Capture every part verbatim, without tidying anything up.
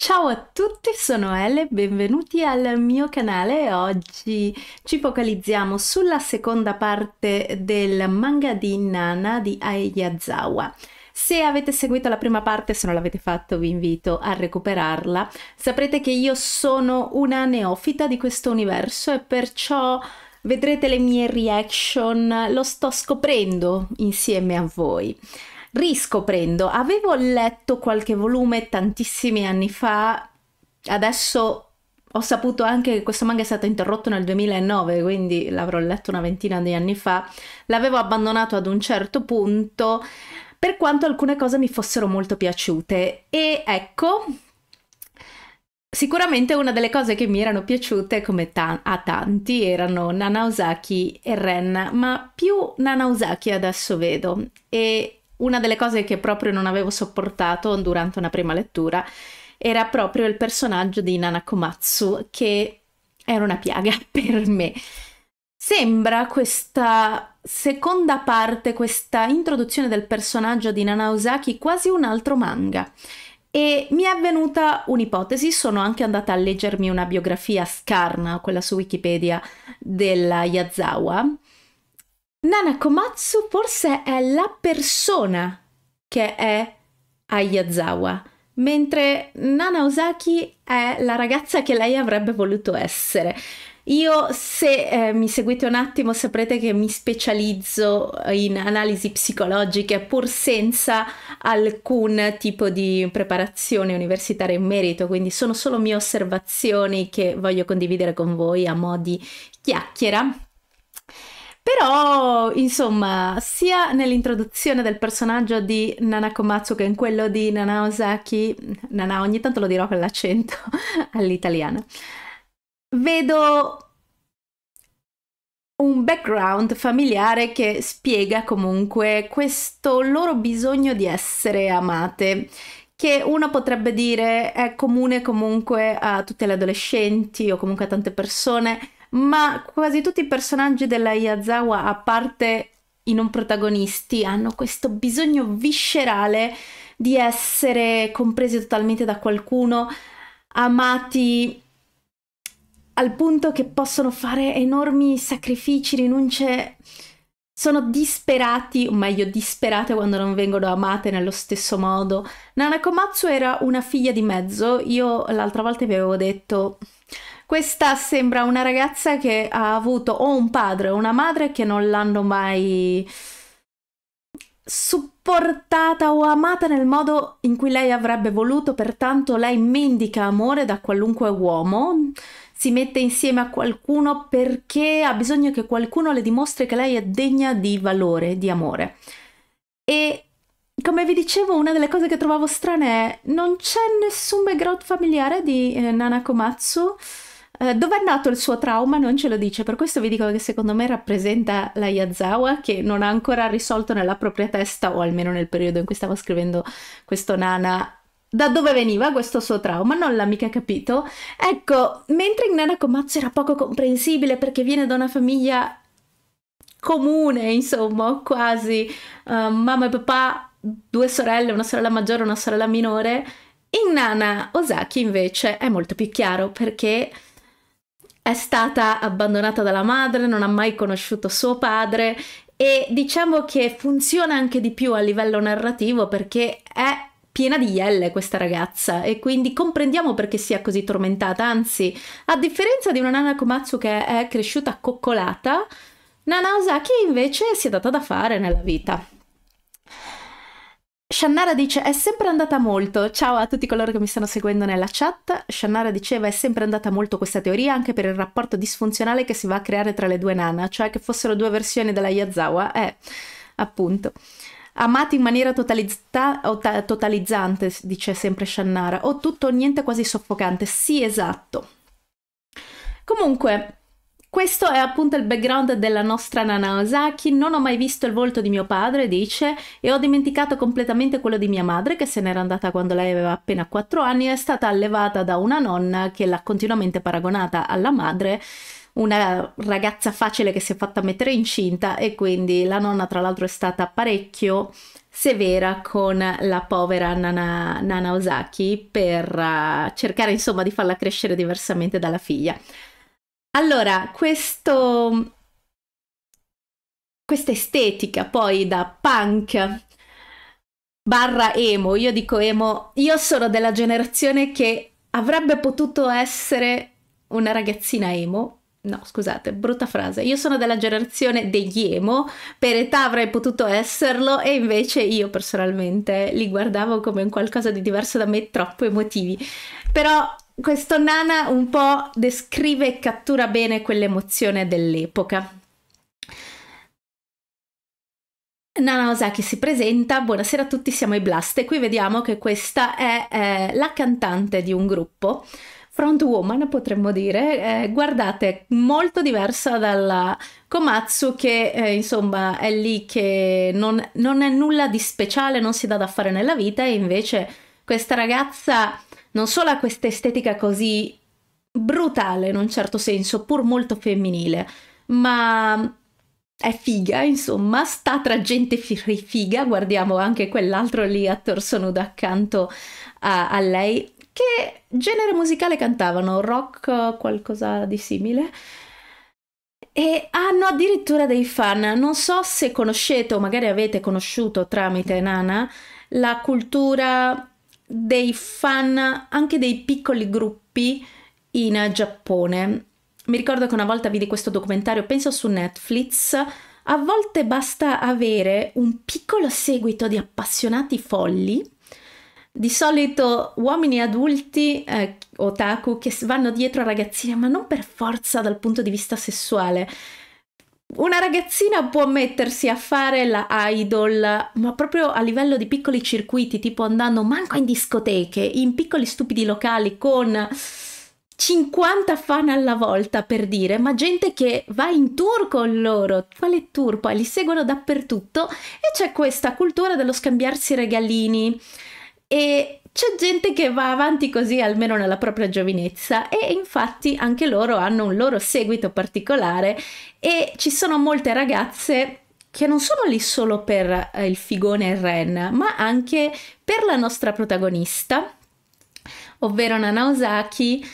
Ciao a tutti, sono Elle, benvenuti al mio canale. Oggi ci focalizziamo sulla seconda parte del manga di Nana di Ai Yazawa. Se avete seguito la prima parte, se non l'avete fatto vi invito a recuperarla. Saprete che io sono una neofita di questo universo e perciò vedrete le mie reaction, lo sto scoprendo insieme a voi. Riscoprendo, avevo letto qualche volume tantissimi anni fa, adesso ho saputo anche che questo manga è stato interrotto nel duemilanove, quindi l'avrò letto una ventina di anni fa, l'avevo abbandonato ad un certo punto, per quanto alcune cose mi fossero molto piaciute. E ecco, sicuramente una delle cose che mi erano piaciute, come ta a tanti, erano Nana Osaki e Ren, ma più Nana Osaki adesso vedo. E una delle cose che proprio non avevo sopportato durante una prima lettura era proprio il personaggio di Nana Komatsu, che era una piaga per me. Sembra questa seconda parte, questa introduzione del personaggio di Nana Osaki, quasi un altro manga. E mi è venuta un'ipotesi, sono anche andata a leggermi una biografia scarna, quella su Wikipedia, della Yazawa. Nana Komatsu forse è la persona che è Ai Yazawa, mentre Nana Osaki è la ragazza che lei avrebbe voluto essere. Io, se eh, mi seguite un attimo, saprete che mi specializzo in analisi psicologiche pur senza alcun tipo di preparazione universitaria in merito, quindi sono solo mie osservazioni che voglio condividere con voi a mo' di chiacchiera. Però, insomma, sia nell'introduzione del personaggio di Nana Komatsu che in quello di Nana Osaki, Nana ogni tanto lo dirò con l'accento all'italiana, vedo un background familiare che spiega comunque questo loro bisogno di essere amate, che uno potrebbe dire è comune comunque a tutte le adolescenti o comunque a tante persone, ma quasi tutti i personaggi della Yazawa, a parte i non protagonisti, hanno questo bisogno viscerale di essere compresi totalmente da qualcuno, amati al punto che possono fare enormi sacrifici, rinunce, sono disperati, o meglio disperate quando non vengono amate nello stesso modo. Nana Komatsu era una figlia di mezzo, io l'altra volta vi avevo detto, questa sembra una ragazza che ha avuto o un padre o una madre che non l'hanno mai supportata o amata nel modo in cui lei avrebbe voluto, pertanto lei mendica amore da qualunque uomo, si mette insieme a qualcuno perché ha bisogno che qualcuno le dimostri che lei è degna di valore, di amore. E come vi dicevo, una delle cose che trovavo strane è non c'è nessun background familiare di eh, Nana Komatsu. Uh, Dove è nato il suo trauma non ce lo dice, per questo vi dico che secondo me rappresenta la Yazawa che non ha ancora risolto nella propria testa, o almeno nel periodo in cui stavo scrivendo questo Nana, da dove veniva questo suo trauma, non l'ha mica capito. Ecco, mentre in Nana Komatsu era poco comprensibile perché viene da una famiglia comune, insomma, quasi uh, mamma e papà, due sorelle, una sorella maggiore e una sorella minore, in Nana Osaki invece è molto più chiaro perché è stata abbandonata dalla madre, non ha mai conosciuto suo padre e diciamo che funziona anche di più a livello narrativo perché è piena di ielle questa ragazza e quindi comprendiamo perché sia così tormentata. Anzi, a differenza di una Nana Komatsu che è cresciuta coccolata, Nana Osaki invece si è data da fare nella vita. Shannara dice è sempre andata molto, ciao a tutti coloro che mi stanno seguendo nella chat. Shannara diceva è sempre andata molto questa teoria anche per il rapporto disfunzionale che si va a creare tra le due Nana, cioè che fossero due versioni della Yazawa, eh, appunto, amati in maniera totalizza totalizzante, dice sempre Shannara, o tutto o niente, quasi soffocante. Sì, esatto. Comunque questo è appunto il background della nostra Nana Osaki. Non ho mai visto il volto di mio padre, dice, e ho dimenticato completamente quello di mia madre che se n'era andata quando lei aveva appena quattro anni e è stata allevata da una nonna che l'ha continuamente paragonata alla madre, una ragazza facile che si è fatta mettere incinta, e quindi la nonna tra l'altro è stata parecchio severa con la povera Nana, Nana Osaki per uh, cercare insomma di farla crescere diversamente dalla figlia. Allora, questo, questa estetica poi da punk barra emo, io dico emo, io sono della generazione che avrebbe potuto essere una ragazzina emo. No, scusate, brutta frase. Io sono della generazione degli emo, per età avrei potuto esserlo e invece io personalmente li guardavo come un qualcosa di diverso da me, troppo emotivi. Però questo Nana un po' descrive e cattura bene quell'emozione dell'epoca. Nana Osaki si presenta, buonasera a tutti, siamo i Blast e qui vediamo che questa è eh, la cantante di un gruppo. Front woman potremmo dire, eh, guardate, molto diversa dalla Komatsu che eh, insomma è lì che non, non è nulla di speciale, non si dà da fare nella vita, e invece questa ragazza non solo ha questa estetica così brutale in un certo senso, pur molto femminile, ma è figa, insomma, sta tra gente figa, guardiamo anche quell'altro lì a torso nudo accanto a, a lei. Che genere musicale cantavano? Rock, qualcosa di simile? E hanno addirittura dei fan. Non so se conoscete o magari avete conosciuto tramite Nana la cultura dei fan anche dei piccoli gruppi in Giappone. Mi ricordo che una volta vidi questo documentario, penso su Netflix. A volte basta avere un piccolo seguito di appassionati folli. Di solito uomini adulti, eh, otaku, che vanno dietro a ragazzine, ma non per forza dal punto di vista sessuale. Una ragazzina può mettersi a fare la idol, ma proprio a livello di piccoli circuiti, tipo andando manco in discoteche, in piccoli stupidi locali con cinquanta fan alla volta, per dire, ma gente che va in tour con loro, quale tour? Poi li seguono dappertutto e c'è questa cultura dello scambiarsi regalini. E c'è gente che va avanti così almeno nella propria giovinezza, e infatti anche loro hanno un loro seguito particolare e ci sono molte ragazze che non sono lì solo per eh, il figone Ren, ma anche per la nostra protagonista, ovvero Nana Osaki.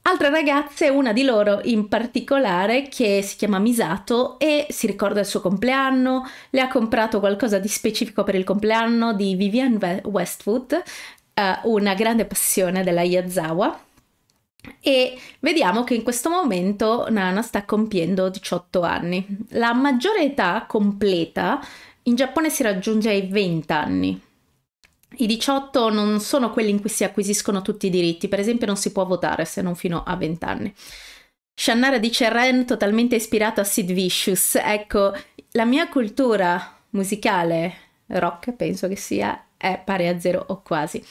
Altre ragazze, una di loro in particolare che si chiama Misato e si ricorda il suo compleanno, le ha comprato qualcosa di specifico per il compleanno di Vivienne Westwood, eh, una grande passione della Yazawa, e vediamo che in questo momento Nana sta compiendo diciotto anni. La maggiore età completa in Giappone si raggiunge ai venti anni. I diciotto non sono quelli in cui si acquisiscono tutti i diritti, per esempio non si può votare se non fino a venti anni. Shannara dice Ren totalmente ispirato a Sid Vicious. Ecco, la mia cultura musicale rock, penso che sia, è pari a zero o quasi.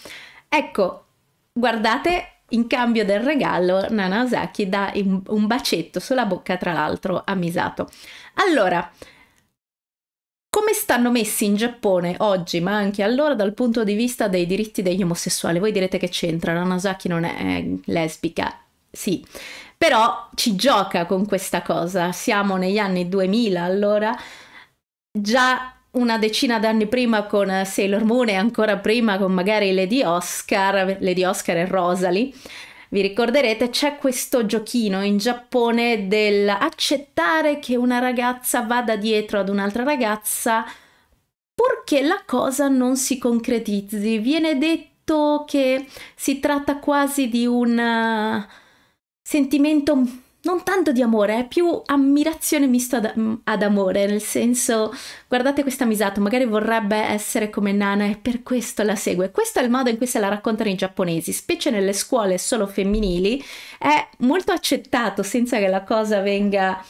Ecco, guardate, in cambio del regalo Nana Osaki dà un bacetto sulla bocca, tra l'altro, a Misato. Allora, come stanno messi in Giappone oggi, ma anche allora, dal punto di vista dei diritti degli omosessuali? Voi direte che c'entra, Nana Osaki non è lesbica, sì, però ci gioca con questa cosa. Siamo negli anni duemila, allora, già una decina d'anni prima con Sailor Moon e ancora prima con magari Lady Oscar, Lady Oscar e Rosalie. Vi ricorderete, c'è questo giochino in Giappone dell'accettare che una ragazza vada dietro ad un'altra ragazza purché la cosa non si concretizzi. Viene detto che si tratta quasi di un sentimento non tanto di amore, è più ammirazione mista ad, ad amore, nel senso, guardate questa Misato, magari vorrebbe essere come Nana e per questo la segue. Questo è il modo in cui se la raccontano i giapponesi, specie nelle scuole solo femminili, è molto accettato senza che la cosa venga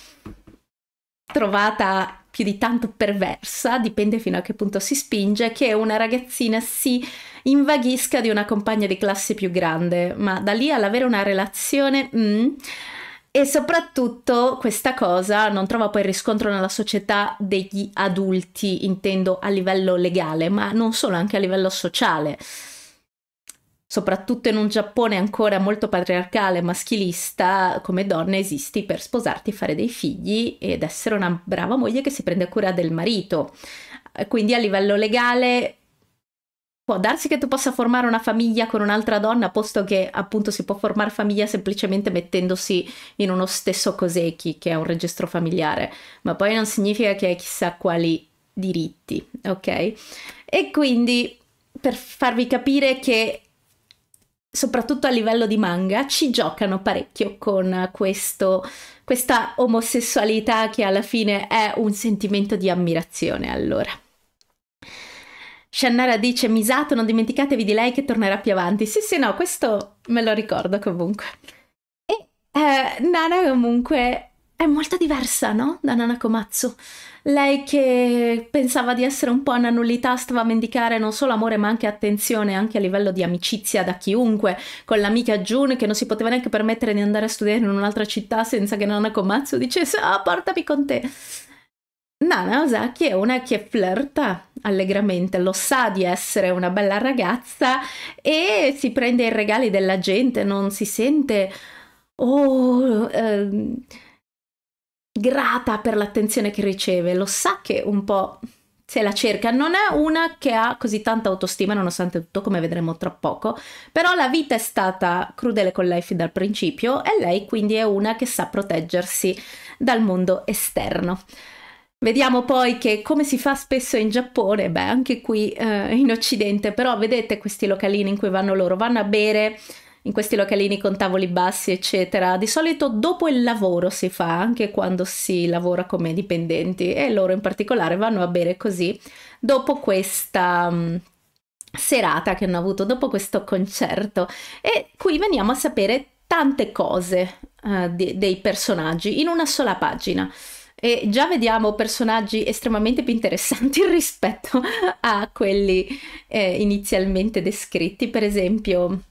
trovata più di tanto perversa, dipende fino a che punto si spinge, che una ragazzina si invaghisca di una compagna di classe più grande, ma da lì all'avere una relazione... Mm, E soprattutto questa cosa non trova poi riscontro nella società degli adulti, intendo a livello legale, ma non solo, anche a livello sociale. Soprattutto in un Giappone ancora molto patriarcale, maschilista, come donna esisti per sposarti, fare dei figli ed essere una brava moglie che si prende cura del marito. quindi a livello legale può darsi che tu possa formare una famiglia con un'altra donna, posto che appunto si può formare famiglia semplicemente mettendosi in uno stesso Koseki, che è un registro familiare, ma poi non significa che hai chissà quali diritti, ok? E quindi per farvi capire che soprattutto a livello di manga ci giocano parecchio con questo, questa omosessualità che alla fine è un sentimento di ammirazione. Allora Shannara dice: Misato, non dimenticatevi di lei che tornerà più avanti. Sì, sì, no, questo me lo ricordo comunque. E eh, Nana comunque è molto diversa, no? Da Nana Komatsu. Lei che pensava di essere un po' una nullità stava a mendicare non solo amore ma anche attenzione, anche a livello di amicizia da chiunque, con l'amica June che non si poteva neanche permettere di andare a studiare in un'altra città senza che Nana Komatsu dicesse «Ah, oh, portami con te!». Nana Osaki è una che flirta allegramente, lo sa di essere una bella ragazza e si prende i regali della gente, non si sente «Oh...» ehm, grata per l'attenzione che riceve, lo sa che un po' se la cerca, non è una che ha così tanta autostima nonostante tutto, come vedremo tra poco, però la vita è stata crudele con lei fin dal principio e lei quindi è una che sa proteggersi dal mondo esterno. Vediamo poi che, come si fa spesso in Giappone, beh anche qui eh, in Occidente, però vedete questi localini in cui vanno loro, vanno a bere in questi localini con tavoli bassi eccetera, di solito dopo il lavoro si fa, anche quando si lavora come dipendenti, e loro in particolare vanno a bere così dopo questa um, serata che hanno avuto, dopo questo concerto, e qui veniamo a sapere tante cose uh, de dei personaggi in una sola pagina e già vediamo personaggi estremamente più interessanti rispetto a quelli eh, inizialmente descritti. Per esempio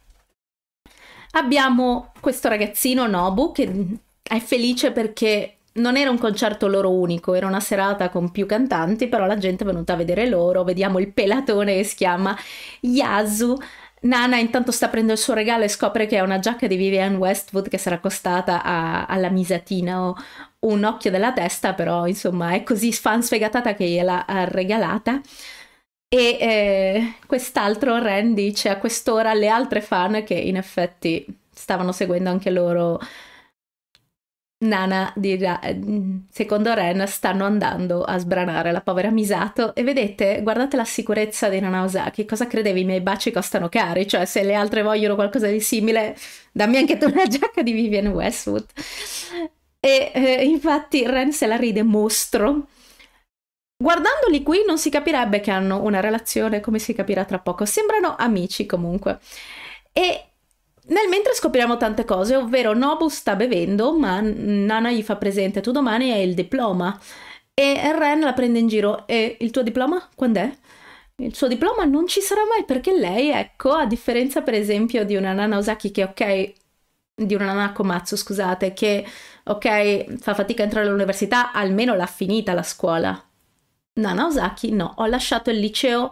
abbiamo questo ragazzino Nobu che è felice perché non era un concerto loro unico, era una serata con più cantanti, però la gente è venuta a vedere loro. Vediamo il pelatone che si chiama Yasu. Nana intanto sta prendendo il suo regalo e scopre che è una giacca di Vivienne Westwood che sarà costata a, alla misatina o un occhio della testa, però insomma è così fan sfegatata che gliela ha regalata. E eh, quest'altro Ren dice a quest'ora alle altre fan che in effetti stavano seguendo anche loro Nana, dirà, secondo Ren stanno andando a sbranare la povera Misato. E vedete, guardate la sicurezza di Nana Osaki. Cosa credevi, i miei baci costano cari? Cioè, se le altre vogliono qualcosa di simile, dammi anche tu una giacca di Vivienne Westwood. E eh, infatti Ren se la ride mostro. Guardandoli qui non si capirebbe che hanno una relazione, come si capirà tra poco. Sembrano amici comunque. E nel mentre scopriamo tante cose, ovvero Nobu sta bevendo, ma Nana gli fa presente: tu domani hai il diploma. E Ren la prende in giro: e il tuo diploma? Quando è? Il suo diploma non ci sarà mai, perché lei, ecco, a differenza per esempio di una Nana Osaki che, ok, di una Nana Komatsu, scusate, che, ok, fa fatica a entrare all'università, almeno l'ha finita la scuola. Nana Osaki no, ho lasciato il liceo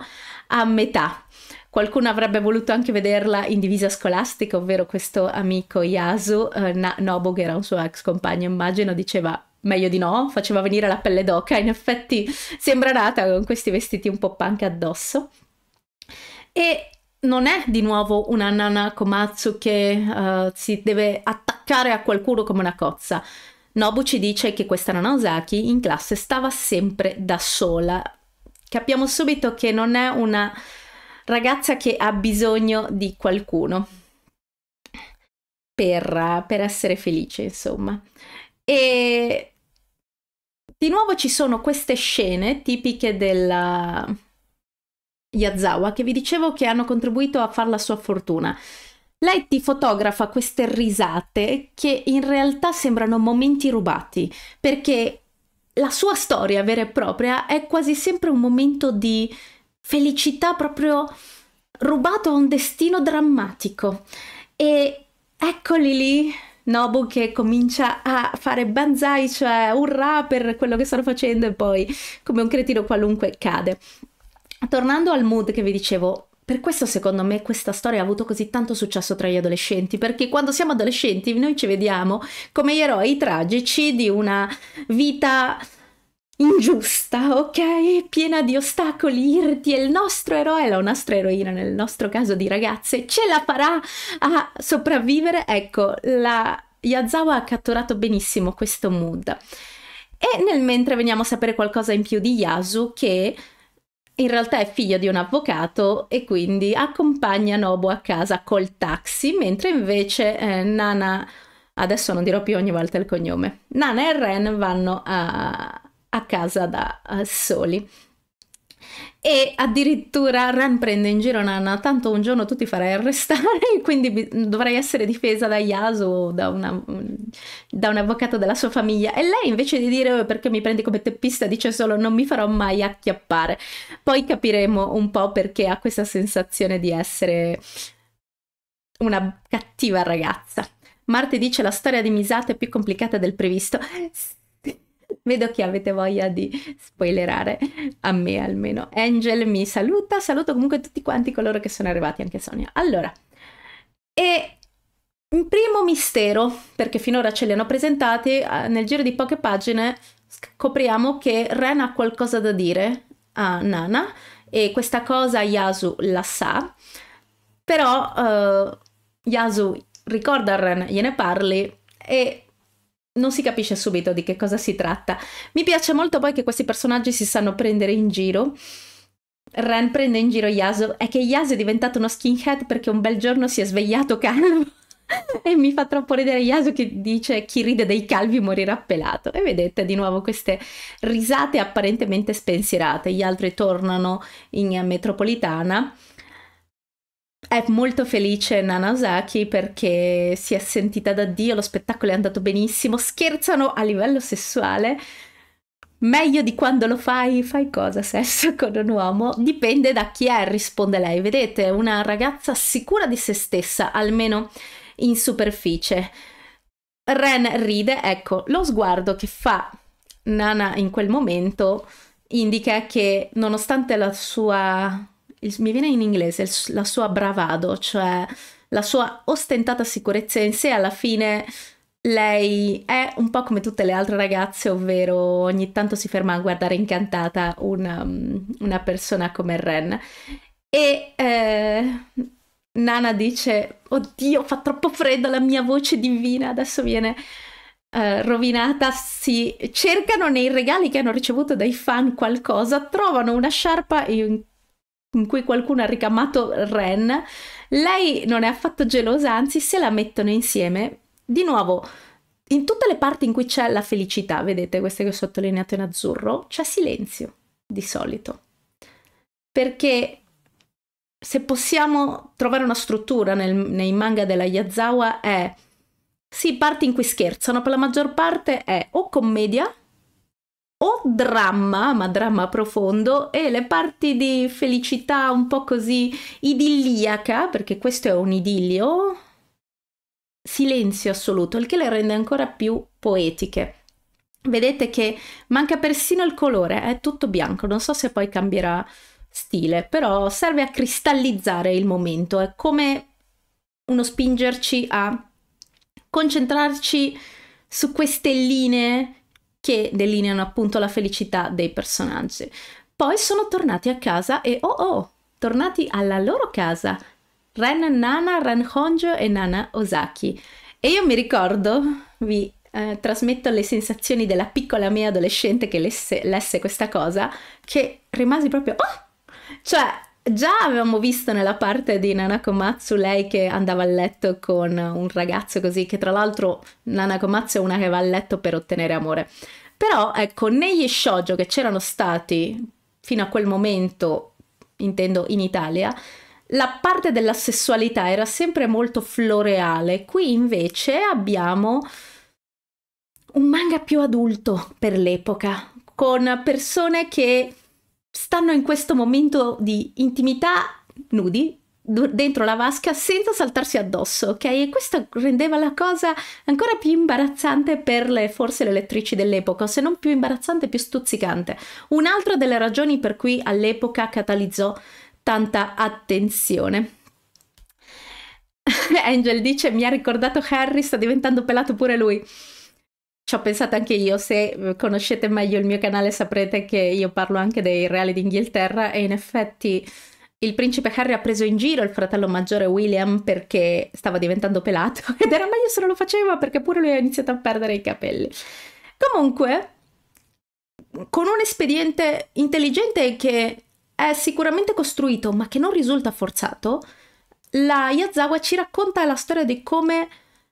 a metà. Qualcuno avrebbe voluto anche vederla in divisa scolastica, ovvero questo amico Yasu, eh, Nobu, che era un suo ex compagno immagino, diceva meglio di no, faceva venire la pelle d'oca, in effetti sembra nata con questi vestiti un po' punk addosso. E non è di nuovo una Nana Komatsu che uh, si deve attaccare a qualcuno come una cozza. Nobu ci dice che questa Nana Osaki in classe stava sempre da sola. Capiamo subito che non è una ragazza che ha bisogno di qualcuno per, per essere felice, insomma. E di nuovo ci sono queste scene tipiche della Yazawa, che vi dicevo che hanno contribuito a far la sua fortuna. Lei ti fotografa queste risate che in realtà sembrano momenti rubati, perché la sua storia vera e propria è quasi sempre un momento di felicità proprio rubato a un destino drammatico. E eccoli lì Nobu che comincia a fare banzai, cioè urrà per quello che stanno facendo, e poi come un cretino qualunque cade. Tornando al mood che vi dicevo, per questo secondo me questa storia ha avuto così tanto successo tra gli adolescenti, perché quando siamo adolescenti noi ci vediamo come gli eroi tragici di una vita ingiusta, ok? Piena di ostacoli, irti, e il nostro eroe, la nostra eroina nel nostro caso di ragazze, ce la farà a sopravvivere. Ecco, la Yazawa ha catturato benissimo questo mood. E nel mentre veniamo a sapere qualcosa in più di Yasu, che in realtà è figlio di un avvocato e quindi accompagna Nobu a casa col taxi, mentre invece eh, Nana, adesso non dirò più ogni volta il cognome, Nana e Ren vanno a a casa da uh, soli. E addirittura Ren prende in giro Nana, tanto un giorno tu ti farai arrestare, quindi dovrai essere difesa da Yasu o da, una, da un avvocato della sua famiglia. E lei invece di dire oh, perché mi prendi come teppista, dice solo non mi farò mai acchiappare. Poi capiremo un po' perché ha questa sensazione di essere una cattiva ragazza. Martedì c'è la storia di Misato, è più complicata del previsto. Vedo che avete voglia di spoilerare, a me almeno. Angel mi saluta, saluto comunque tutti quanti coloro che sono arrivati, anche Sonia. Allora, e un primo mistero, perché finora ce li hanno presentati, nel giro di poche pagine scopriamo che Ren ha qualcosa da dire a Nana e questa cosa Yasu la sa, però uh, Yasu ricorda a Ren, gliene parli e non si capisce subito di che cosa si tratta. Mi piace molto poi che questi personaggi si sanno prendere in giro. Ren prende in giro Yasu, è che Yasu è diventato uno skinhead perché un bel giorno si è svegliato calvo e mi fa troppo ridere Yasu che dice chi ride dei calvi morirà pelato. E vedete di nuovo queste risate apparentemente spensierate. Gli altri tornano in metropolitana. È molto felice Nana Osaki perché si è sentita da Dio, lo spettacolo è andato benissimo, scherzano a livello sessuale, meglio di quando lo fai, fai cosa sesso con un uomo? Dipende da chi è, risponde lei. Vedete, una ragazza sicura di se stessa, almeno in superficie. Ren ride, ecco, lo sguardo che fa Nana in quel momento indica che nonostante la sua... mi viene in inglese la sua bravado, cioè la sua ostentata sicurezza in sé, alla fine lei è un po' come tutte le altre ragazze, ovvero ogni tanto si ferma a guardare incantata una, una persona come Ren. E eh, Nana dice oddio fa troppo freddo, la mia voce divina adesso viene eh, rovinata. Si cercano nei regali che hanno ricevuto dai fan qualcosa, trovano una sciarpa in in cui qualcuno ha ricamato Ren, lei non è affatto gelosa, anzi se la mettono insieme. Di nuovo, in tutte le parti in cui c'è la felicità, vedete queste che ho sottolineato in azzurro, c'è silenzio di solito. Perché se possiamo trovare una struttura nel, nei manga della Yazawa è, sì, parti in cui scherzano, per la maggior parte è o commedia, o dramma, ma dramma profondo, e le parti di felicità un po' così idilliaca, perché questo è un idillio, silenzio assoluto, il che le rende ancora più poetiche. Vedete che manca persino il colore, è tutto bianco, non so se poi cambierà stile, però serve a cristallizzare il momento, è come uno spingerci a concentrarci su queste linee che delineano appunto la felicità dei personaggi. Poi sono tornati a casa e oh oh, tornati alla loro casa, Ren Nana, Ren Honjo e Nana Osaki. E io mi ricordo, vi eh, trasmetto le sensazioni della piccola mia adolescente che lesse, lesse questa cosa, che rimasi proprio oh! Cioè... già avevamo visto nella parte di Nana Komatsu lei che andava a letto con un ragazzo così, che tra l'altro Nana Komatsu è una che va a letto per ottenere amore. Però ecco, negli shoujo che c'erano stati fino a quel momento, intendo in Italia, la parte della sessualità era sempre molto floreale. Qui invece abbiamo un manga più adulto per l'epoca, con persone che stanno in questo momento di intimità nudi dentro la vasca senza saltarsi addosso, ok? E questo rendeva la cosa ancora più imbarazzante per le, forse le lettrici dell'epoca, se non più imbarazzante, più stuzzicante. Un'altra delle ragioni per cui all'epoca catalizzò tanta attenzione. Angel dice mi ha ricordato Harry, sta diventando pelato pure lui. ci ho pensato anche io. Se conoscete meglio il mio canale saprete che io parlo anche dei reali d'Inghilterra, e in effetti il principe Harry ha preso in giro il fratello maggiore William perché stava diventando pelato ed era meglio se non lo faceva, perché pure lui ha iniziato a perdere i capelli. Comunque, con un espediente intelligente che è sicuramente costruito ma che non risulta forzato, la Yazawa ci racconta la storia di come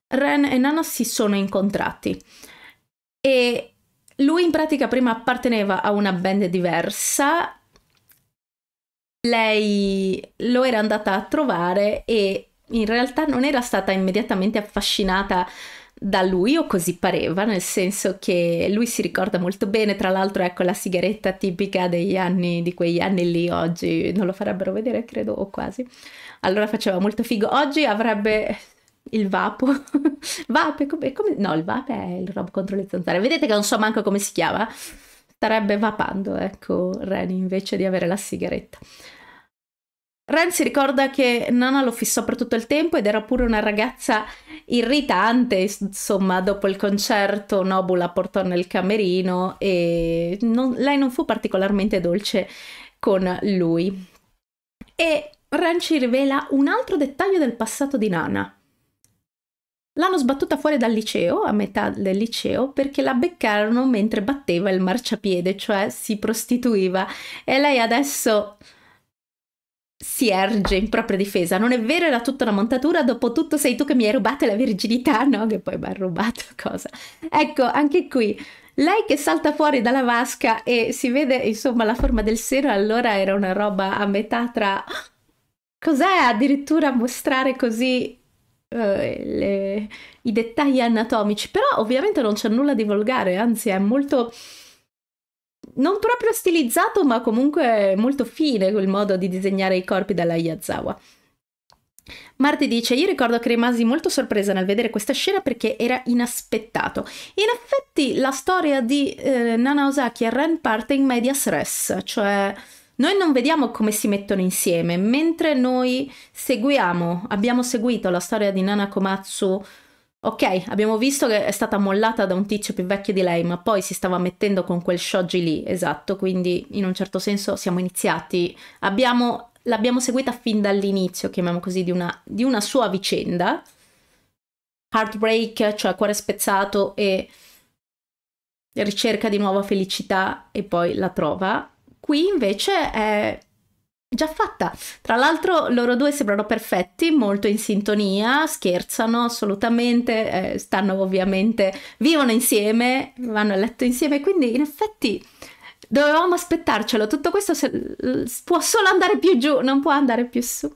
Ren e Nana si sono incontrati. E lui in pratica prima apparteneva a una band diversa, lei lo era andata a trovare e in realtà non era stata immediatamente affascinata da lui, o così pareva, nel senso che lui si ricorda molto bene, tra l'altro ecco la sigaretta tipica degli anni, di quegli anni lì, oggi non lo farebbero vedere credo, o quasi, allora faceva molto figo, oggi avrebbe il vapo, vape, come, come, no il vape è il robo contro le zanzare, vedete che non so manco come si chiama, starebbe vapando, ecco Ren invece di avere la sigaretta. Ren si ricorda che Nana lo fissò per tutto il tempo ed era pure una ragazza irritante, insomma dopo il concerto Nobu la portò nel camerino e non, lei non fu particolarmente dolce con lui. E Ren ci rivela un altro dettaglio del passato di Nana. L'hanno sbattuta fuori dal liceo, a metà del liceo, perché la beccarono mentre batteva il marciapiede, cioè si prostituiva, e lei adesso si erge in propria difesa. Non è vero, era tutta una montatura, dopo tutto sei tu che mi hai rubato la virginità, no? Che poi mi ha rubato cosa. Ecco, anche qui, lei che salta fuori dalla vasca e si vede insomma la forma del seno, allora era una roba a metà tra... Cos'è addirittura mostrare così... Le, i dettagli anatomici, però ovviamente non c'è nulla di volgare, anzi è molto non proprio stilizzato ma comunque molto fine quel modo di disegnare i corpi della Yazawa. Marti dice: io ricordo che rimasi molto sorpresa nel vedere questa scena perché era inaspettato. In effetti la storia di eh, Nana Osaki e Ren parte in medias res, cioè noi non vediamo come si mettono insieme, mentre noi seguiamo, abbiamo seguito la storia di Nana Komatsu, ok, abbiamo visto che è stata mollata da un tizio più vecchio di lei, ma poi si stava mettendo con quel shoji lì, esatto, quindi in un certo senso siamo iniziati, l'abbiamo seguita fin dall'inizio, chiamiamo così, di una, di una sua vicenda, heartbreak, cioè cuore spezzato e ricerca di nuova felicità e poi la trova. Qui invece è già fatta, tra l'altro loro due sembrano perfetti, molto in sintonia, scherzano assolutamente, eh, stanno ovviamente, vivono insieme, vanno a letto insieme, quindi in effetti dovevamo aspettarcelo, tutto questo se, può solo andare più giù, non può andare più su.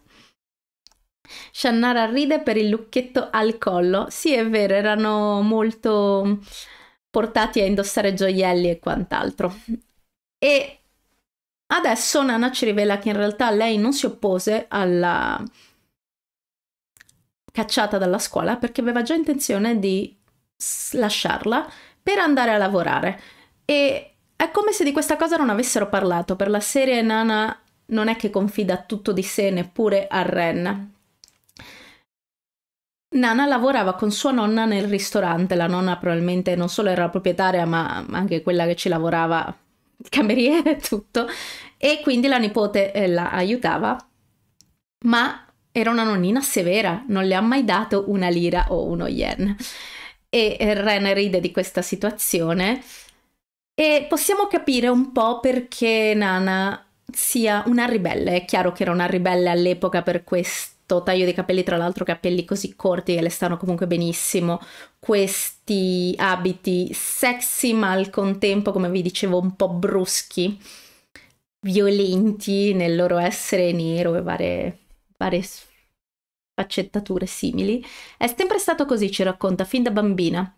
Shannara ride per il lucchetto al collo, sì è vero, erano molto portati a indossare gioielli e quant'altro. E adesso Nana ci rivela che in realtà lei non si oppose alla cacciata dalla scuola perché aveva già intenzione di lasciarla per andare a lavorare, e è come se di questa cosa non avessero parlato, per la serie Nana non è che confida tutto di sé neppure a Ren. Nana lavorava con sua nonna nel ristorante, la nonna probabilmente non solo era la proprietaria ma anche quella che ci lavorava, cameriere e tutto, e quindi la nipote eh, la aiutava, ma era una nonnina severa, non le ha mai dato una lira o uno yen. E Ren ride di questa situazione e possiamo capire un po' perché Nana sia una ribelle. È chiaro che era una ribelle all'epoca per questo taglio di capelli, tra l'altro capelli così corti che le stanno comunque benissimo, questi abiti sexy ma al contempo, come vi dicevo, un po' bruschi, violenti nel loro essere nero e varie, varie sfaccettature simili. È sempre stato così, ci racconta, fin da bambina.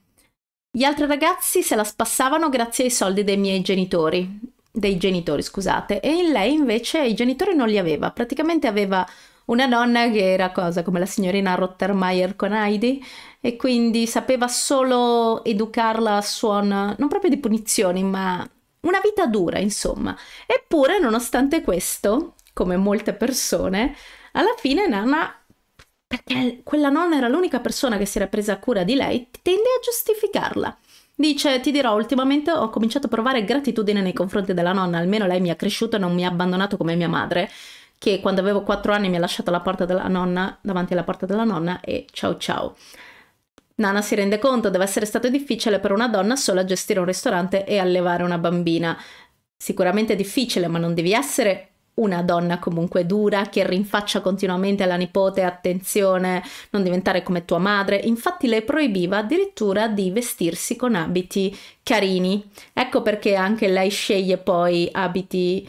Gli altri ragazzi se la spassavano grazie ai soldi dei miei genitori, dei genitori scusate, e in lei invece i genitori non li aveva, praticamente aveva una nonna che era cosa come la signorina Rottermeier con Heidi, e quindi sapeva solo educarla a suono, non proprio di punizioni, ma una vita dura, insomma. Eppure, nonostante questo, come molte persone, alla fine Nana, perché quella nonna era l'unica persona che si era presa cura di lei, tende a giustificarla. Dice: ti dirò, ultimamente ho cominciato a provare gratitudine nei confronti della nonna, almeno lei mi ha cresciuto e non mi ha abbandonato come mia madre, che quando avevo quattro anni mi ha lasciato alla porta della nonna, davanti alla porta della nonna, e ciao ciao. Nana si rende conto, deve essere stato difficile per una donna sola gestire un ristorante e allevare una bambina. Sicuramente è difficile, ma non devi essere una donna comunque dura che rinfaccia continuamente alla nipote attenzione, non diventare come tua madre. Infatti le proibiva addirittura di vestirsi con abiti carini. Ecco perché anche lei sceglie poi abiti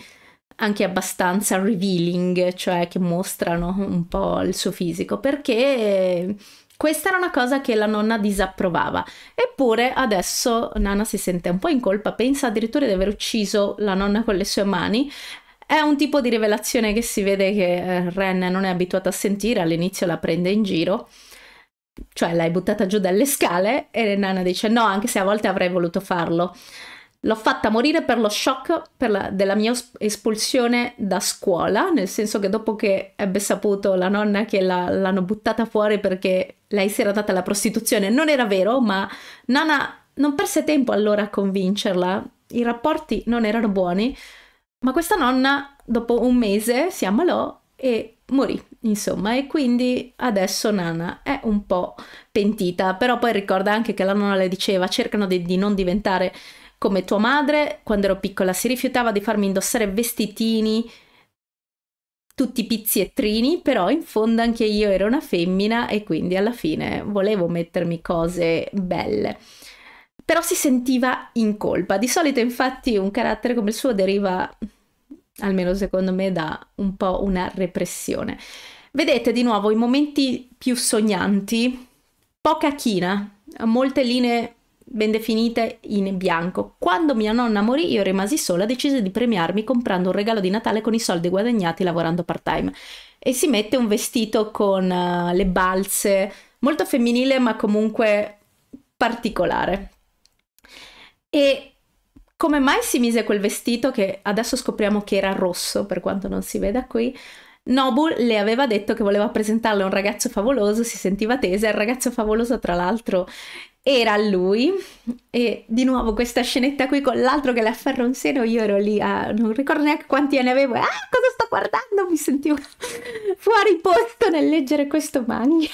anche abbastanza revealing, cioè che mostrano un po' il suo fisico, perché questa era una cosa che la nonna disapprovava. Eppure adesso Nana si sente un po' in colpa, pensa addirittura di aver ucciso la nonna con le sue mani. È un tipo di rivelazione che si vede che Ren non è abituata a sentire, all'inizio la prende in giro, cioè l'hai buttata giù dalle scale, e Nana dice no, anche se a volte avrei voluto farlo. L'ho fatta morire per lo shock per la, della mia espulsione da scuola, nel senso che dopo che ebbe saputo la nonna che la, l'hanno buttata fuori perché lei si era data alla prostituzione, non era vero, ma Nana non perse tempo allora a convincerla, i rapporti non erano buoni, ma questa nonna dopo un mese si ammalò e morì, insomma, e quindi adesso Nana è un po' pentita, però poi ricorda anche che la nonna le diceva cercano di, di non diventare come tua madre. Quando ero piccola si rifiutava di farmi indossare vestitini tutti pizziettrini, però in fondo anche io ero una femmina e quindi alla fine volevo mettermi cose belle. Però si sentiva in colpa. Di solito infatti un carattere come il suo deriva, almeno secondo me, da un po' una repressione. Vedete di nuovo i momenti più sognanti, poca china, molte linee ben definite in bianco. Quando mia nonna morì io rimasi sola, decise di premiarmi comprando un regalo di Natale con i soldi guadagnati lavorando part time, e si mette un vestito con uh, le balze, molto femminile ma comunque particolare. E come mai si mise quel vestito, che adesso scopriamo che era rosso per quanto non si veda qui? Nobu le aveva detto che voleva presentarle un ragazzo favoloso, si sentiva tesa, il ragazzo favoloso tra l'altro era lui, e di nuovo questa scenetta qui con l'altro che le afferra un seno, io ero lì, a, non ricordo neanche quanti anni avevo, ah cosa sto guardando, mi sentivo fuori posto nel leggere questo manga.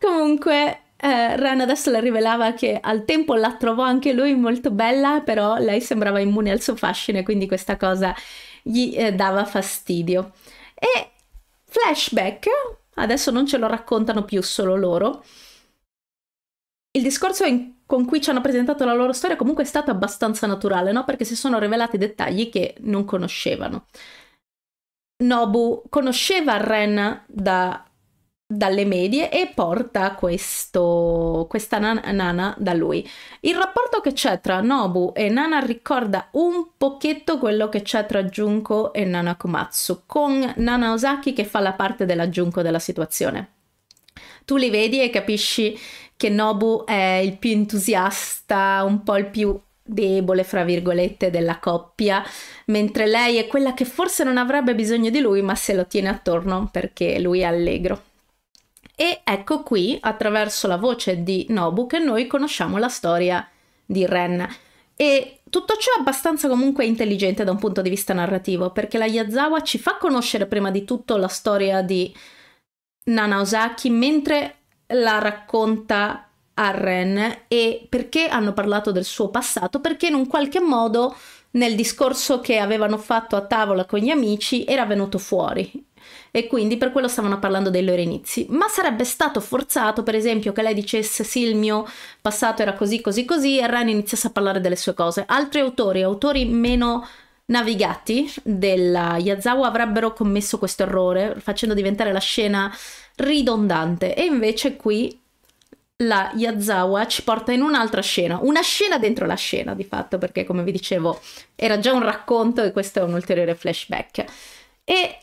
Comunque eh, Ren adesso le rivelava che al tempo la trovò anche lui molto bella, però lei sembrava immune al suo fascino e quindi questa cosa gli eh, dava fastidio. E flashback, adesso non ce lo raccontano più solo loro. Il discorso in, con cui ci hanno presentato la loro storia comunque è stato abbastanza naturale, no? Perché si sono rivelati dettagli che non conoscevano. Nobu conosceva Ren da, dalle medie e porta questo, questa nana, nana da lui. Il rapporto che c'è tra Nobu e Nana ricorda un pochetto quello che c'è tra Junko e Nana Komatsu, con Nana Osaki che fa la parte della Junko della situazione. Tu li vedi e capisci che Nobu è il più entusiasta, un po' il più debole, fra virgolette, della coppia, mentre lei è quella che forse non avrebbe bisogno di lui, ma se lo tiene attorno perché lui è allegro. E ecco qui, attraverso la voce di Nobu, che noi conosciamo la storia di Ren. E tutto ciò è abbastanza comunque intelligente da un punto di vista narrativo, perché la Yazawa ci fa conoscere prima di tutto la storia di Nana Osaki mentre la racconta a Ren, e perché hanno parlato del suo passato, perché in un qualche modo nel discorso che avevano fatto a tavola con gli amici era venuto fuori e quindi per quello stavano parlando dei loro inizi. Ma sarebbe stato forzato, per esempio, che lei dicesse sì, il mio passato era così così così, e Ren iniziasse a parlare delle sue cose. Altri autori, autori meno navigati della Yazawa, avrebbero commesso questo errore facendo diventare la scena ridondante, e invece qui la Yazawa ci porta in un'altra scena, una scena dentro la scena di fatto, perché come vi dicevo era già un racconto e questo è un ulteriore flashback. E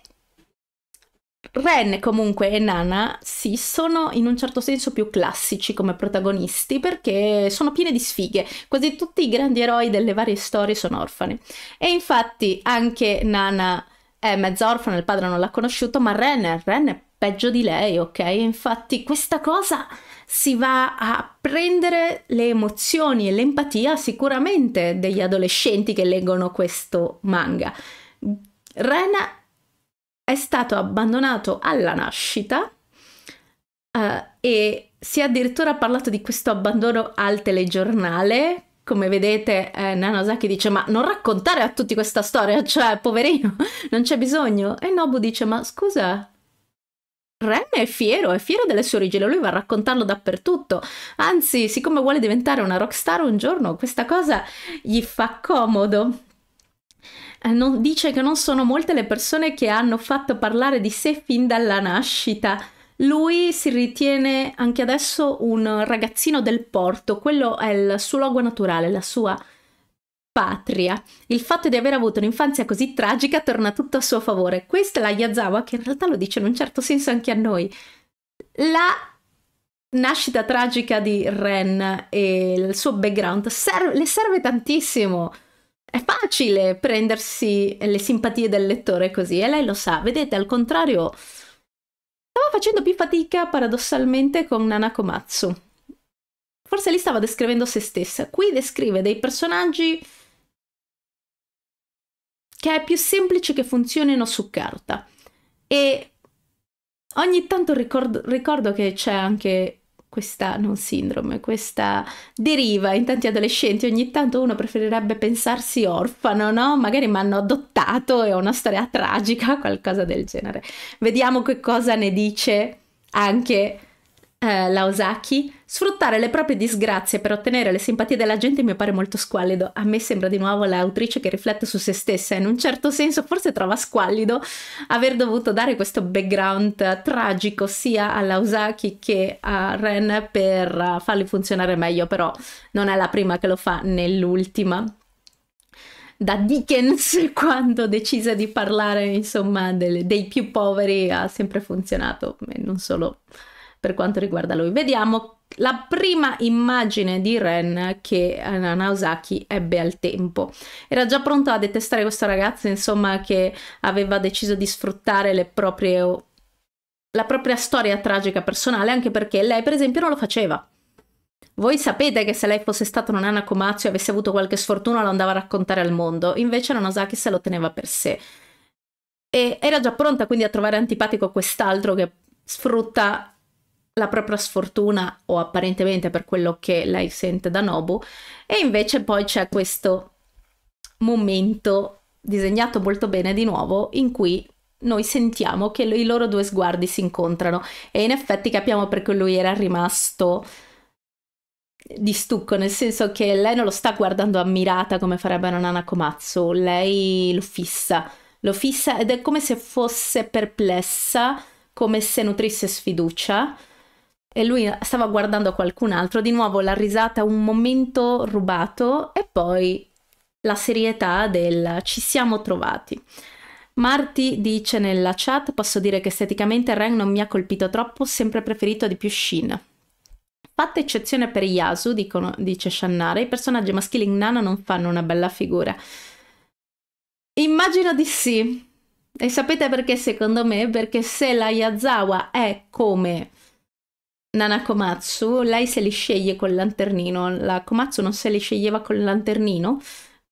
Ren comunque e Nana sì, sono in un certo senso più classici come protagonisti, perché sono piene di sfighe, quasi tutti i grandi eroi delle varie storie sono orfani, e infatti anche Nana è mezza orfana, il padre non l'ha conosciuto, ma Ren, Ren è peggio di lei, ok? Infatti questa cosa si va a prendere le emozioni e l'empatia sicuramente degli adolescenti che leggono questo manga. Rena è stato abbandonato alla nascita uh, e si è addirittura parlato di questo abbandono al telegiornale. Come vedete, eh, Nana Osaki dice: ma non raccontare a tutti questa storia, cioè, poverino, non c'è bisogno. E Nobu dice: ma scusa, Ren è fiero, è fiero delle sue origini, lui va a raccontarlo dappertutto. Anzi, siccome vuole diventare una rockstar un giorno, questa cosa gli fa comodo. Eh, non, dice che non sono molte le persone che hanno fatto parlare di sé fin dalla nascita. Lui si ritiene anche adesso un ragazzino del porto, quello è il suo luogo naturale, la sua patria. Il fatto di aver avuto un'infanzia così tragica torna tutto a suo favore. Questa è la Yazawa che in realtà lo dice in un certo senso anche a noi. La nascita tragica di Ren e il suo background serve, le serve tantissimo. È facile prendersi le simpatie del lettore così e lei lo sa. Vedete, al contrario... stava facendo più fatica paradossalmente con Nana Komatsu. Forse lì stava descrivendo se stessa. Qui descrive dei personaggi che è più semplice che funzionino su carta. E ogni tanto ricordo, ricordo che c'è anche questa, non sindrome, questa deriva in tanti adolescenti. Ogni tanto uno preferirebbe pensarsi orfano, no? Magari mi hanno adottato e ho una storia tragica, qualcosa del genere. Vediamo che cosa ne dice anche eh, la Osaki. Sfruttare le proprie disgrazie per ottenere le simpatie della gente mi pare molto squallido. A me sembra di nuovo l'autrice che riflette su se stessa. In un certo senso forse trova squallido aver dovuto dare questo background tragico sia alla Osaki che a Ren per farli funzionare meglio, però non è la prima che lo fa né l'ultima. Da Dickens, quando decise di parlare insomma delle, dei più poveri, ha sempre funzionato, e non solo per quanto riguarda lui. Vediamo la prima immagine di Ren che Nana Osaki ebbe al tempo. Era già pronta a detestare questo ragazzo, insomma, che aveva deciso di sfruttare le proprie, la propria storia tragica personale, anche perché lei per esempio non lo faceva. Voi sapete che se lei fosse stata una Nana Komatsu e avesse avuto qualche sfortuna lo andava a raccontare al mondo, invece Nana Osaki se lo teneva per sé. E era già pronta quindi a trovare antipatico quest'altro che sfrutta la propria sfortuna, o apparentemente per quello che lei sente da Nobu, e invece poi c'è questo momento disegnato molto bene di nuovo in cui noi sentiamo che i loro due sguardi si incontrano e in effetti capiamo perché lui era rimasto di stucco, nel senso che lei non lo sta guardando ammirata come farebbe una Nana Komatsu, lei lo fissa, lo fissa ed è come se fosse perplessa, come se nutrisse sfiducia. E lui stava guardando qualcun altro, di nuovo la risata, un momento rubato e poi la serietà del ci siamo trovati. Marti dice nella chat: posso dire che esteticamente Ren non mi ha colpito troppo, ho sempre preferito di più Shin. Fatta eccezione per Yasu, dicono, dice Shannara, i personaggi maschili in Nana non fanno una bella figura. Immagino di sì. E sapete perché secondo me? Perché se la Yazawa è come Nana Komatsu, lei se li sceglie col lanternino, la Komatsu non se li sceglieva col lanternino,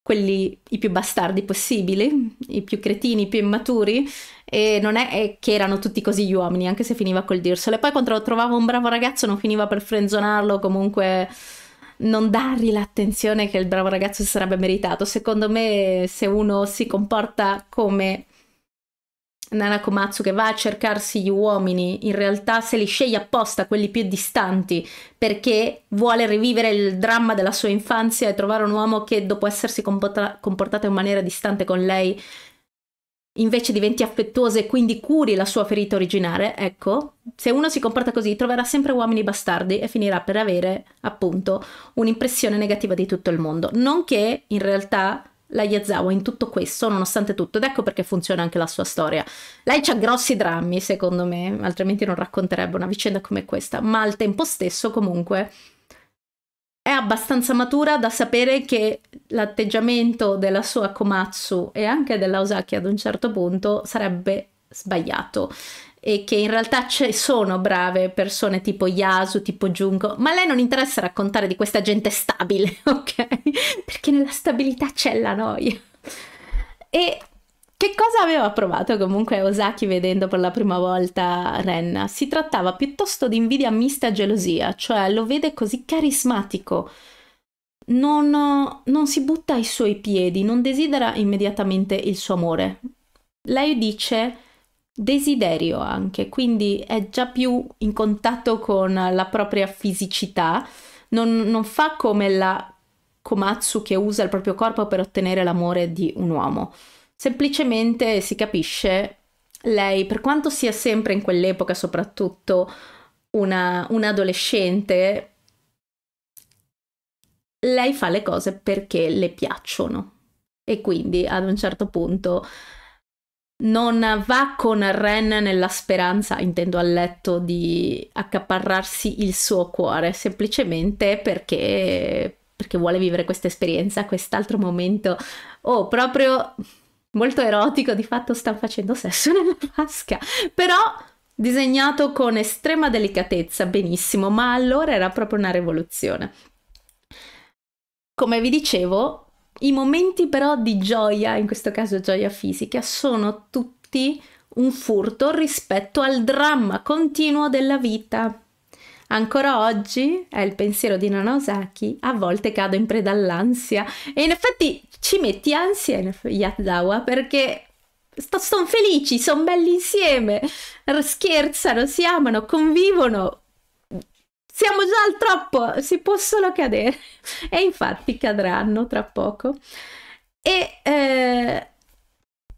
quelli i più bastardi possibili, i più cretini, i più immaturi, e non è, è che erano tutti così gli uomini, anche se finiva col dirselo. E poi quando trovava un bravo ragazzo non finiva per frenzonarlo, comunque non dargli l'attenzione che il bravo ragazzo si sarebbe meritato. Secondo me se uno si comporta come Nana Komatsu, che va a cercarsi gli uomini, in realtà se li sceglie apposta quelli più distanti perché vuole rivivere il dramma della sua infanzia e trovare un uomo che dopo essersi comporta comportato in maniera distante con lei invece diventi affettuoso e quindi curi la sua ferita originale. Ecco, se uno si comporta così troverà sempre uomini bastardi e finirà per avere appunto un'impressione negativa di tutto il mondo. Non che in realtà la Yazawa in tutto questo, nonostante tutto, ed ecco perché funziona anche la sua storia. Lei c'ha grossi drammi, secondo me, altrimenti non racconterebbe una vicenda come questa, ma al tempo stesso comunque è abbastanza matura da sapere che l'atteggiamento della sua Komatsu e anche della Osaki ad un certo punto sarebbe sbagliato. e che in realtà ci sono brave persone tipo Yasu, tipo Junko, ma a lei non interessa raccontare di questa gente stabile, ok? Perché nella stabilità c'è la noia. E che cosa aveva provato comunque Osaki vedendo per la prima volta Renna? Si trattava piuttosto di invidia mista a gelosia, cioè lo vede così carismatico, non, non si butta ai suoi piedi, non desidera immediatamente il suo amore. Lei dice desiderio anche, quindi è già più in contatto con la propria fisicità, non, non fa come la Komatsu che usa il proprio corpo per ottenere l'amore di un uomo. Semplicemente si capisce, lei, per quanto sia sempre in quell'epoca soprattutto una, un adolescente, lei fa le cose perché le piacciono e quindi ad un certo punto non va con Ren nella speranza, intendo a letto, di accaparrarsi il suo cuore, semplicemente perché, perché vuole vivere questa esperienza, quest'altro momento, oh, proprio molto erotico. Di fatto stanno facendo sesso nella vasca, però disegnato con estrema delicatezza, benissimo, ma allora era proprio una rivoluzione. Come vi dicevo, i momenti però di gioia, in questo caso gioia fisica, sono tutti un furto rispetto al dramma continuo della vita. Ancora oggi è il pensiero di Nana Osaki, a volte cado in preda all'ansia, e in effetti ci metti ansia in Yazawa perché sono felici, sono belli insieme, scherzano, si amano, convivono, siamo già al troppo, si può solo cadere, e infatti cadranno tra poco. E eh,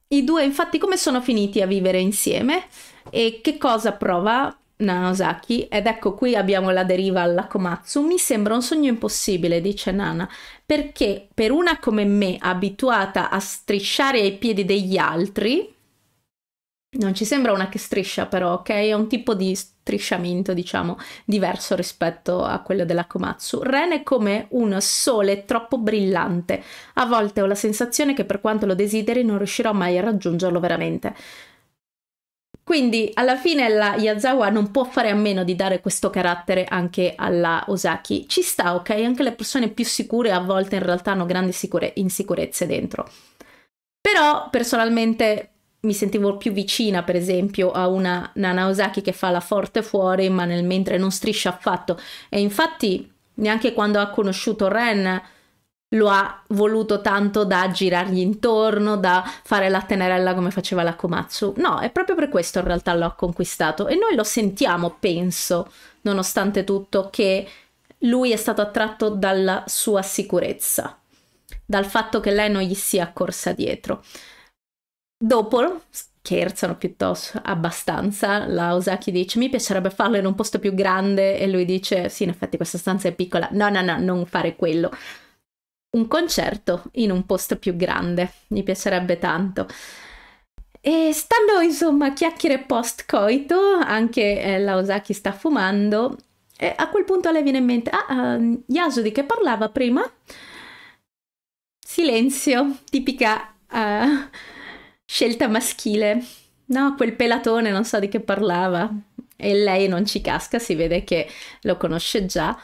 i due infatti come sono finiti a vivere insieme e che cosa prova Nana Osaki? Ed ecco qui abbiamo la deriva alla Komatsu. Mi sembra un sogno impossibile, dice Nana, perché per una come me abituata a strisciare ai piedi degli altri, non ci sembra una che striscia però, ok? È un tipo di strisciamento, diciamo, diverso rispetto a quello della Komatsu. Ren è come un sole troppo brillante. A volte ho la sensazione che per quanto lo desideri non riuscirò mai a raggiungerlo veramente. Quindi alla fine la Yazawa non può fare a meno di dare questo carattere anche alla Osaki. Ci sta, ok? Anche le persone più sicure a volte in realtà hanno grandi insicurezze dentro. Però personalmente mi sentivo più vicina, per esempio, a una Nana Osaki che fa la forte fuori, ma nel mentre non striscia affatto. E infatti, neanche quando ha conosciuto Ren, lo ha voluto tanto da girargli intorno, da fare la tenerella come faceva la Komatsu. No, è proprio per questo in realtà l'ho conquistato. E noi lo sentiamo, penso, nonostante tutto, che lui è stato attratto dalla sua sicurezza, dal fatto che lei non gli sia corsa dietro. Dopo scherzano piuttosto abbastanza, la Osaki dice mi piacerebbe farlo in un posto più grande e lui dice sì, in effetti questa stanza è piccola, no no no, non fare quello, un concerto in un posto più grande, mi piacerebbe tanto. E stanno insomma chiacchiere post coito, anche eh, la Osaki sta fumando e a quel punto lei viene in mente ah, uh, Yasu di che parlava prima? Silenzio, tipica uh, scelta maschile, no, quel pelatone non so di che parlava, e lei non ci casca, si vede che lo conosce già.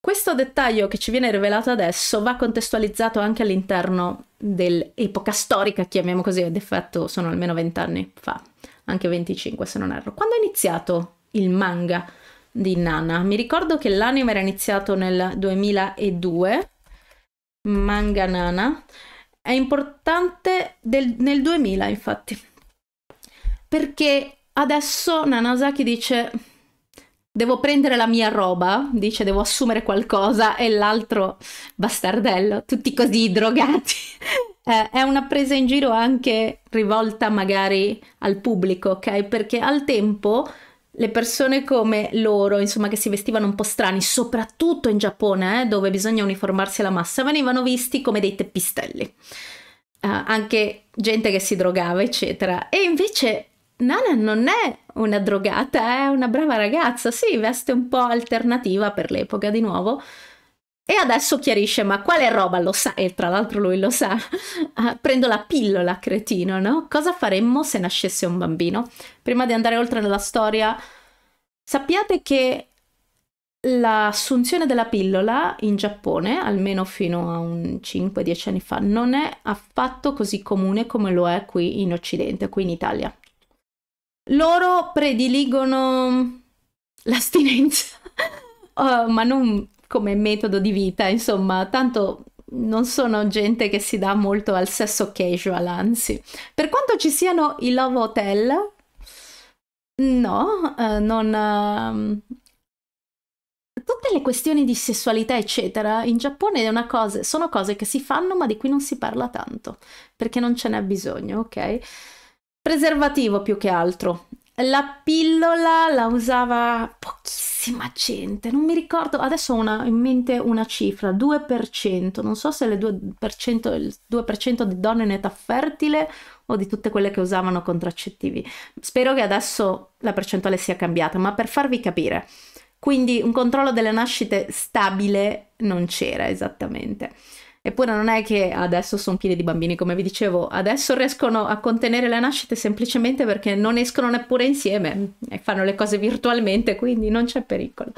Questo dettaglio che ci viene rivelato adesso va contestualizzato anche all'interno dell'epoca storica, chiamiamo così, ed effetto sono almeno vent'anni fa, anche venticinque se non erro. Quando è iniziato il manga di Nana? Mi ricordo che l'anime era iniziato nel duemiladue, manga Nana, è importante del, nel duemila infatti, perché adesso Nana Osaki dice devo prendere la mia roba, dice devo assumere qualcosa, e l'altro bastardello, tutti così drogati, eh, è una presa in giro anche rivolta magari al pubblico, ok? Perché al tempo le persone come loro, insomma, che si vestivano un po' strani, soprattutto in Giappone, eh, dove bisogna uniformarsi alla massa, venivano visti come dei teppistelli. Uh, anche gente che si drogava, eccetera. E invece Nana non è una drogata, è una brava ragazza, sì, veste un po' alternativa per l'epoca di nuovo, E adesso chiarisce, ma quale roba lo sa? E tra l'altro lui lo sa. Prendo la pillola, cretino, no? Cosa faremmo se nascesse un bambino? Prima di andare oltre nella storia, sappiate che l'assunzione della pillola in Giappone, almeno fino a un cinque dieci anni fa, non è affatto così comune come lo è qui in Occidente, qui in Italia. Loro prediligono l'astinenza, uh, ma non come metodo di vita, insomma, tanto non sono gente che si dà molto al sesso casual, anzi. Per quanto ci siano i love hotel, no, uh, non... Uh, Tutte le questioni di sessualità eccetera in Giappone è una cosa, sono cose che si fanno ma di cui non si parla tanto perché non ce n'è bisogno, ok? Preservativo più che altro. La pillola la usava pochissima gente, non mi ricordo, adesso ho una, in mente una cifra, due per cento, non so se le due per cento, il due per cento di donne in età fertile o di tutte quelle che usavano contraccettivi. Spero che adesso la percentuale sia cambiata, ma per farvi capire. Quindi un controllo delle nascite stabile non c'era esattamente. Eppure non è che adesso sono pieni di bambini, come vi dicevo, adesso riescono a contenere le nascite semplicemente perché non escono neppure insieme e fanno le cose virtualmente, quindi non c'è pericolo.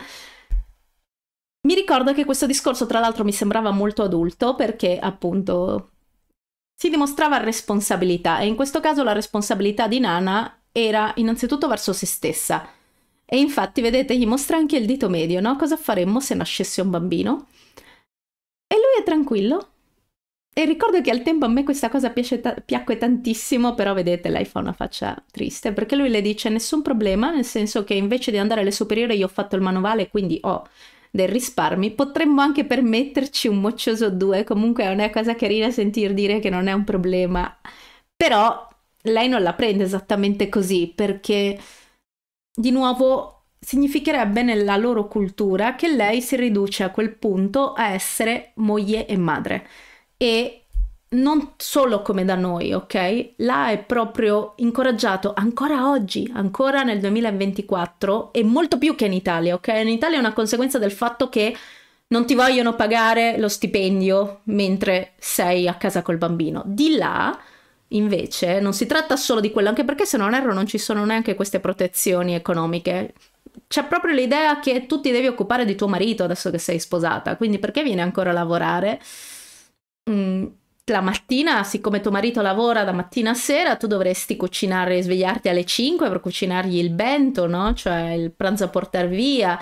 Mi ricordo che questo discorso tra l'altro mi sembrava molto adulto perché appunto si dimostrava responsabilità e in questo caso la responsabilità di Nana era innanzitutto verso se stessa. E infatti, vedete, gli mostra anche il dito medio, no? Cosa faremmo se nascesse un bambino? E lui è tranquillo. E ricordo che al tempo a me questa cosa piace ta- piacque tantissimo, però vedete, lei fa una faccia triste, perché lui le dice nessun problema, nel senso che invece di andare alle superiori io ho fatto il manovale, quindi ho dei risparmi, potremmo anche permetterci un moccioso due, comunque è una cosa carina sentir dire che non è un problema. Però lei non la prende esattamente così, perché... Di nuovo significherebbe nella loro cultura che lei si riduce a quel punto a essere moglie e madre e non solo come da noi, ok? Là è proprio incoraggiato ancora oggi, ancora nel duemilaventiquattro e molto più che in Italia, ok? In Italia è una conseguenza del fatto che non ti vogliono pagare lo stipendio mentre sei a casa col bambino. Di là... Invece non si tratta solo di quello, anche perché se non erro non ci sono neanche queste protezioni economiche. C'è proprio l'idea che tu ti devi occupare di tuo marito adesso che sei sposata, quindi perché vieni ancora a lavorare? Mm, la mattina, siccome tuo marito lavora da mattina a sera, tu dovresti cucinare, svegliarti alle cinque per cucinargli il bento, no? Cioè il pranzo a portar via,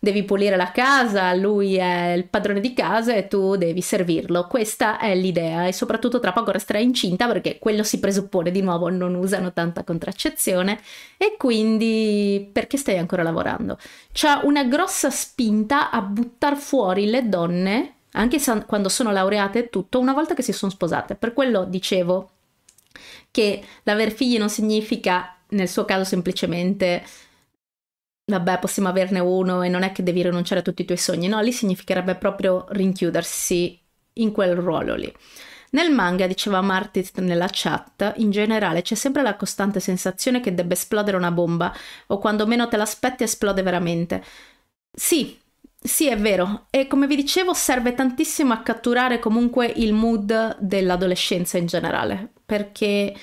devi pulire la casa, lui è il padrone di casa e tu devi servirlo. Questa è l'idea e soprattutto tra poco resterà incinta perché quello si presuppone, di nuovo non usano tanta contraccezione e quindi perché stai ancora lavorando? C'è una grossa spinta a buttar fuori le donne, anche se, quando sono laureate e tutto, una volta che si sono sposate. Per quello dicevo che l'aver figli non significa, nel suo caso, semplicemente... vabbè, possiamo averne uno e non è che devi rinunciare a tutti i tuoi sogni, no? Lì significherebbe proprio rinchiudersi in quel ruolo lì. Nel manga, diceva Martit nella chat, in generale c'è sempre la costante sensazione che debba esplodere una bomba, o quando meno te l'aspetti esplode veramente. Sì, sì, è vero. E come vi dicevo, serve tantissimo a catturare comunque il mood dell'adolescenza in generale, perché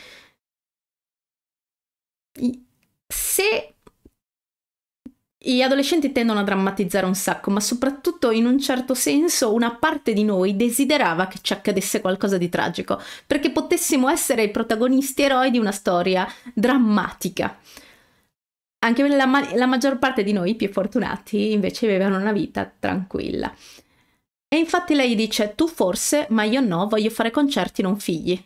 se... Gli adolescenti tendono a drammatizzare un sacco, ma soprattutto in un certo senso una parte di noi desiderava che ci accadesse qualcosa di tragico, perché potessimo essere i protagonisti eroi di una storia drammatica. Anche la, ma la maggior parte di noi, i più fortunati, invece vivevano una vita tranquilla. E infatti lei dice, tu forse, ma io no, voglio fare concerti, non figli.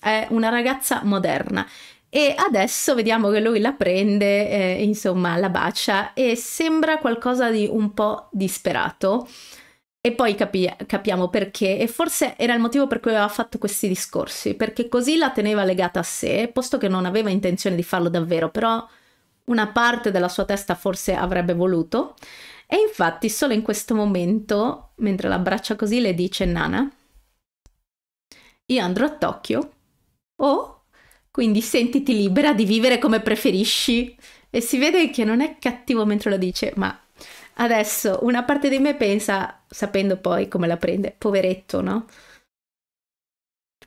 È una ragazza moderna. E adesso vediamo che lui la prende, eh, insomma la bacia e sembra qualcosa di un po' disperato e poi capi capiamo perché, e forse era il motivo per cui aveva fatto questi discorsi, perché così la teneva legata a sé, posto che non aveva intenzione di farlo davvero, però una parte della sua testa forse avrebbe voluto. E infatti solo in questo momento, mentre la abbraccia così, le dice Nana, io andrò a Tokyo o... Quindi sentiti libera di vivere come preferisci. E si vede che non è cattivo mentre lo dice, ma Adesso una parte di me pensa, sapendo poi come la prende, poveretto, no?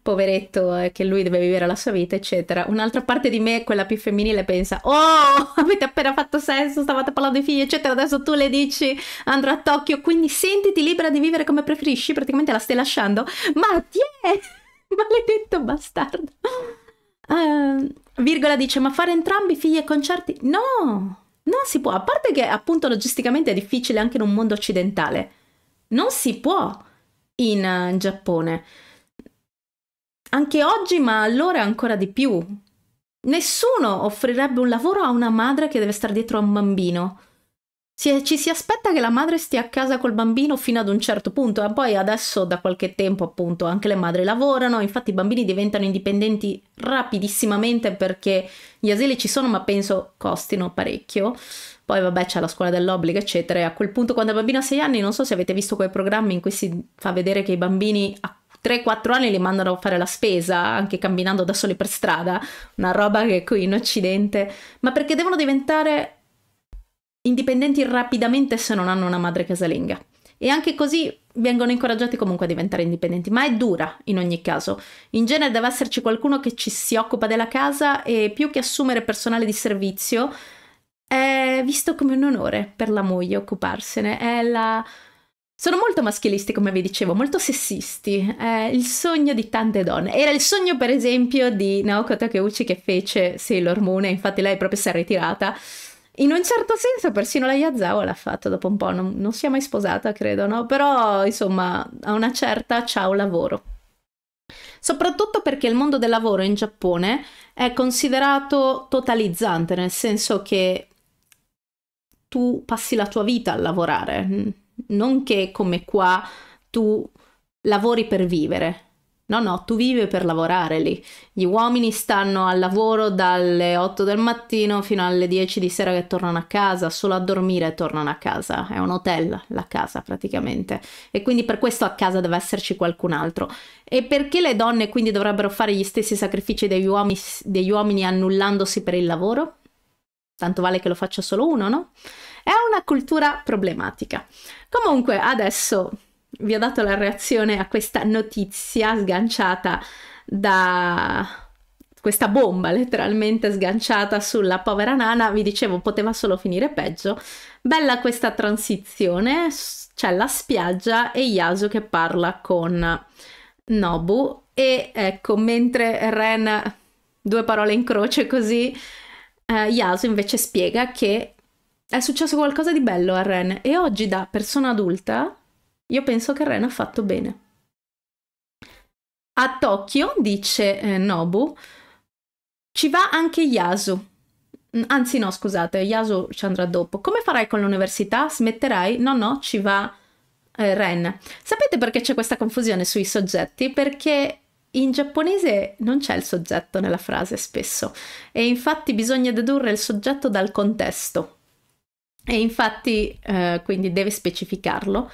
Poveretto, eh, che lui deve vivere la sua vita, eccetera. Un'altra parte di me, quella più femminile, pensa: oh, avete appena fatto sesso, stavate parlando di figli, eccetera, adesso tu le dici andrò a Tokyo, quindi sentiti libera di vivere come preferisci, praticamente la stai lasciando. Ma ti è maledetto bastardo. Uh, virgola dice: ma fare entrambi figli e concerti? No, non si può, a parte che appunto logisticamente è difficile anche in un mondo occidentale, non si può in, uh, in Giappone. Anche oggi, ma allora ancora di più. Nessuno offrirebbe un lavoro a una madre che deve stare dietro a un bambino. Si, ci si aspetta che la madre stia a casa col bambino fino ad un certo punto, e poi adesso da qualche tempo appunto anche le madri lavorano, infatti i bambini diventano indipendenti rapidissimamente perché gli asili ci sono, ma penso costino parecchio. Poi vabbè, c'è la scuola dell'obbligo, eccetera, e a quel punto quando il bambino ha sei anni, non so se avete visto quei programmi in cui si fa vedere che i bambini a tre quattro anni li mandano a fare la spesa, anche camminando da soli per strada, una roba che qui in Occidente... Ma perché devono diventare indipendenti rapidamente se non hanno una madre casalinga. E anche così vengono incoraggiati comunque a diventare indipendenti, ma è dura in ogni caso. In genere deve esserci qualcuno che ci si occupa della casa, e più che assumere personale di servizio è visto come un onore per la moglie occuparsene. È la... Sono molto maschilisti, come vi dicevo, molto sessisti, è il sogno di tante donne. Era il sogno per esempio di Naoko Takeuchi, che fece Sailor Moon, e infatti lei proprio si è ritirata. In un certo senso persino la Yazawa l'ha fatto dopo un po', non, non si è mai sposata credo, no? Però insomma a una certa c'ha un lavoro. Soprattutto perché il mondo del lavoro in Giappone è considerato totalizzante, nel senso che tu passi la tua vita a lavorare. Non che come qua tu lavori per vivere, no no, tu vivi per lavorare lì. Gli uomini stanno al lavoro dalle otto del mattino fino alle dieci di sera, che tornano a casa, solo a dormire tornano a casa, è un hotel la casa praticamente, e quindi per questo a casa deve esserci qualcun altro. E perché le donne quindi dovrebbero fare gli stessi sacrifici degli uomini, degli uomini annullandosi per il lavoro? Tanto vale che lo faccia solo uno, no? È una cultura problematica. Comunque adesso vi ho dato la reazione a questa notizia sganciata da... questa bomba letteralmente sganciata sulla povera Nana. Vi dicevo, poteva solo finire peggio. Bella questa transizione, c'è la spiaggia e Yasu che parla con Nobu, e ecco, mentre Ren, due parole in croce così, eh, Yasu invece spiega che è successo qualcosa di bello a Ren, e oggi da persona adulta io penso che Ren ha fatto bene. A Tokyo, dice eh, Nobu, ci va anche Yasu. Anzi no, scusate, Yasu ci andrà dopo. Come farai con l'università? Smetterai? No, no, ci va eh, Ren. Sapete perché c'è questa confusione sui soggetti? Perché in giapponese non c'è il soggetto nella frase spesso, e infatti bisogna dedurre il soggetto dal contesto. E infatti eh, quindi deve specificarlo,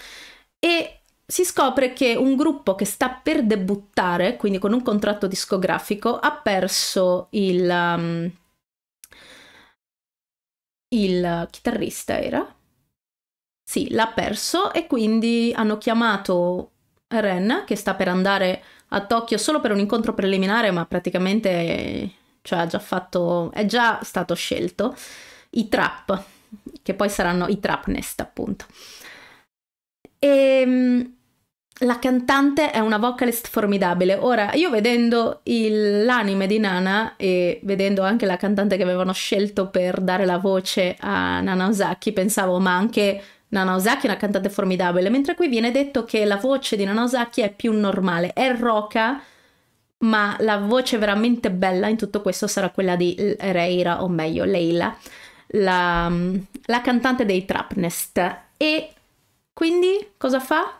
e si scopre che un gruppo che sta per debuttare, quindi con un contratto discografico, ha perso il, um, il chitarrista era? Sì, l'ha perso, e quindi hanno chiamato Ren, che sta per andare a Tokyo solo per un incontro preliminare, ma praticamente cioè, ha già fatto, è già stato scelto, i Trap, che poi saranno i Trap Nest appunto. E mh, la cantante è una vocalist formidabile. Ora, io vedendo l'anime di Nana e vedendo anche la cantante che avevano scelto per dare la voce a Nana Osaki, pensavo, ma anche Nana Osaki è una cantante formidabile, mentre qui viene detto che la voce di Nana Osaki è più normale, è roca, ma la voce veramente bella in tutto questo sarà quella di Reira, o meglio Leila, La, la cantante dei Trap Nest. E quindi cosa fa?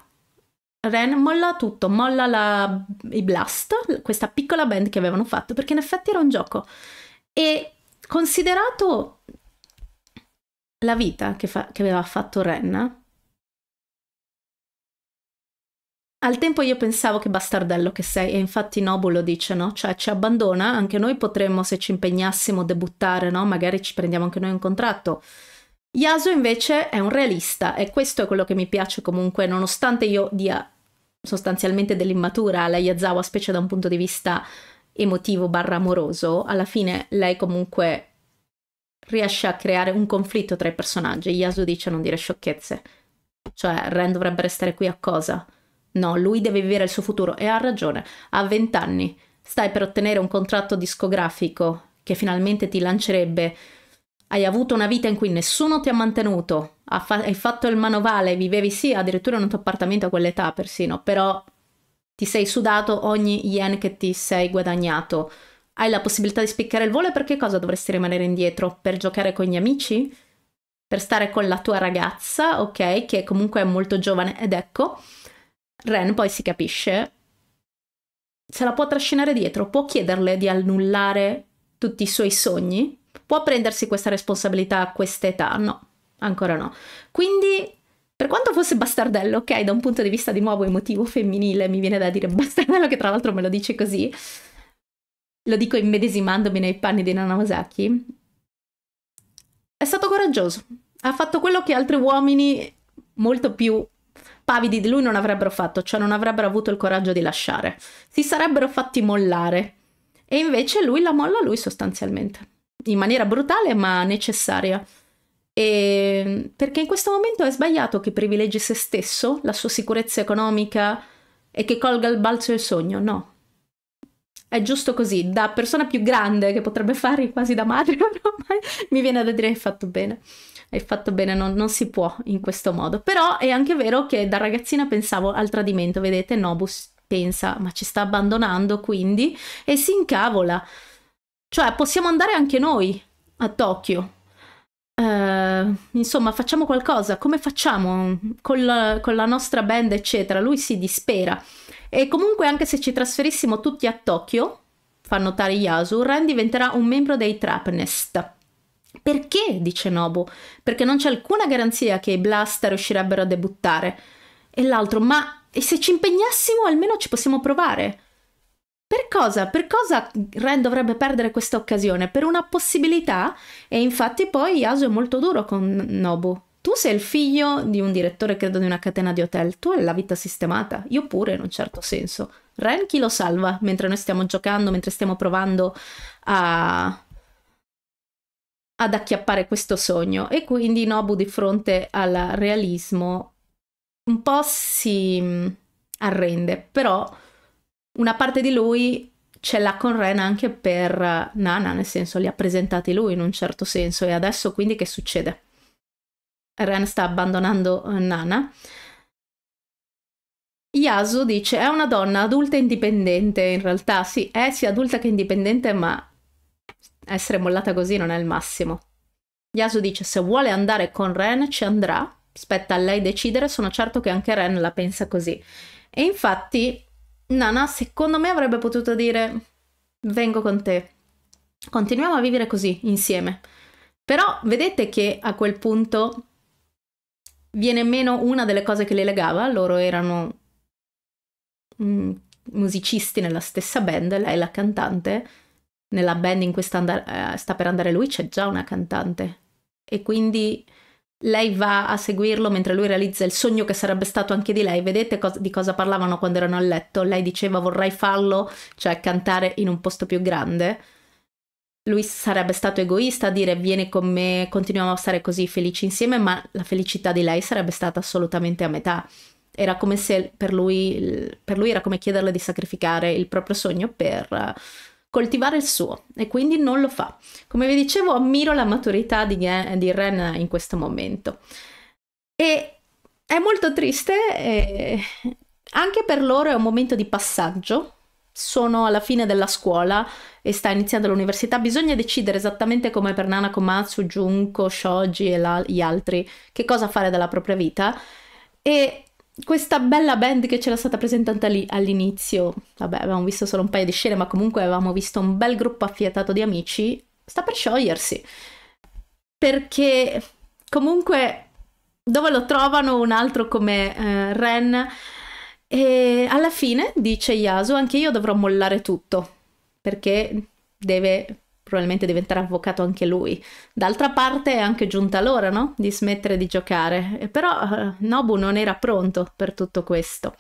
Ren molla tutto, molla la, i Blast, questa piccola band che avevano fatto, perché in effetti era un gioco, e considerato la vita che, fa, che aveva fatto Ren, al tempo io pensavo che bastardello che sei, e infatti Nobu lo dice, no? Cioè ci abbandona, anche noi potremmo se ci impegnassimo debuttare, no? Magari ci prendiamo anche noi un contratto. Yasu invece è un realista, e questo è quello che mi piace comunque, nonostante io dia sostanzialmente dell'immatura alla Yazawa, specie da un punto di vista emotivo barra amoroso, alla fine lei comunque riesce a creare un conflitto tra i personaggi. Yasu dice non dire sciocchezze, cioè Ren dovrebbe restare qui a cosa? No, lui deve vivere il suo futuro, e ha ragione, ha vent'anni, stai per ottenere un contratto discografico che finalmente ti lancerebbe. Hai avuto una vita in cui nessuno ti ha mantenuto, hai fatto il manovale, vivevi sì, addirittura in un tuo appartamento a quell'età persino, però ti sei sudato ogni yen che ti sei guadagnato. Hai la possibilità di spiccare il volo, e per che cosa dovresti rimanere indietro? Per giocare con gli amici? Per stare con la tua ragazza, ok, che comunque è molto giovane. Ed ecco, Ren poi si capisce, se la può trascinare dietro, può chiederle di annullare tutti i suoi sogni? Può prendersi questa responsabilità a quest'età? No, ancora no. Quindi, per quanto fosse bastardello, ok, da un punto di vista di nuovo emotivo femminile, mi viene da dire bastardello, che tra l'altro me lo dice così, lo dico immedesimandomi nei panni di Nana Osaki, è stato coraggioso, ha fatto quello che altri uomini molto più pavidi di lui non avrebbero fatto, cioè non avrebbero avuto il coraggio di lasciare, si sarebbero fatti mollare, e invece lui la molla lui sostanzialmente, in maniera brutale ma necessaria. E perché in questo momento è sbagliato che privilegi se stesso, la sua sicurezza economica, e che colga al balzo il sogno, no, è giusto così, da persona più grande che potrebbe fare quasi da madre ormai, mi viene da dire hai fatto bene, hai fatto bene, non, non si può in questo modo. Però è anche vero che da ragazzina pensavo al tradimento, vedete Nobu pensa ma ci sta abbandonando quindi, e si incavola. Cioè, possiamo andare anche noi a Tokyo. Uh, insomma, facciamo qualcosa. Come facciamo? Con la, con la nostra band, eccetera. Lui si dispera. E comunque, anche se ci trasferissimo tutti a Tokyo, fa notare Yasu, Ren diventerà un membro dei Trap Nest. Perché? Dice Nobu. Perché non c'è alcuna garanzia che i Blaster riuscirebbero a debuttare. E l'altro, ma e se ci impegnassimo, almeno ci possiamo provare. Per cosa? Per cosa Ren dovrebbe perdere questa occasione? Per una possibilità? E infatti poi Yasu è molto duro con Nobu. Tu sei il figlio di un direttore, credo, di una catena di hotel. Tu hai la vita sistemata. Io pure, in un certo senso. Ren chi lo salva? Mentre noi stiamo giocando, mentre stiamo provando a... ad acchiappare questo sogno. E quindi Nobu, di fronte al realismo, un po' si arrende. Però... una parte di lui ce l'ha con Ren anche per Nana, nel senso li ha presentati lui in un certo senso, e adesso quindi che succede? Ren sta abbandonando Nana. Yasu dice è una donna adulta e indipendente, in realtà sì, è sia adulta che indipendente, ma essere mollata così non è il massimo. Yasu dice se vuole andare con Ren ci andrà, spetta a lei decidere, sono certo che anche Ren la pensa così. E infatti... Nana, secondo me, avrebbe potuto dire vengo con te, continuiamo a vivere così, insieme. Però vedete che a quel punto viene meno una delle cose che le legava, loro erano mm, musicisti nella stessa band, lei la cantante, nella band in cui sta, andare, eh, sta per andare lui c'è già una cantante, e quindi... lei va a seguirlo mentre lui realizza il sogno che sarebbe stato anche di lei. Vedete co- di cosa parlavano quando erano a letto? Lei diceva vorrei farlo, cioè cantare in un posto più grande. Lui sarebbe stato egoista a dire vieni con me, continuiamo a stare così felici insieme, ma la felicità di lei sarebbe stata assolutamente a metà. Era come se per lui, per lui era come chiederle di sacrificare il proprio sogno per... coltivare il suo, e quindi non lo fa. Come vi dicevo, ammiro la maturità di, di Ren in questo momento, e è molto triste, e anche per loro è un momento di passaggio, sono alla fine della scuola e sta iniziando l'università, bisogna decidere esattamente come per Nana Komatsu, Junko, Shoji e la, gli altri, che cosa fare della propria vita. E questa bella band che c'era stata presentata lì all'inizio, vabbè avevamo visto solo un paio di scene ma comunque avevamo visto un bel gruppo affiatato di amici, sta per sciogliersi, perché comunque dove lo trovano un altro come eh, Ren? E alla fine dice Yasu anche io dovrò mollare tutto, perché deve probabilmente diventare avvocato anche lui. D'altra parte è anche giunta l'ora, no? Di smettere di giocare. E però Nobu non era pronto per tutto questo.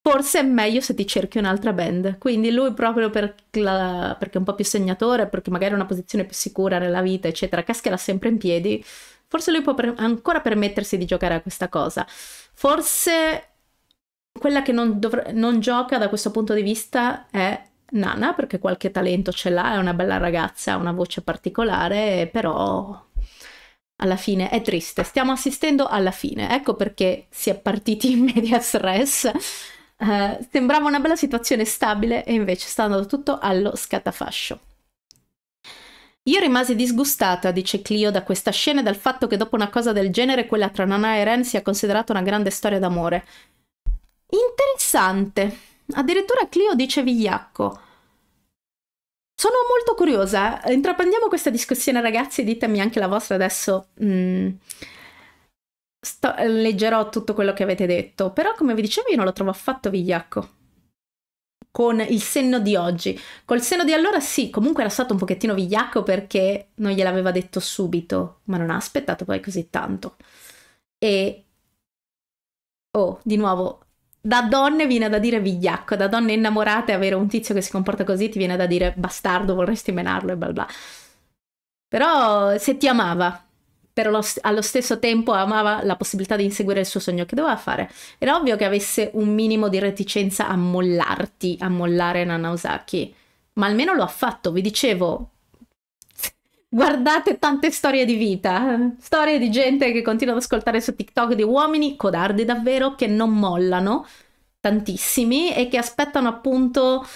Forse è meglio se ti cerchi un'altra band. Quindi lui, proprio per la... perché è un po' più segnatore, perché magari ha una posizione più sicura nella vita, eccetera, cascherà sempre in piedi. Forse lui può per... ancora permettersi di giocare a questa cosa. Forse quella che non, dovr... non gioca da questo punto di vista è Nana, perché qualche talento ce l'ha, è una bella ragazza, ha una voce particolare, però... alla fine è triste, stiamo assistendo alla fine. Ecco perché si è partiti in medias res. Uh, sembrava una bella situazione stabile e invece sta andando tutto allo scatafascio. Io rimasi disgustata, dice Clio, da questa scena e dal fatto che dopo una cosa del genere quella tra Nana e Ren sia considerata una grande storia d'amore. Interessante. Addirittura Clio dice vigliacco. Sono molto curiosa, intraprendiamo questa discussione ragazzi, ditemi anche la vostra adesso, mm, sto, leggerò tutto quello che avete detto, però come vi dicevo io non lo trovo affatto vigliacco, con il senno di oggi, col senno di allora sì, comunque era stato un pochettino vigliacco perché non gliel'aveva detto subito, ma non ha aspettato poi così tanto. E, oh, di nuovo... Da donne viene da dire vigliacco, da donne innamorate avere un tizio che si comporta così ti viene da dire bastardo, vorresti menarlo e bla bla. Però se ti amava, però lo, allo stesso tempo amava la possibilità di inseguire il suo sogno, che doveva fare? Era ovvio che avesse un minimo di reticenza a mollarti, a mollare Nana Osaki, ma almeno lo ha fatto, vi dicevo... Guardate tante storie di vita, storie di gente che continua ad ascoltare su TikTok, di uomini codardi davvero che non mollano, tantissimi, e che aspettano appunto,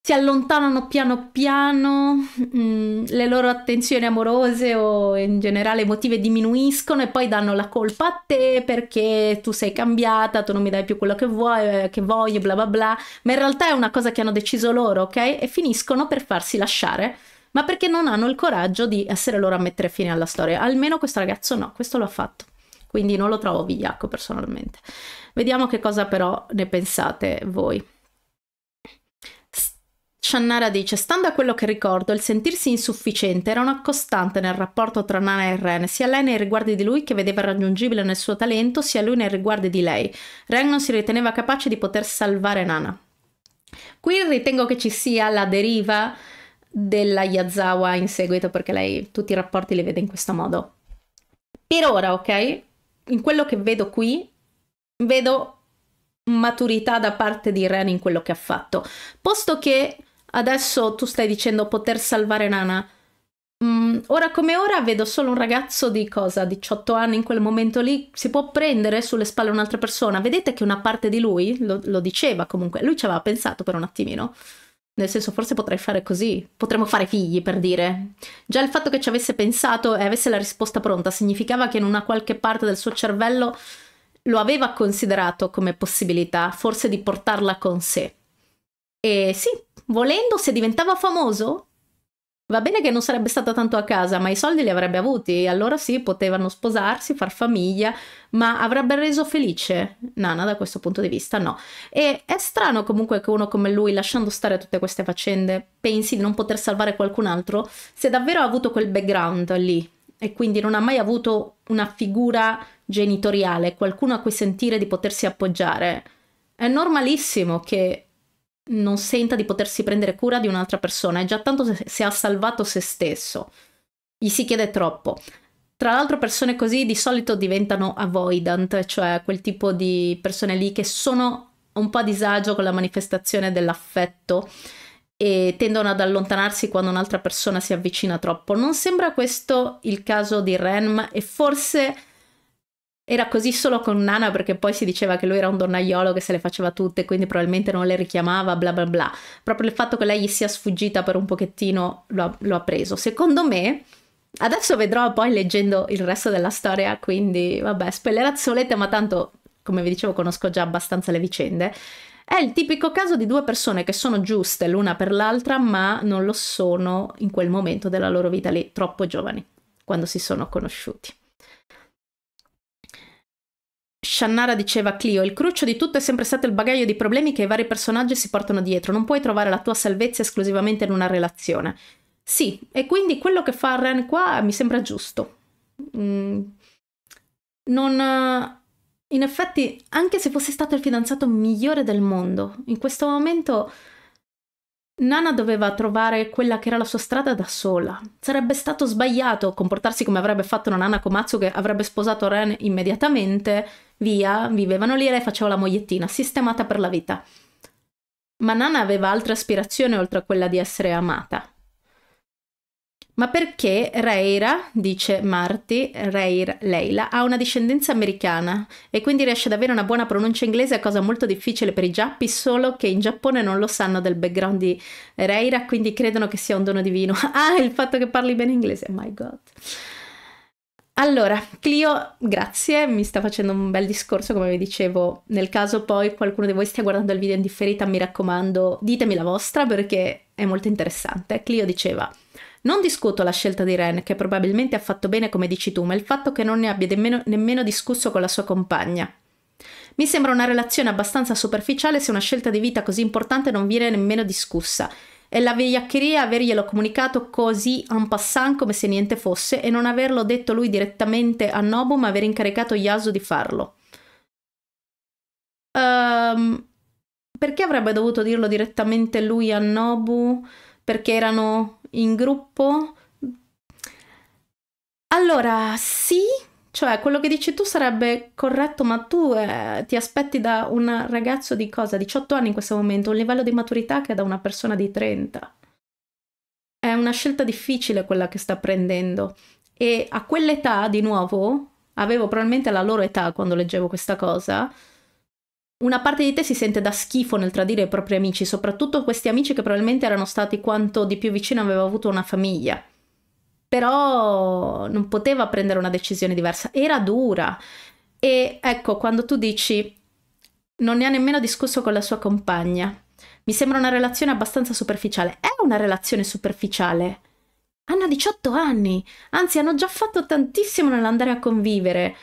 si allontanano piano piano, mh, le loro attenzioni amorose o in generale emotive diminuiscono e poi danno la colpa a te perché tu sei cambiata, tu non mi dai più quello che vuoi, che voglio, bla bla bla, ma in realtà è una cosa che hanno deciso loro, ok? E finiscono per farsi lasciare. Ma perché non hanno il coraggio di essere loro a mettere fine alla storia. Almeno questo ragazzo no, questo lo ha fatto. Quindi non lo trovo vigliacco personalmente. Vediamo che cosa però ne pensate voi. Shannara dice, stando a quello che ricordo, il sentirsi insufficiente era una costante nel rapporto tra Nana e Ren, sia lei nei riguardi di lui che vedeva irraggiungibile nel suo talento, sia lui nei riguardi di lei. Ren non si riteneva capace di poter salvare Nana. Qui ritengo che ci sia la deriva... della Yazawa in seguito, perché lei tutti i rapporti li vede in questo modo. Per ora, ok? In quello che vedo qui, vedo maturità da parte di Ren in quello che ha fatto. Posto che adesso tu stai dicendo poter salvare Nana, mh, ora come ora vedo solo un ragazzo di cosa? diciotto anni in quel momento lì, si può prendere sulle spalle un'altra persona. Vedete che una parte di lui, lo, lo diceva comunque, lui ci aveva pensato per un attimino. Nel senso, forse potrei fare così, potremmo fare figli, per dire. Già il fatto che ci avesse pensato e avesse la risposta pronta significava che in una qualche parte del suo cervello lo aveva considerato come possibilità, forse di portarla con sé. E sì, volendo, se diventava famoso, va bene che non sarebbe stato tanto a casa, ma i soldi li avrebbe avuti, allora sì, potevano sposarsi, far famiglia, ma avrebbe reso felice Nana da questo punto di vista? No. E è strano comunque che uno come lui, lasciando stare tutte queste faccende, pensi di non poter salvare qualcun altro, se davvero ha avuto quel background lì e quindi non ha mai avuto una figura genitoriale, qualcuno a cui sentire di potersi appoggiare. È normalissimo che... non senta di potersi prendere cura di un'altra persona, è già tanto se, se ha salvato se stesso, gli si chiede troppo. Tra l'altro persone così di solito diventano avoidant, cioè quel tipo di persone lì che sono un po' a disagio con la manifestazione dell'affetto e tendono ad allontanarsi quando un'altra persona si avvicina troppo. Non sembra questo il caso di Ren, e forse... era così solo con Nana, perché poi si diceva che lui era un donnaiolo che se le faceva tutte, quindi probabilmente non le richiamava, bla bla bla. Proprio il fatto che lei gli sia sfuggita per un pochettino lo ha, lo ha preso. Secondo me, adesso vedrò poi leggendo il resto della storia, quindi vabbè, spoilerate se volete, ma tanto, come vi dicevo, conosco già abbastanza le vicende. È il tipico caso di due persone che sono giuste l'una per l'altra, ma non lo sono in quel momento della loro vita lì, troppo giovani, quando si sono conosciuti. Shannara diceva, Clio, il cruccio di tutto è sempre stato il bagaglio di problemi che i vari personaggi si portano dietro, non puoi trovare la tua salvezza esclusivamente in una relazione. Sì, e quindi quello che fa Ren qua mi sembra giusto. Mm. Non... In effetti, anche se fosse stato il fidanzato migliore del mondo, in questo momento Nana doveva trovare quella che era la sua strada da sola. Sarebbe stato sbagliato comportarsi come avrebbe fatto una Nana Komatsu che avrebbe sposato Ren immediatamente, via, vivevano lì e lei faceva la mogliettina, sistemata per la vita. Ma Nana aveva altre aspirazioni oltre a quella di essere amata. Ma perché Reira, dice Marty, Reira Leila, ha una discendenza americana e quindi riesce ad avere una buona pronuncia inglese, cosa molto difficile per i giappi, solo che in Giappone non lo sanno del background di Reira, quindi credono che sia un dono divino. Ah, il fatto che parli bene inglese, my god. Allora, Clio, grazie, mi sta facendo un bel discorso, come vi dicevo. Nel caso poi qualcuno di voi stia guardando il video in differita, mi raccomando, ditemi la vostra perché è molto interessante. Clio diceva... Non discuto la scelta di Ren, che probabilmente ha fatto bene come dici tu, ma il fatto che non ne abbia nemmeno, nemmeno discusso con la sua compagna. Mi sembra una relazione abbastanza superficiale se una scelta di vita così importante non viene nemmeno discussa. E la vigliaccheria averglielo comunicato così en passant come se niente fosse e non averlo detto lui direttamente a Nobu ma aver incaricato Yasu di farlo. Um, perché avrebbe dovuto dirlo direttamente lui a Nobu? Perché erano... in gruppo? Allora sì, cioè quello che dici tu sarebbe corretto, ma tu eh, ti aspetti da un ragazzo di cosa? diciotto anni in questo momento, un livello di maturità che è da una persona di trenta. È una scelta difficile quella che sta prendendo e a quell'età, di nuovo, avevo probabilmente la loro età quando leggevo questa cosa, una parte di te si sente da schifo nel tradire i propri amici, soprattutto questi amici che probabilmente erano stati quanto di più vicino aveva avuto una famiglia. Però non poteva prendere una decisione diversa, era dura. E ecco, quando tu dici non ne ha nemmeno discusso con la sua compagna, mi sembra una relazione abbastanza superficiale. È una relazione superficiale. Hanno diciotto anni, anzi hanno già fatto tantissimo nell'andare a convivere.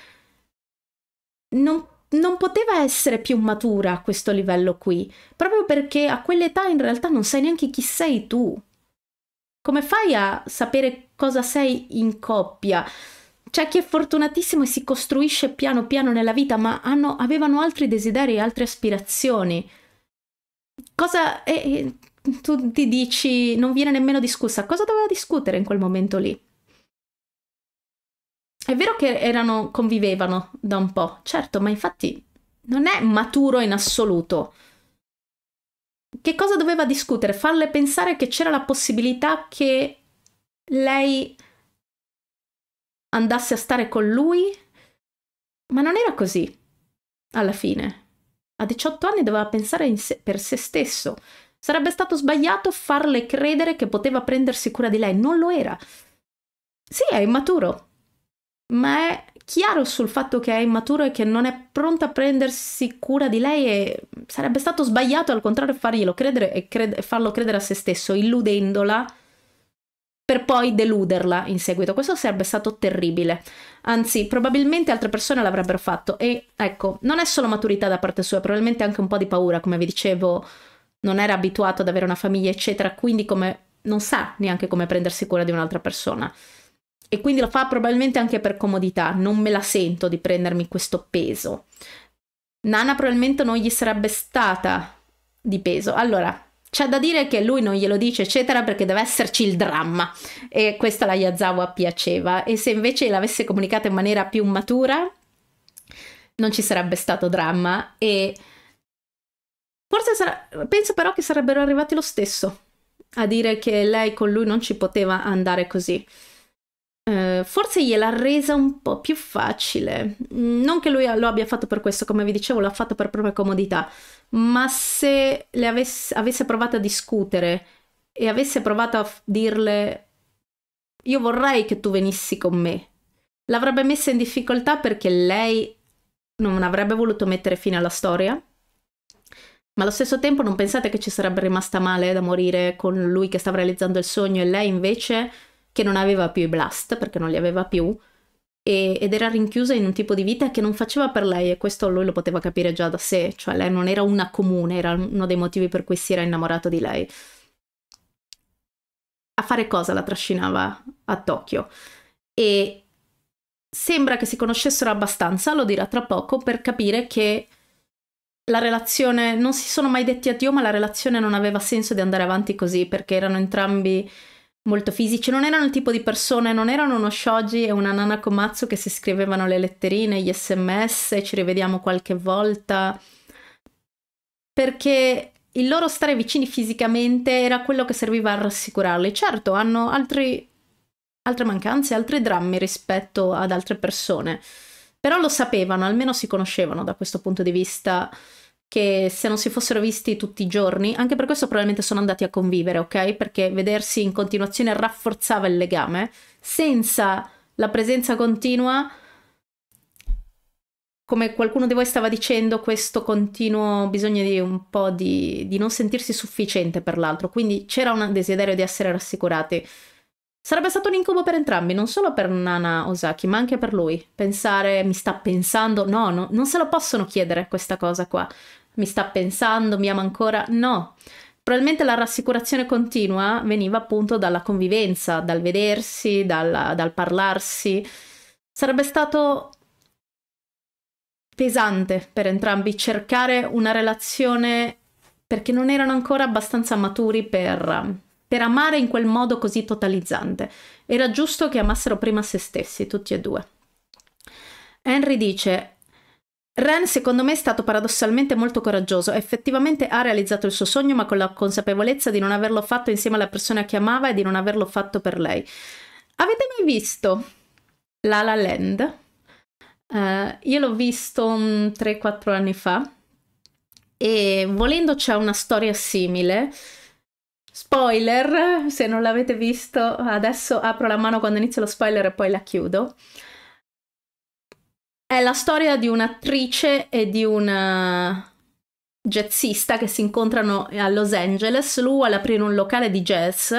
Non Non poteva essere più matura a questo livello qui, proprio perché a quell'età in realtà non sai neanche chi sei tu. Come fai a sapere cosa sei in coppia? C'è chi è fortunatissimo e si costruisce piano piano nella vita, ma hanno, avevano altri desideri e altre aspirazioni. Cosa eh, tu ti dici, non viene nemmeno discussa, cosa doveva discutere in quel momento lì? È vero che erano, convivevano da un po', certo, ma infatti non è maturo in assoluto. Che cosa doveva discutere? Farle pensare che c'era la possibilità che lei andasse a stare con lui? Ma non era così, alla fine. A diciotto anni doveva pensare in se, per se stesso. Sarebbe stato sbagliato farle credere che poteva prendersi cura di lei, non lo era. Sì, è immaturo. Ma è chiaro sul fatto che è immaturo e che non è pronta a prendersi cura di lei e sarebbe stato sbagliato al contrario farglielo credere e cred- farlo credere a se stesso, illudendola per poi deluderla in seguito. Questo sarebbe stato terribile. Anzi, probabilmente altre persone l'avrebbero fatto. E ecco, non è solo maturità da parte sua, probabilmente anche un po' di paura, come vi dicevo, non era abituato ad avere una famiglia, eccetera, quindi come non sa neanche come prendersi cura di un'altra persona. E quindi lo fa probabilmente anche per comodità, non me la sento di prendermi questo peso. Nana probabilmente non gli sarebbe stata di peso. Allora, c'è da dire che lui non glielo dice eccetera perché deve esserci il dramma e questa la Yazawa piaceva, e se invece l'avesse comunicata in maniera più matura non ci sarebbe stato dramma e forse sarà... penso però che sarebbero arrivati lo stesso a dire che lei con lui non ci poteva andare così. Uh, forse gliel'ha resa un po' più facile, non che lui lo abbia fatto per questo, come vi dicevo l'ha fatto per propria comodità, ma se le avesse, avesse provato a discutere e avesse provato a dirle io vorrei che tu venissi con me, l'avrebbe messa in difficoltà perché lei non avrebbe voluto mettere fine alla storia, ma allo stesso tempo non pensate che ci sarebbe rimasta male da morire con lui che stava realizzando il sogno e lei invece... che non aveva più i blast, perché non li aveva più, e, ed era rinchiusa in un tipo di vita che non faceva per lei, e questo lui lo poteva capire già da sé, cioè lei non era una comune, era uno dei motivi per cui si era innamorato di lei. a fare cosa la trascinava a Tokyo. E sembra che si conoscessero abbastanza, lo dirà tra poco, per capire che la relazione, non si sono mai detti addio, ma la relazione non aveva senso di andare avanti così, perché erano entrambi molto fisici, non erano il tipo di persone, non erano uno shoji e una Nana Komatsu che si scrivevano le letterine, gli sms, ci rivediamo qualche volta, perché il loro stare vicini fisicamente era quello che serviva a rassicurarli. Certo, hanno altri, altre mancanze, altri drammi rispetto ad altre persone, però lo sapevano, almeno si conoscevano da questo punto di vista, che se non si fossero visti tutti i giorni, anche per questo probabilmente sono andati a convivere, ok? Perché vedersi in continuazione rafforzava il legame, senza la presenza continua, come qualcuno di voi stava dicendo, questo continuo bisogno di un po' di, di non sentirsi sufficiente per l'altro, quindi c'era un desiderio di essere rassicurati. Sarebbe stato un incubo per entrambi, non solo per Nana Osaki, ma anche per lui. Pensare, mi sta pensando, no, no, non se lo possono chiedere questa cosa qua. Mi sta pensando, mi ama ancora, no. Probabilmente la rassicurazione continua veniva appunto dalla convivenza, dal vedersi, dal, dal parlarsi. Sarebbe stato pesante per entrambi cercare una relazione, perché non erano ancora abbastanza maturi per... per amare in quel modo così totalizzante. Era giusto che amassero prima se stessi, tutti e due. Henry dice, Ren secondo me è stato paradossalmente molto coraggioso, effettivamente ha realizzato il suo sogno ma con la consapevolezza di non averlo fatto insieme alla persona che amava e di non averlo fatto per lei. Avete mai visto La La Land? Uh, io l'ho visto um, tre quattro anni fa e volendo c'è una storia simile. Spoiler, se non l'avete visto, adesso apro la mano quando inizio lo spoiler e poi la chiudo. È la storia di un'attrice e di un jazzista che si incontrano a Los Angeles, lui all'aprire un locale di jazz,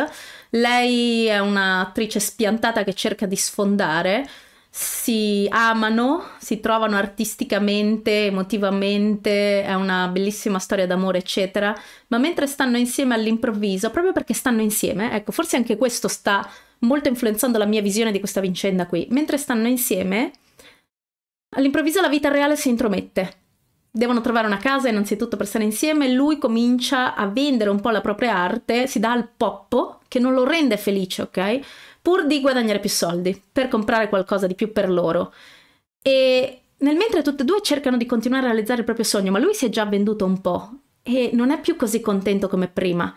lei è un'attrice spiantata che cerca di sfondare, si amano, si trovano artisticamente, emotivamente, è una bellissima storia d'amore eccetera, ma mentre stanno insieme all'improvviso, proprio perché stanno insieme, ecco forse anche questo sta molto influenzando la mia visione di questa vicenda qui, mentre stanno insieme all'improvviso la vita reale si intromette, devono trovare una casa innanzitutto per stare insieme, lui comincia a vendere un po' la propria arte, si dà al poppo che non lo rende felice, ok? Pur di guadagnare più soldi, per comprare qualcosa di più per loro. E nel mentre tutte e due cercano di continuare a realizzare il proprio sogno, ma lui si è già venduto un po' e non è più così contento come prima.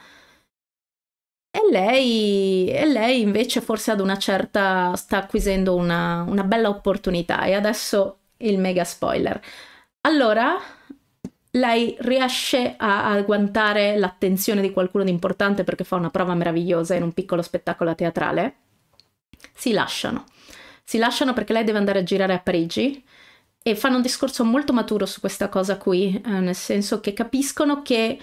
E lei, e lei invece forse ad una certa sta acquisendo una, una bella opportunità. E adesso il mega spoiler. Allora lei riesce a agguantare l'attenzione di qualcuno di importante perché fa una prova meravigliosa in un piccolo spettacolo teatrale. Si lasciano, si lasciano perché lei deve andare a girare a Parigi e fanno un discorso molto maturo su questa cosa qui, eh, nel senso che capiscono che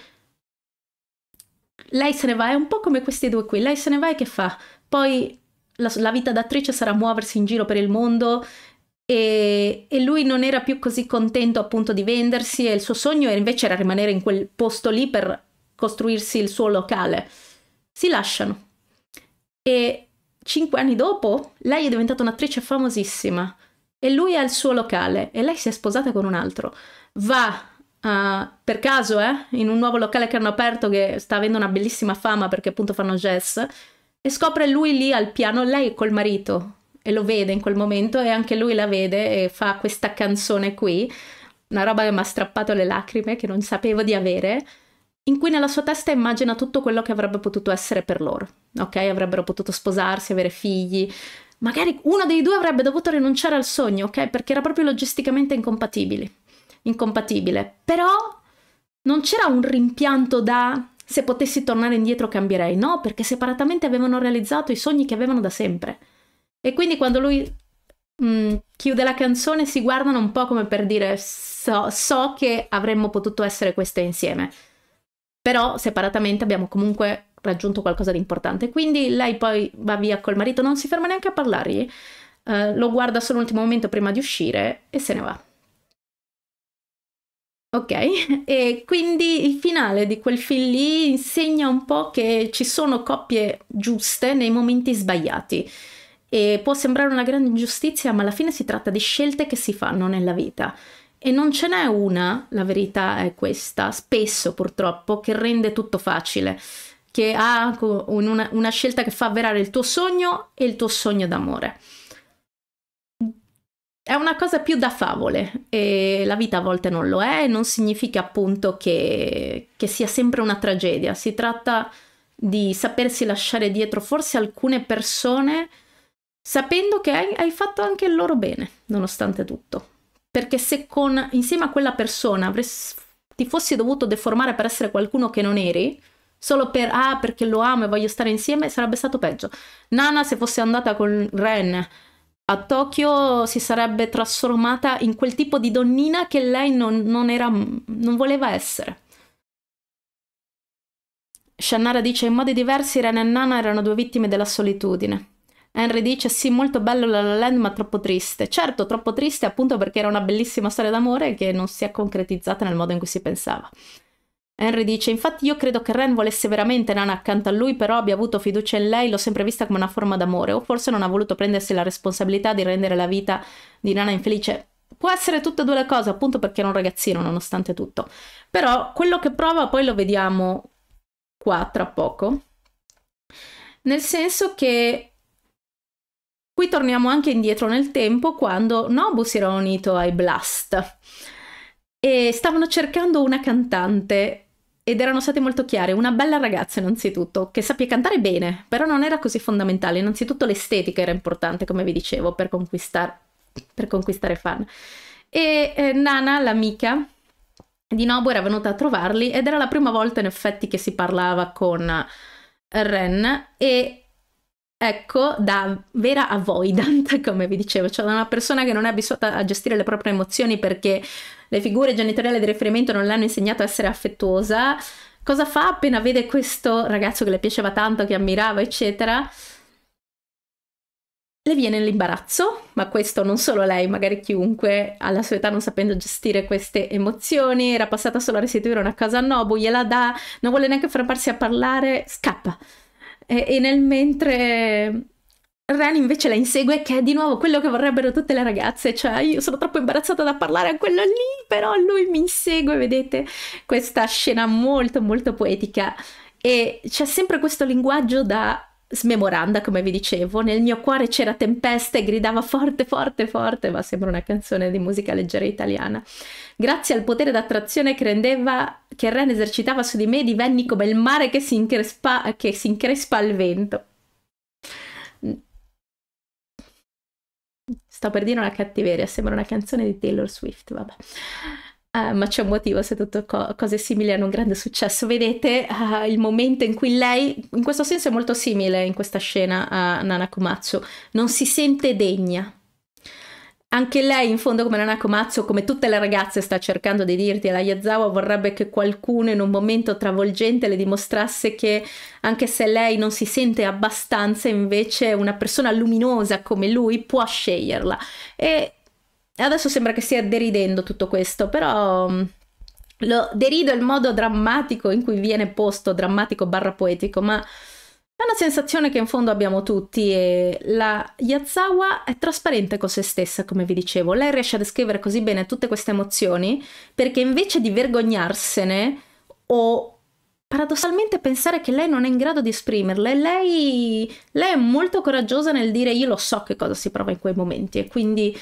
lei se ne va, è un po' come questi due qui, lei se ne va e che fa? Poi la, la vita d'attrice sarà muoversi in giro per il mondo e, e lui non era più così contento appunto di vendersi e il suo sogno invece era rimanere in quel posto lì per costruirsi il suo locale. Si lasciano e cinque anni dopo lei è diventata un'attrice famosissima e lui ha il suo locale e lei si è sposata con un altro. Va uh, per caso eh, in un nuovo locale che hanno aperto che sta avendo una bellissima fama perché appunto fanno jazz e scopre lui lì al piano, lei col marito e lo vede in quel momento e anche lui la vede e fa questa canzone qui, una roba che mi ha strappato le lacrime che non sapevo di avere, in cui nella sua testa immagina tutto quello che avrebbe potuto essere per loro, ok? Avrebbero potuto sposarsi, avere figli, magari uno dei due avrebbe dovuto rinunciare al sogno, ok? Perché era proprio logisticamente incompatibile, incompatibile. Però non c'era un rimpianto da se potessi tornare indietro cambierei, no? Perché separatamente avevano realizzato i sogni che avevano da sempre. E quindi quando lui mh, chiude la canzone si guardano un po' come per dire so, so che avremmo potuto essere queste insieme. Però separatamente abbiamo comunque raggiunto qualcosa di importante. Quindi lei poi va via col marito, non si ferma neanche a parlargli, eh, lo guarda solo l'ultimo momento prima di uscire e se ne va. Ok, e quindi il finale di quel film lì insegna un po' che ci sono coppie giuste nei momenti sbagliati, e può sembrare una grande ingiustizia, ma alla fine si tratta di scelte che si fanno nella vita e non ce n'è una, la verità è questa, spesso purtroppo, che rende tutto facile, che ha una, una scelta che fa avverare il tuo sogno e il tuo sogno d'amore. È una cosa più da favole, e la vita a volte non lo è, e non significa appunto che, che sia sempre una tragedia. Si tratta di sapersi lasciare dietro forse alcune persone sapendo che hai, hai fatto anche il loro bene, nonostante tutto. Perché se con, insieme a quella persona avresti, ti fossi dovuto deformare per essere qualcuno che non eri, solo per, ah, perché lo amo e voglio stare insieme, sarebbe stato peggio. Nana, se fosse andata con Ren a Tokyo, si sarebbe trasformata in quel tipo di donnina che lei non, non era, non voleva essere. Shannara dice: in modi diversi Ren e Nana erano due vittime della solitudine. Henry dice: sì, molto bello La La Land, ma troppo triste. Certo, troppo triste, appunto perché era una bellissima storia d'amore che non si è concretizzata nel modo in cui si pensava. Henry dice: infatti io credo che Ren volesse veramente Nana accanto a lui, però abbia avuto fiducia in lei, l'ho sempre vista come una forma d'amore, o forse non ha voluto prendersi la responsabilità di rendere la vita di Nana infelice. Può essere tutte e due le cose, appunto perché era un ragazzino nonostante tutto. Però quello che prova poi lo vediamo qua tra poco, nel senso che qui torniamo anche indietro nel tempo, quando Nobu si era unito ai Blast e stavano cercando una cantante. Ed erano stati molto chiari, una bella ragazza innanzitutto, che sappia cantare bene, però non era così fondamentale, innanzitutto l'estetica era importante, come vi dicevo, per, conquistar per conquistare fan. E eh, Nana, l'amica di Nobu, era venuta a trovarli, ed era la prima volta in effetti che si parlava con Ren, e ecco, da vera avoidant, come vi dicevo, cioè da una persona che non è abituata a gestire le proprie emozioni perché le figure genitoriali di riferimento non le hanno insegnato a essere affettuosa, cosa fa appena vede questo ragazzo che le piaceva tanto, che ammirava, eccetera? Le viene l'imbarazzo, ma questo non solo lei, magari chiunque, alla sua età, non sapendo gestire queste emozioni, era passata solo a restituire una cosa a Nobu, gliela dà, non vuole neanche fermarsi a parlare, scappa. E nel mentre Ren invece la insegue, che è di nuovo quello che vorrebbero tutte le ragazze, cioè io sono troppo imbarazzata da parlare a quello lì, però lui mi insegue, vedete? Questa scena molto molto poetica, e c'è sempre questo linguaggio da smemoranda, come vi dicevo, nel mio cuore c'era tempesta e gridava forte forte forte, ma sembra una canzone di musica leggera italiana. Grazie al potere d'attrazione che rendeva, che Ren esercitava su di me, divenni come il mare che si increspa, che si increspa al vento. Sto per dire una cattiveria, sembra una canzone di Taylor Swift, vabbè. Uh, ma c'è un motivo se tutte co cose simili hanno un grande successo. Vedete uh, il momento in cui lei, in questo senso è molto simile in questa scena a Nana Komatsu, non si sente degna. Anche lei in fondo, come Nana Komatsu, come tutte le ragazze, sta cercando di dirti, la Yazawa vorrebbe che qualcuno in un momento travolgente le dimostrasse che anche se lei non si sente abbastanza, invece una persona luminosa come lui può sceglierla. E adesso sembra che stia deridendo tutto questo, però lo derido il modo drammatico in cui viene posto, drammatico barra poetico, ma è una sensazione che in fondo abbiamo tutti, e la Yazawa è trasparente con se stessa, come vi dicevo. Lei riesce a descrivere così bene tutte queste emozioni perché invece di vergognarsene o paradossalmente pensare che lei non è in grado di esprimerle, lei, lei è molto coraggiosa nel dire io lo so che cosa si prova in quei momenti, e quindi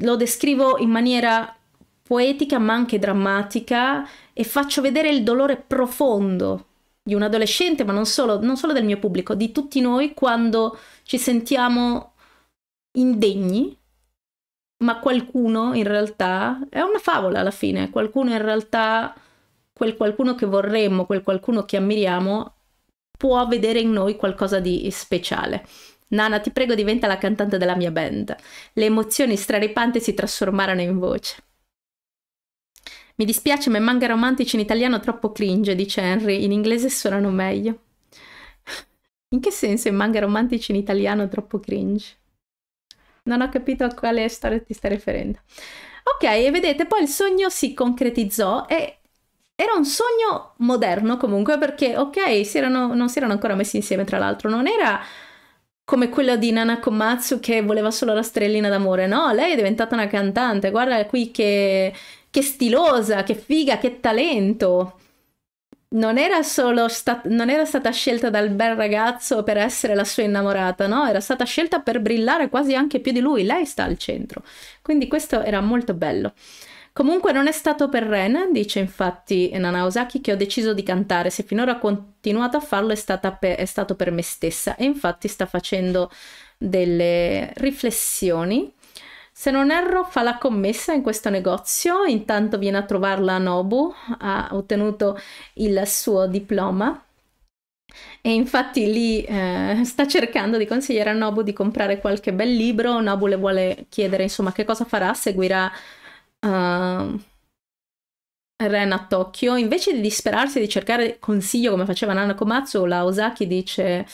lo descrivo in maniera poetica ma anche drammatica, e faccio vedere il dolore profondo di un adolescente, ma non solo, non solo del mio pubblico, di tutti noi, quando ci sentiamo indegni, ma qualcuno in realtà è una favola alla fine, qualcuno in realtà, quel qualcuno che vorremmo, quel qualcuno che ammiriamo, può vedere in noi qualcosa di speciale. Nana, ti prego, diventa la cantante della mia band. Le emozioni straripanti si trasformarono in voce. Mi dispiace, ma i manga romantici in italiano troppo cringe, dice Henry. In inglese suonano meglio. In che senso i manga romantici in italiano troppo cringe? Non ho capito a quale storia ti stai riferendo. Ok, e vedete, poi il sogno si concretizzò e era un sogno moderno comunque, perché ok, si erano, non si erano ancora messi insieme, tra l'altro, non era come quello di Nana Komatsu che voleva solo la stellina d'amore, no? Lei è diventata una cantante, guarda qui che, che stilosa, che figa, che talento. Non era solo sta- non era stata scelta dal bel ragazzo per essere la sua innamorata, no? Era stata scelta per brillare quasi anche più di lui, lei sta al centro. Quindi questo era molto bello. Comunque non è stato per Ren, dice infatti Nana Osaki, che ho deciso di cantare. Se finora ho continuato a farlo è, stata pe- è stato per me stessa. E infatti sta facendo delle riflessioni. Se non erro fa la commessa in questo negozio, intanto viene a trovarla Nobu, ha ottenuto il suo diploma e infatti lì eh, sta cercando di consigliare a Nobu di comprare qualche bel libro. Nobu le vuole chiedere insomma che cosa farà, seguirà uh, Ren a Tokyo. Invece di disperarsi di cercare consiglio come faceva Nana Komatsu, la Osaki dice: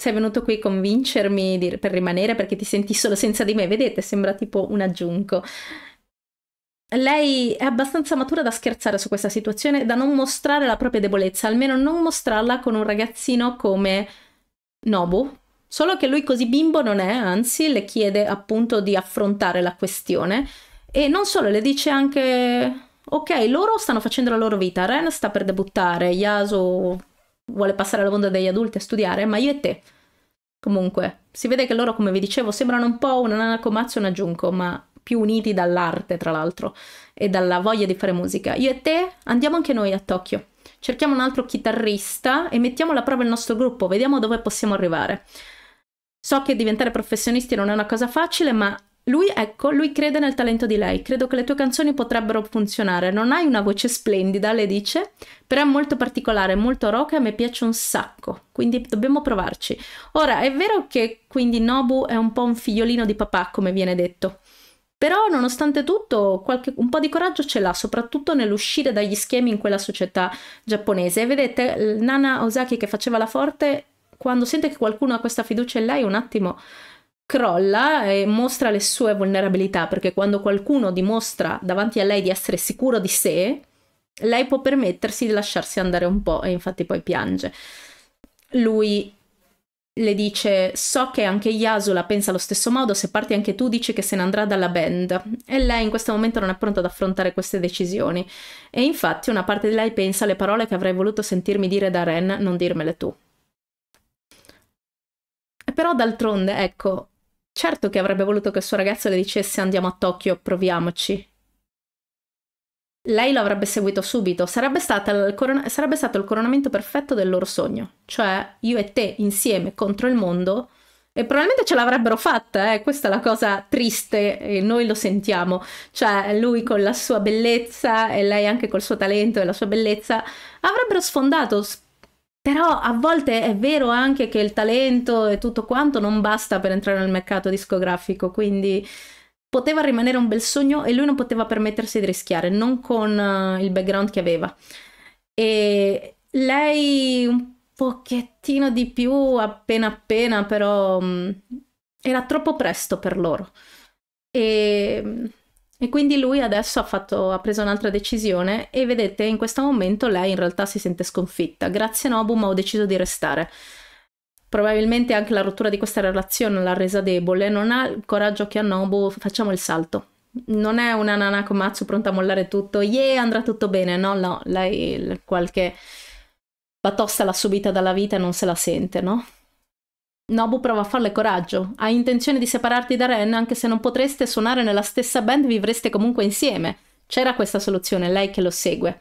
sei venuto qui a convincermi di, per rimanere perché ti senti solo senza di me. Vedete, sembra tipo un aggiunco. Lei è abbastanza matura da scherzare su questa situazione, da non mostrare la propria debolezza, almeno non mostrarla con un ragazzino come Nobu. Solo che lui così bimbo non è, anzi le chiede appunto di affrontare la questione. E non solo, le dice anche: ok, loro stanno facendo la loro vita, Ren sta per debuttare, Yasu vuole passare alla mondo degli adulti a studiare, ma io e te. Comunque, si vede che loro, come vi dicevo, sembrano un po' una Nana Komatsu e una Junko, ma più uniti dall'arte, tra l'altro, e dalla voglia di fare musica. Io e te andiamo anche noi a Tokyo. Cerchiamo un altro chitarrista e mettiamo alla prova il nostro gruppo, vediamo dove possiamo arrivare. So che diventare professionisti non è una cosa facile, ma lui, ecco, lui crede nel talento di lei. Credo che le tue canzoni potrebbero funzionare. Non hai una voce splendida, le dice, però è molto particolare, molto rock e a me piace un sacco. Quindi dobbiamo provarci. Ora, è vero che quindi Nobu è un po' un figliolino di papà, come viene detto. Però, nonostante tutto, qualche, un po' di coraggio ce l'ha, soprattutto nell'uscire dagli schemi in quella società giapponese. E vedete, Nana Osaki che faceva la forte, quando sente che qualcuno ha questa fiducia in lei, un attimo crolla e mostra le sue vulnerabilità, perché quando qualcuno dimostra davanti a lei di essere sicuro di sé, lei può permettersi di lasciarsi andare un po' e infatti poi piange. Lui le dice: so che anche Yasu la pensa allo stesso modo, se parti anche tu dici che se ne andrà dalla band. E lei in questo momento non è pronta ad affrontare queste decisioni e infatti una parte di lei pensa: le parole che avrei voluto sentirmi dire da Ren, non dirmele tu. E però d'altronde, ecco, certo che avrebbe voluto che il suo ragazzo le dicesse: andiamo a Tokyo, proviamoci. Lei lo avrebbe seguito subito, sarebbe, stata il corona- sarebbe stato il coronamento perfetto del loro sogno, cioè io e te insieme contro il mondo, e probabilmente ce l'avrebbero fatta, eh? Questa è la cosa triste e noi lo sentiamo, cioè lui con la sua bellezza e lei anche col suo talento e la sua bellezza avrebbero sfondato. Però a volte è vero anche che il talento e tutto quanto non basta per entrare nel mercato discografico, quindi poteva rimanere un bel sogno e lui non poteva permettersi di rischiare, non con il background che aveva. E lei un pochettino di più, appena appena, però era troppo presto per loro. E... E quindi lui adesso ha, fatto, ha preso un'altra decisione e vedete in questo momento lei in realtà si sente sconfitta. Grazie Nobu, ma ho deciso di restare. Probabilmente anche la rottura di questa relazione l'ha resa debole, non ha il coraggio che ha Nobu. Facciamo il salto. Non è una Nana Komatsu pronta a mollare tutto, yeah andrà tutto bene, no no, lei qualche batosta l'ha subita dalla vita e non se la sente, no? Nobu prova a farle coraggio. Hai intenzione di separarti da Ren? Anche se non potreste suonare nella stessa band, vivreste comunque insieme. C'era questa soluzione, lei che lo segue.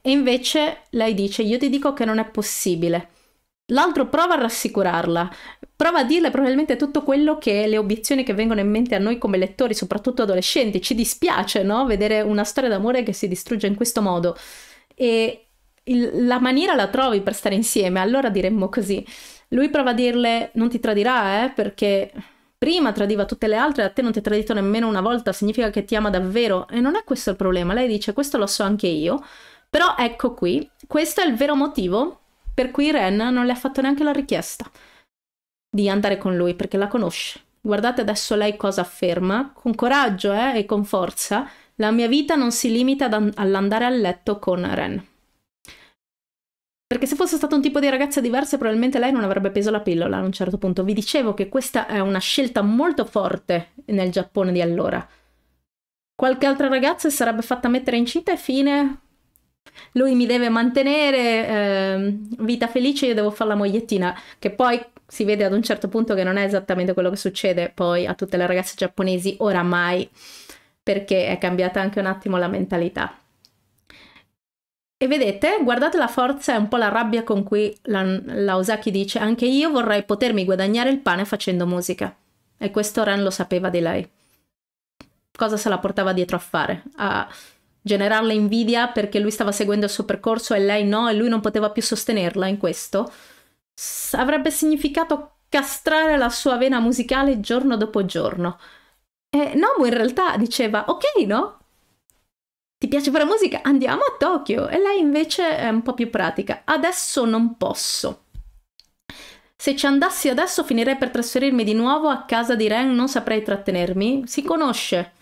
E invece lei dice: io ti dico che non è possibile. L'altro prova a rassicurarla, prova a dirle probabilmente tutto quello che le obiezioni che vengono in mente a noi come lettori, soprattutto adolescenti. Ci dispiace, no? Vedere una storia d'amore che si distrugge in questo modo. E il, la maniera la trovi per stare insieme, allora diremmo così. Lui prova a dirle: non ti tradirà, eh, perché prima tradiva tutte le altre, a te non ti ha tradito nemmeno una volta, significa che ti ama davvero. E non è questo il problema. Lei dice: questo lo so anche io, però ecco qui, questo è il vero motivo per cui Ren non le ha fatto neanche la richiesta di andare con lui, perché la conosce, Guardate adesso lei cosa afferma, con coraggio eh, e con forza. La mia vita non si limita ad all'andare a letto con Ren. Perché se fosse stato un tipo di ragazza diversa probabilmente lei non avrebbe preso la pillola a un certo punto. Vi dicevo che questa è una scelta molto forte nel Giappone di allora. Qualche altra ragazza si sarebbe fatta mettere incinta e fine. Lui mi deve mantenere, eh, vita felice, io devo fare la mogliettina, che poi si vede ad un certo punto che non è esattamente quello che succede poi a tutte le ragazze giapponesi oramai, perché è cambiata anche un attimo la mentalità. E vedete, guardate la forza e un po' la rabbia con cui la, la Osaki dice: anche io vorrei potermi guadagnare il pane facendo musica. E questo Ren lo sapeva di lei. Cosa se la portava dietro a fare? A generarle invidia perché lui stava seguendo il suo percorso e lei no, e lui non poteva più sostenerla in questo? Avrebbe significato castrare la sua vena musicale giorno dopo giorno. E Nomu in realtà diceva: ok, no? Ti piace fare musica? Andiamo a Tokyo! E lei invece è un po' più pratica. Adesso non posso. Se ci andassi adesso finirei per trasferirmi di nuovo a casa di Ren, non saprei trattenermi. Si conosce.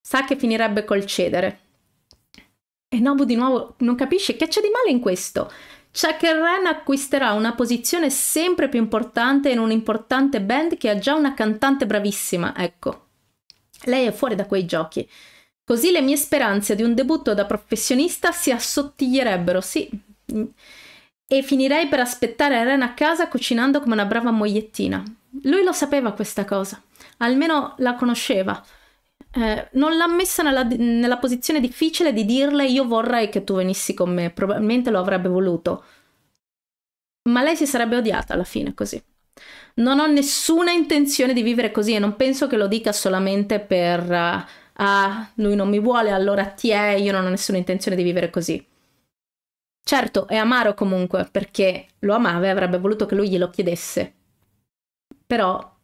Sa che finirebbe col cedere. E Nobu di nuovo non capisce che c'è di male in questo. C'è che Ren acquisterà una posizione sempre più importante in un'importante band che ha già una cantante bravissima, ecco. Lei è fuori da quei giochi. Così le mie speranze di un debutto da professionista si assottiglierebbero, sì. E finirei per aspettare Ren a casa cucinando come una brava mogliettina. Lui lo sapeva questa cosa, almeno la conosceva. Eh, non l'ha messa nella, nella posizione difficile di dirle: io vorrei che tu venissi con me, probabilmente lo avrebbe voluto, ma lei si sarebbe odiata alla fine così. Non ho nessuna intenzione di vivere così e non penso che lo dica solamente per uh, ah, lui non mi vuole, allora ti è, io non ho nessuna intenzione di vivere così. Certo, è amaro comunque, perché lo amava e avrebbe voluto che lui glielo chiedesse, però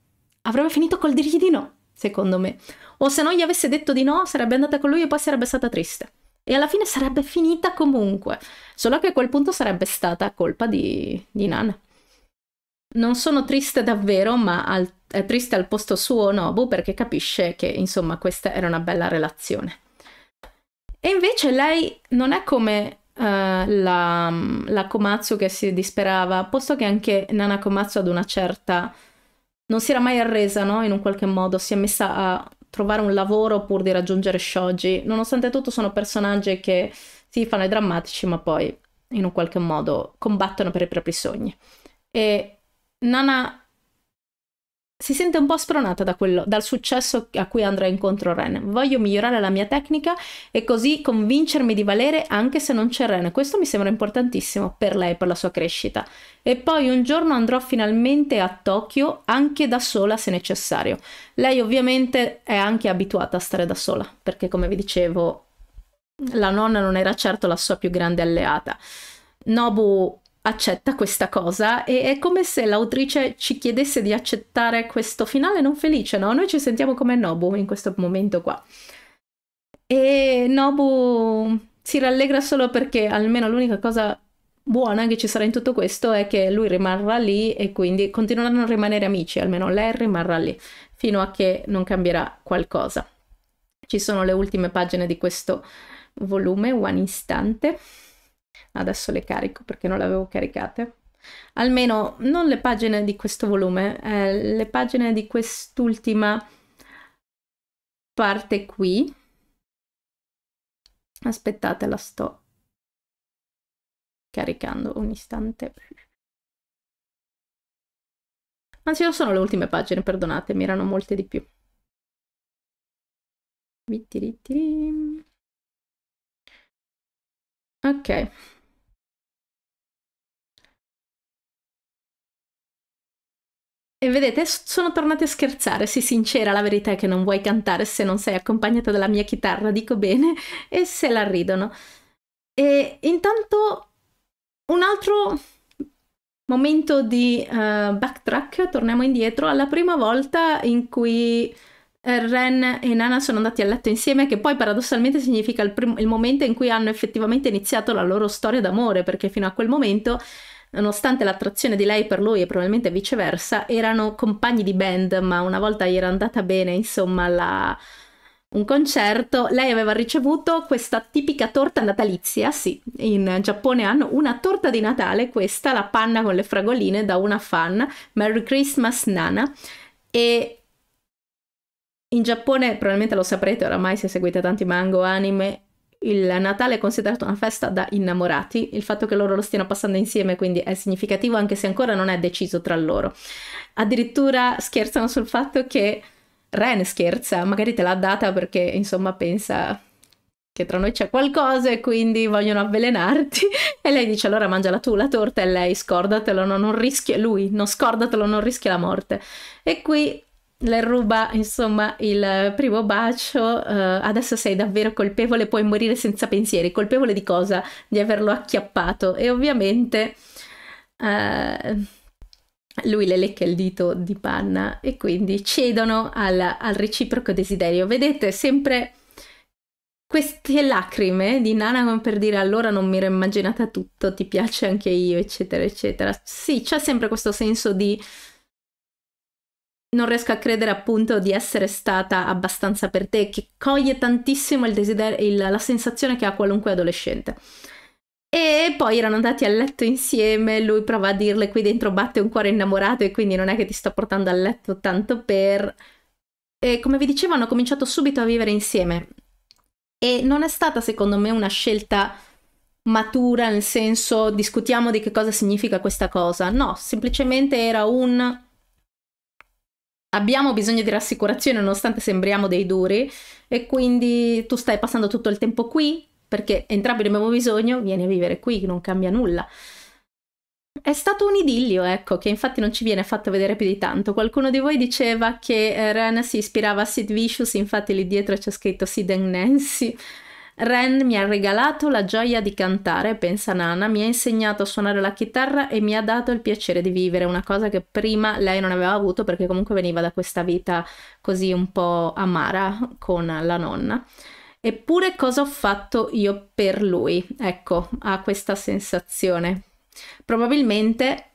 avrebbe finito col dirgli di no, secondo me. O se non gli avesse detto di no, sarebbe andata con lui e poi sarebbe stata triste. E alla fine sarebbe finita comunque. Solo che a quel punto sarebbe stata colpa di, di Nana. Non sono triste davvero, ma al, è triste al posto suo Nobu, perché capisce che, insomma, questa era una bella relazione. E invece lei non è come uh, la, la Komatsu che si disperava, posto che anche Nana Komatsu ad una certa... non si era mai arresa, no? In un qualche modo si è messa a trovare un lavoro pur di raggiungere Shoji. Nonostante tutto sono personaggi che si fanno i drammatici, ma poi in un qualche modo combattono per i propri sogni. E Nana si sente un po' spronata da quello, dal successo a cui andrà incontro Ren. Voglio migliorare la mia tecnica e così convincermi di valere anche se non c'è Ren. Questo mi sembra importantissimo per lei, per la sua crescita. E poi un giorno andrò finalmente a Tokyo, anche da sola se necessario. Lei ovviamente è anche abituata a stare da sola, perché come vi dicevo la nonna non era certo la sua più grande alleata. Nobu accetta questa cosa e è come se l'autrice ci chiedesse di accettare questo finale non felice, no? Noi ci sentiamo come Nobu in questo momento qua. E Nobu si rallegra solo perché almeno l'unica cosa buona che ci sarà in tutto questo è che lui rimarrà lì e quindi continueranno a rimanere amici, almeno lei rimarrà lì, fino a che non cambierà qualcosa. Ci sono le ultime pagine di questo volume, un istante. Adesso le carico perché non le avevo caricate, almeno non le pagine di questo volume, eh, le pagine di quest'ultima parte qui. Aspettate, la sto caricando un istante. Anzi, non sono le ultime pagine, perdonatemi, erano molte di più. Ok. E vedete, sono tornati a scherzare. Sii sincera, la verità è che non vuoi cantare se non sei accompagnata dalla mia chitarra, dico bene, e se la ridono. E intanto un altro momento di uh, backtrack, torniamo indietro, alla prima volta in cui Ren e Nana sono andati a letto insieme, che poi paradossalmente significa il, il momento in cui hanno effettivamente iniziato la loro storia d'amore, perché fino a quel momento nonostante l'attrazione di lei per lui e probabilmente viceversa, erano compagni di band, ma una volta gli era andata bene, insomma, la... un concerto, lei aveva ricevuto questa tipica torta natalizia, sì, in Giappone hanno una torta di Natale, questa, la panna con le fragoline, da una fan, Merry Christmas Nana, e in Giappone, probabilmente lo saprete oramai se seguite tanti manga o anime, il Natale è considerato una festa da innamorati, il fatto che loro lo stiano passando insieme quindi è significativo anche se ancora non è deciso tra loro. Addirittura scherzano sul fatto che Ren scherza, magari te l'ha data perché insomma pensa che tra noi c'è qualcosa e quindi vogliono avvelenarti, e lei dice allora mangiala tu la torta, e lei scordatelo, no, non rischia, lui non scordatelo, non rischia la morte, e qui le ruba insomma il primo bacio. Uh, adesso sei davvero colpevole, puoi morire senza pensieri. Colpevole di cosa? Di averlo acchiappato, e ovviamente uh, lui le lecca il dito di panna, e quindi cedono al, al reciproco desiderio. Vedete sempre queste lacrime di Nana come per dire allora non mi ero immaginata tutto, ti piace anche io, eccetera eccetera. Sì, c'è sempre questo senso di non riesco a credere appunto di essere stata abbastanza per te, che coglie tantissimo il desiderio, il, la sensazione che ha qualunque adolescente. E poi erano andati a letto insieme, lui prova a dirle qui dentro batte un cuore innamorato e quindi non è che ti sto portando a letto tanto per... E come vi dicevo hanno cominciato subito a vivere insieme, e non è stata secondo me una scelta matura nel senso discutiamo di che cosa significa questa cosa, no, semplicemente era un... abbiamo bisogno di rassicurazione nonostante sembriamo dei duri, e quindi tu stai passando tutto il tempo qui perché entrambi ne abbiamo bisogno, vieni a vivere qui, non cambia nulla. È stato un idillio, ecco, che infatti non ci viene fatto vedere più di tanto. Qualcuno di voi diceva che Ren si ispirava a Sid Vicious, infatti lì dietro c'è scritto Sid and Nancy. Ren mi ha regalato la gioia di cantare, pensa Nana, mi ha insegnato a suonare la chitarra e mi ha dato il piacere di vivere, una cosa che prima lei non aveva avuto perché comunque veniva da questa vita così un po' amara con la nonna. Eppure cosa ho fatto io per lui? Ecco, ha questa sensazione. Probabilmente,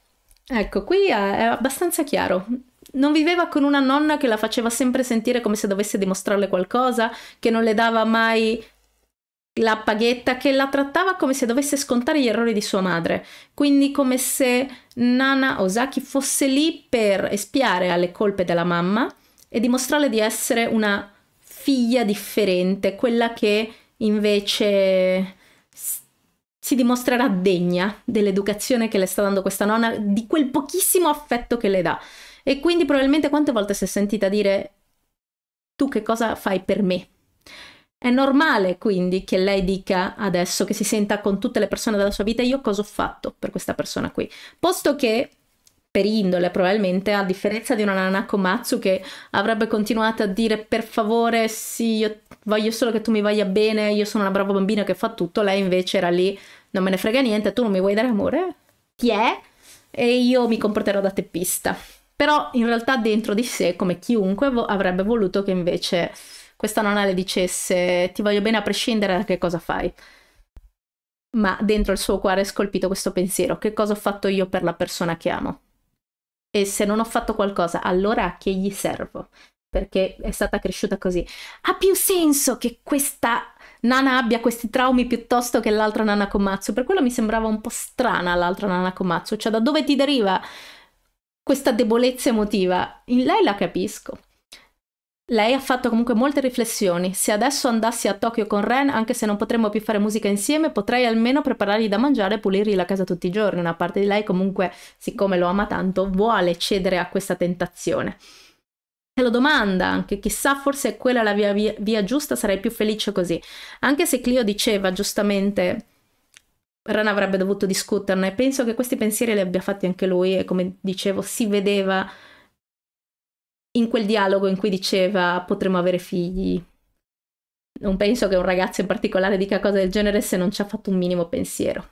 ecco, qui è abbastanza chiaro. Non viveva con una nonna che la faceva sempre sentire come se dovesse dimostrarle qualcosa, che non le dava mai... la paghetta, che la trattava come se dovesse scontare gli errori di sua madre, quindi come se Nana Osaki fosse lì per espiare alle colpe della mamma e dimostrarle di essere una figlia differente, quella che invece si dimostrerà degna dell'educazione che le sta dando questa nonna, di quel pochissimo affetto che le dà. E quindi probabilmente quante volte si è sentita dire tu che cosa fai per me? È normale quindi che lei dica adesso, che si senta con tutte le persone della sua vita, io cosa ho fatto per questa persona qui? Posto che per indole probabilmente, a differenza di una Nana Komatsu che avrebbe continuato a dire per favore sì, io voglio solo che tu mi voglia bene, io sono una brava bambina che fa tutto, lei invece era lì non me ne frega niente, tu non mi vuoi dare amore? Chi è? E io mi comporterò da teppista. Però in realtà dentro di sé, come chiunque, vo- avrebbe voluto che invece questa nonna le dicesse ti voglio bene a prescindere da che cosa fai, ma dentro il suo cuore è scolpito questo pensiero, che cosa ho fatto io per la persona che amo, e se non ho fatto qualcosa allora a che gli servo, perché è stata cresciuta così. Ha più senso che questa Nana abbia questi traumi piuttosto che l'altra Nana Komatsu, per quello mi sembrava un po' strana l'altra Nana Komatsu, cioè da dove ti deriva questa debolezza emotiva? In lei la capisco. Lei ha fatto comunque molte riflessioni. Se adesso andassi a Tokyo con Ren, anche se non potremmo più fare musica insieme, potrei almeno preparargli da mangiare e pulirgli la casa tutti i giorni. Una parte di lei comunque, siccome lo ama tanto, vuole cedere a questa tentazione. E lo domanda anche, chissà, forse è quella la via, via, via giusta, sarei più felice così. Anche se Clio diceva giustamente, Ren avrebbe dovuto discuterne, penso che questi pensieri li abbia fatti anche lui, e come dicevo si vedeva in quel dialogo in cui diceva potremmo avere figli. Non penso che un ragazzo in particolare dica cose del genere se non ci ha fatto un minimo pensiero.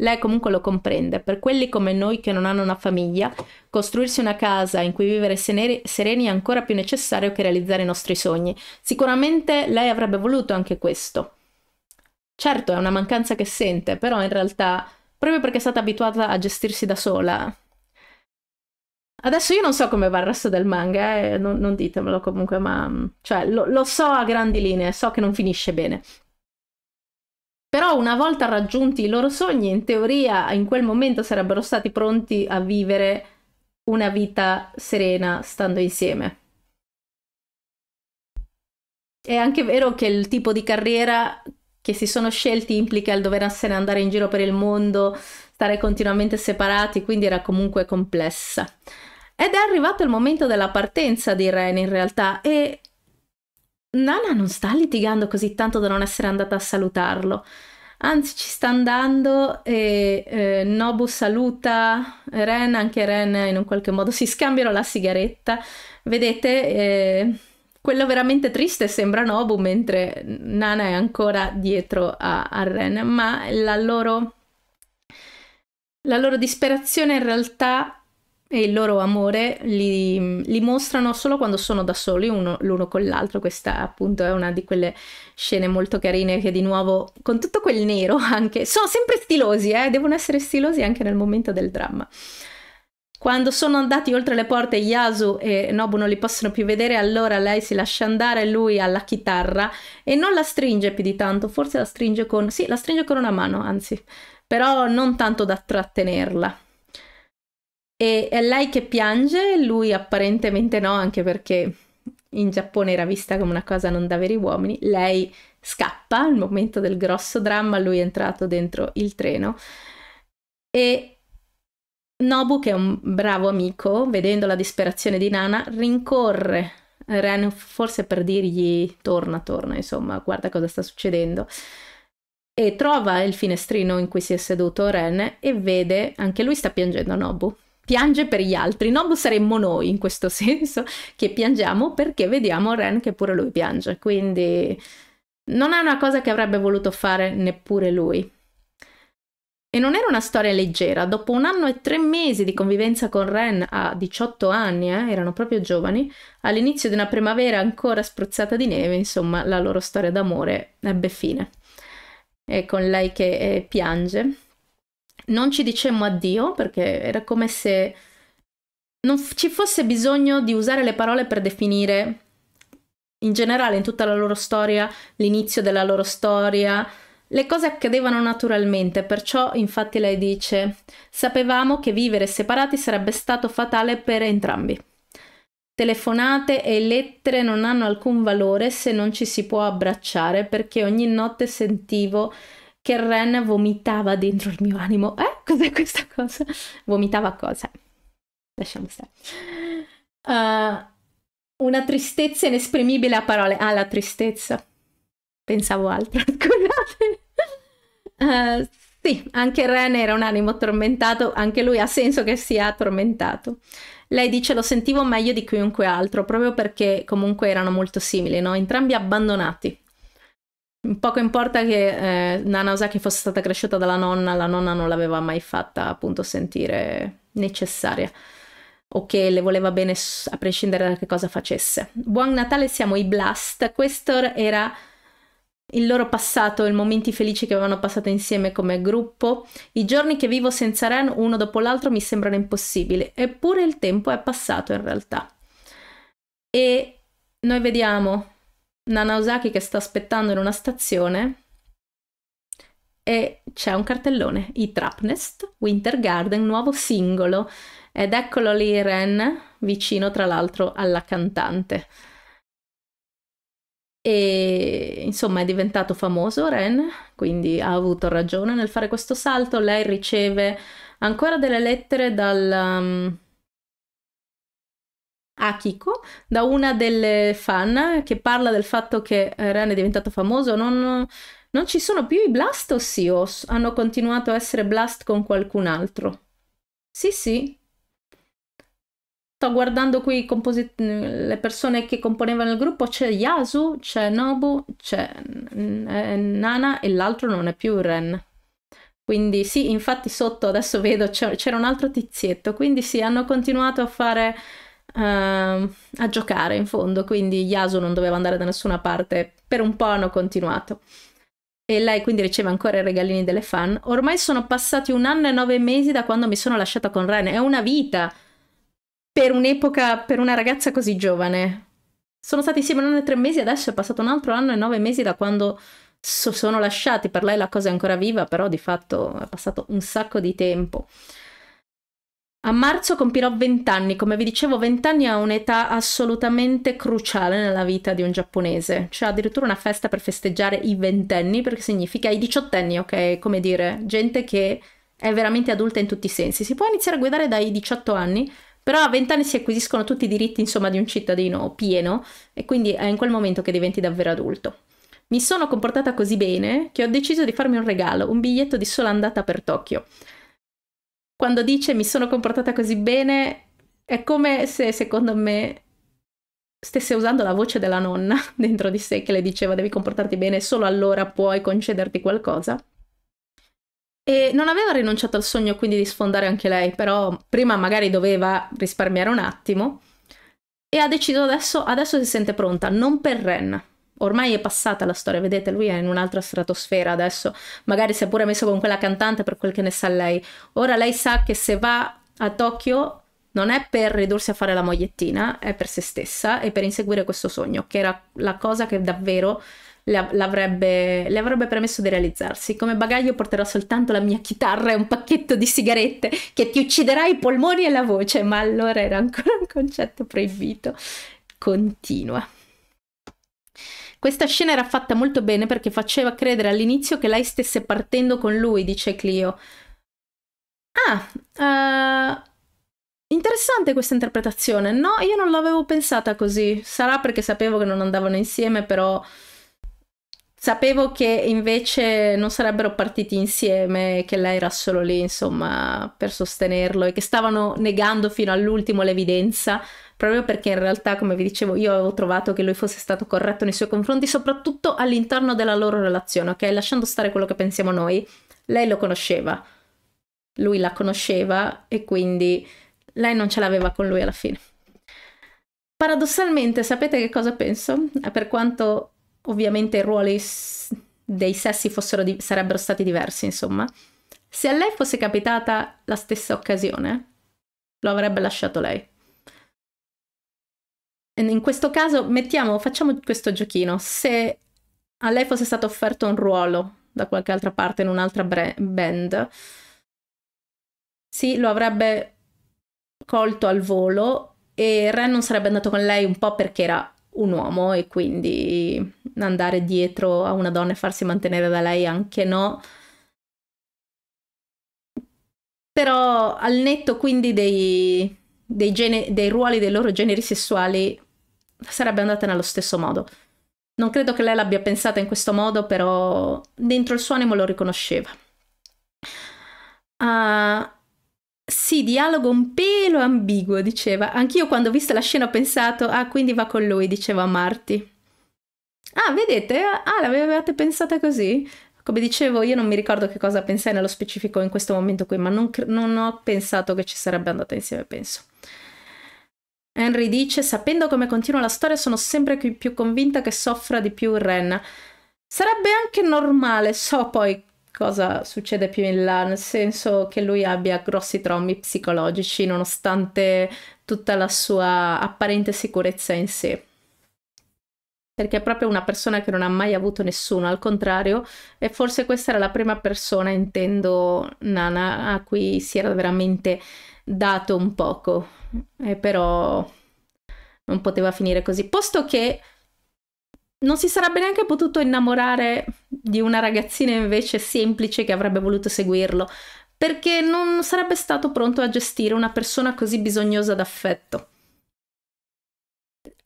Lei comunque lo comprende, per quelli come noi che non hanno una famiglia, costruirsi una casa in cui vivere sereni è ancora più necessario che realizzare i nostri sogni. Sicuramente lei avrebbe voluto anche questo. Certo, è una mancanza che sente, però in realtà proprio perché è stata abituata a gestirsi da sola. Adesso io non so come va il resto del manga, eh, non, non ditemelo comunque, ma cioè, lo, lo so a grandi linee, so che non finisce bene. Però una volta raggiunti i loro sogni, in teoria in quel momento sarebbero stati pronti a vivere una vita serena stando insieme. È anche vero che il tipo di carriera che si sono scelti implica il doversene andare in giro per il mondo, stare continuamente separati, quindi era comunque complessa. Ed è arrivato il momento della partenza di Ren in realtà e Nana non sta litigando così tanto da non essere andata a salutarlo. Anzi ci sta andando e eh, Nobu saluta Ren, anche Ren in un qualche modo si scambiano la sigaretta. Vedete, eh, quello veramente triste sembra Nobu mentre Nana è ancora dietro a, a Ren, ma la loro, la loro disperazione in realtà... e il loro amore li, li mostrano solo quando sono da soli l'uno con l'altro. Questa appunto è una di quelle scene molto carine che di nuovo, con tutto quel nero anche, sono sempre stilosi, eh? Devono essere stilosi anche nel momento del dramma. Quando sono andati oltre le porte Yasu e Nobu non li possono più vedere, allora lei si lascia andare, lui alla chitarra e non la stringe più di tanto, forse la stringe con, sì, la stringe con una mano anzi, però non tanto da trattenerla. E è lei che piange, lui apparentemente no, anche perché in Giappone era vista come una cosa non da veri uomini. Lei scappa al momento del grosso dramma, lui è entrato dentro il treno e Nobu, che è un bravo amico, vedendo la disperazione di Nana, rincorre Ren forse per dirgli torna, torna, insomma, guarda cosa sta succedendo. E trova il finestrino in cui si è seduto Ren e vede, anche lui sta piangendo Nobu. Piange per gli altri, Nobu saremmo noi in questo senso, che piangiamo perché vediamo Ren che pure lui piange, quindi non è una cosa che avrebbe voluto fare neppure lui. E non era una storia leggera, dopo un anno e tre mesi di convivenza con Ren a diciotto anni, eh, erano proprio giovani, all'inizio di una primavera ancora spruzzata di neve, insomma la loro storia d'amore ebbe fine. E con lei che eh, piange. Non ci dicemmo addio perché era come se non ci fosse bisogno di usare le parole per definire in generale in tutta la loro storia, l'inizio della loro storia, le cose accadevano naturalmente, perciò infatti lei dice sapevamo che vivere separati sarebbe stato fatale per entrambi. Telefonate e lettere non hanno alcun valore se non ci si può abbracciare perché ogni notte sentivo che Ren vomitava dentro il mio animo. Eh? Cos'è questa cosa? Vomitava cosa? Lasciamo stare. Uh, una tristezza inesprimibile a parole. Ah, la tristezza. Pensavo altro. Scusate. Uh, sì, anche Ren era un animo tormentato. Anche lui ha senso che sia tormentato. Lei dice lo sentivo meglio di chiunque altro, proprio perché comunque erano molto simili, no? Entrambi abbandonati. Poco importa che eh, Nana Osaki fosse stata cresciuta dalla nonna, la nonna non l'aveva mai fatta appunto sentire necessaria o che le voleva bene a prescindere da che cosa facesse. Buon Natale, siamo i Blast, questo era il loro passato, i momenti felici che avevano passato insieme come gruppo. I giorni che vivo senza Ren uno dopo l'altro mi sembrano impossibili, eppure il tempo è passato in realtà. E noi vediamo Nana Osaki che sta aspettando in una stazione e c'è un cartellone, i Trapnest, Winter Garden, nuovo singolo, ed eccolo lì Ren vicino tra l'altro alla cantante e insomma è diventato famoso Ren, quindi ha avuto ragione nel fare questo salto. Lei riceve ancora delle lettere dal... Um, Akiko, da una delle fan che parla del fatto che Ren è diventato famoso. Non, non ci sono più i Blast, ossia hanno continuato a essere Blast con qualcun altro. Sì, sì. Sto guardando qui le persone che componevano il gruppo, c'è Yasu, c'è Nobu, c'è Nana e l'altro non è più Ren. Quindi sì, infatti sotto adesso vedo c'era un altro tizietto, quindi sì, hanno continuato a fare... Uh, a giocare in fondo, quindi Yasu non doveva andare da nessuna parte, per un po' hanno continuato e lei quindi riceve ancora i regalini delle fan. Ormai sono passati un anno e nove mesi da quando mi sono lasciata con Ren. È una vita per un'epoca, per una ragazza così giovane. Sono stati insieme un anno e tre mesi, adesso è passato un altro anno e nove mesi da quando so sono lasciati. Per lei la cosa è ancora viva, però di fatto è passato un sacco di tempo. A marzo compirò vent'anni, come vi dicevo vent'anni è un'età assolutamente cruciale nella vita di un giapponese, c'è addirittura una festa per festeggiare i ventenni, perché significa i diciottenni, ok? Come dire, gente che è veramente adulta in tutti i sensi, si può iniziare a guidare dai diciotto anni, però a vent'anni si acquisiscono tutti i diritti insomma di un cittadino pieno e quindi è in quel momento che diventi davvero adulto. Mi sono comportata così bene che ho deciso di farmi un regalo, un biglietto di sola andata per Tokyo. Quando dice mi sono comportata così bene è come se secondo me stesse usando la voce della nonna dentro di sé che le diceva devi comportarti bene, solo allora puoi concederti qualcosa. E non aveva rinunciato al sogno quindi di sfondare anche lei, però prima magari doveva risparmiare un attimo e ha deciso adesso, adesso si sente pronta, non per Ren. Ormai è passata la storia, vedete, lui è in un'altra stratosfera adesso, magari si è pure messo con quella cantante per quel che ne sa lei. Ora lei sa che se va a Tokyo non è per ridursi a fare la mogliettina, è per se stessa e per inseguire questo sogno, che era la cosa che davvero le, l'avrebbe, le avrebbe permesso di realizzarsi. Come bagaglio porterò soltanto la mia chitarra e un pacchetto di sigarette che ti ucciderà i polmoni e la voce, ma allora era ancora un concetto proibito. Continua. Questa scena era fatta molto bene perché faceva credere all'inizio che lei stesse partendo con lui, dice Clio. Ah, uh, interessante questa interpretazione. No, io non l'avevo pensata così. Sarà perché sapevo che non andavano insieme, però sapevo che invece non sarebbero partiti insieme, che lei era solo lì, insomma, per sostenerlo e che stavano negando fino all'ultimo l'evidenza. Proprio perché in realtà, come vi dicevo, io avevo trovato che lui fosse stato corretto nei suoi confronti, soprattutto all'interno della loro relazione, ok? Lasciando stare quello che pensiamo noi, lei lo conosceva, lui la conosceva e quindi lei non ce l'aveva con lui alla fine. Paradossalmente, sapete che cosa penso? Per quanto ovviamente i ruoli dei sessi fossero di- sarebbero stati diversi, insomma, se a lei fosse capitata la stessa occasione, lo avrebbe lasciato lei. In questo caso mettiamo, facciamo questo giochino, se a lei fosse stato offerto un ruolo da qualche altra parte in un'altra band, sì, lo avrebbe colto al volo e Ren non sarebbe andato con lei un po' perché era un uomo e quindi andare dietro a una donna e farsi mantenere da lei anche no. Però al netto quindi dei, dei, gene, dei ruoli dei loro generi sessuali sarebbe andata nello stesso modo. Non credo che lei l'abbia pensata in questo modo, però dentro il suo animo lo riconosceva. Uh, sì, dialogo un pelo ambiguo, diceva. Anch'io quando ho visto la scena ho pensato, ah, quindi va con lui, diceva Marty. Ah, vedete? Ah, l'avevate pensata così? Come dicevo, io non mi ricordo che cosa pensai nello specifico in questo momento qui, ma non, non ho pensato che ci sarebbe andata insieme, penso. Henry dice, sapendo come continua la storia sono sempre più convinta che soffra di più Ren. Sarebbe anche normale, so poi cosa succede più in là, nel senso che lui abbia grossi traumi psicologici nonostante tutta la sua apparente sicurezza in sé. Perché è proprio una persona che non ha mai avuto nessuno, al contrario, e forse questa era la prima persona, intendo Nana, a cui si era veramente dato un poco, e però non poteva finire così, posto che non si sarebbe neanche potuto innamorare di una ragazzina invece semplice che avrebbe voluto seguirlo, perché non sarebbe stato pronto a gestire una persona così bisognosa d'affetto.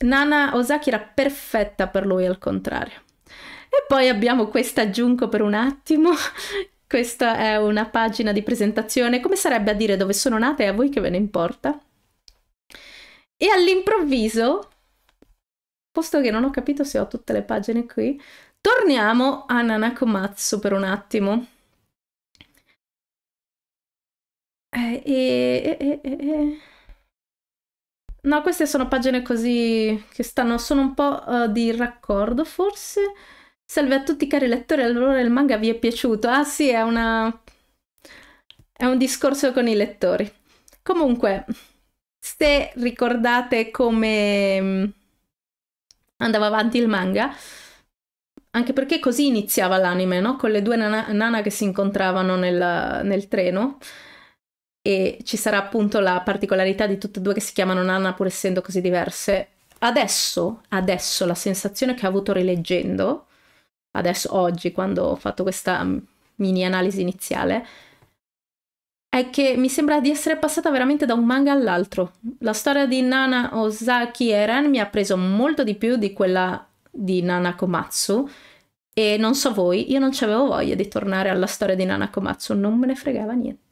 Nana Osaki era perfetta per lui, al contrario. E poi abbiamo questa giunco per un attimo. Questa è una pagina di presentazione, come sarebbe a dire dove sono nata e a voi che ve ne importa. E all'improvviso, posto che non ho capito se ho tutte le pagine qui, torniamo a Nana Komatsu per un attimo. E... e, e, e, e. No, queste sono pagine così che stanno, sono un po' uh, di raccordo forse. Salve a tutti cari lettori, allora il manga vi è piaciuto? Ah sì, è una... è un discorso con i lettori. Comunque, se ricordate come andava avanti il manga, anche perché così iniziava l'anime, no? Con le due nana, nana che si incontravano nel, nel treno, e ci sarà appunto la particolarità di tutte e due che si chiamano Nana pur essendo così diverse. Adesso, adesso la sensazione che ho avuto rileggendo, adesso oggi quando ho fatto questa mini analisi iniziale, è che mi sembra di essere passata veramente da un manga all'altro. La storia di Nana Osaki e Ren mi ha preso molto di più di quella di Nana Komatsu, e non so voi, io non c'avevo voglia di tornare alla storia di Nana Komatsu, non me ne fregava niente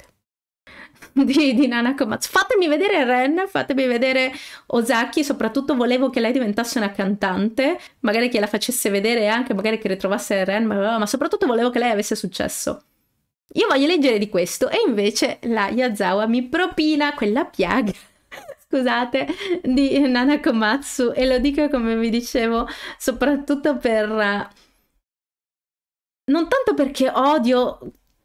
di, di Nana Komatsu. Fatemi vedere Ren, fatemi vedere Osaki, soprattutto volevo che lei diventasse una cantante, magari che la facesse vedere anche, magari che ritrovasse Ren, ma, ma soprattutto volevo che lei avesse successo. Io voglio leggere di questo, e invece la Yazawa mi propina quella piaga, scusate, di Nana Komatsu, e lo dico come vi dicevo, soprattutto per... non tanto perché odio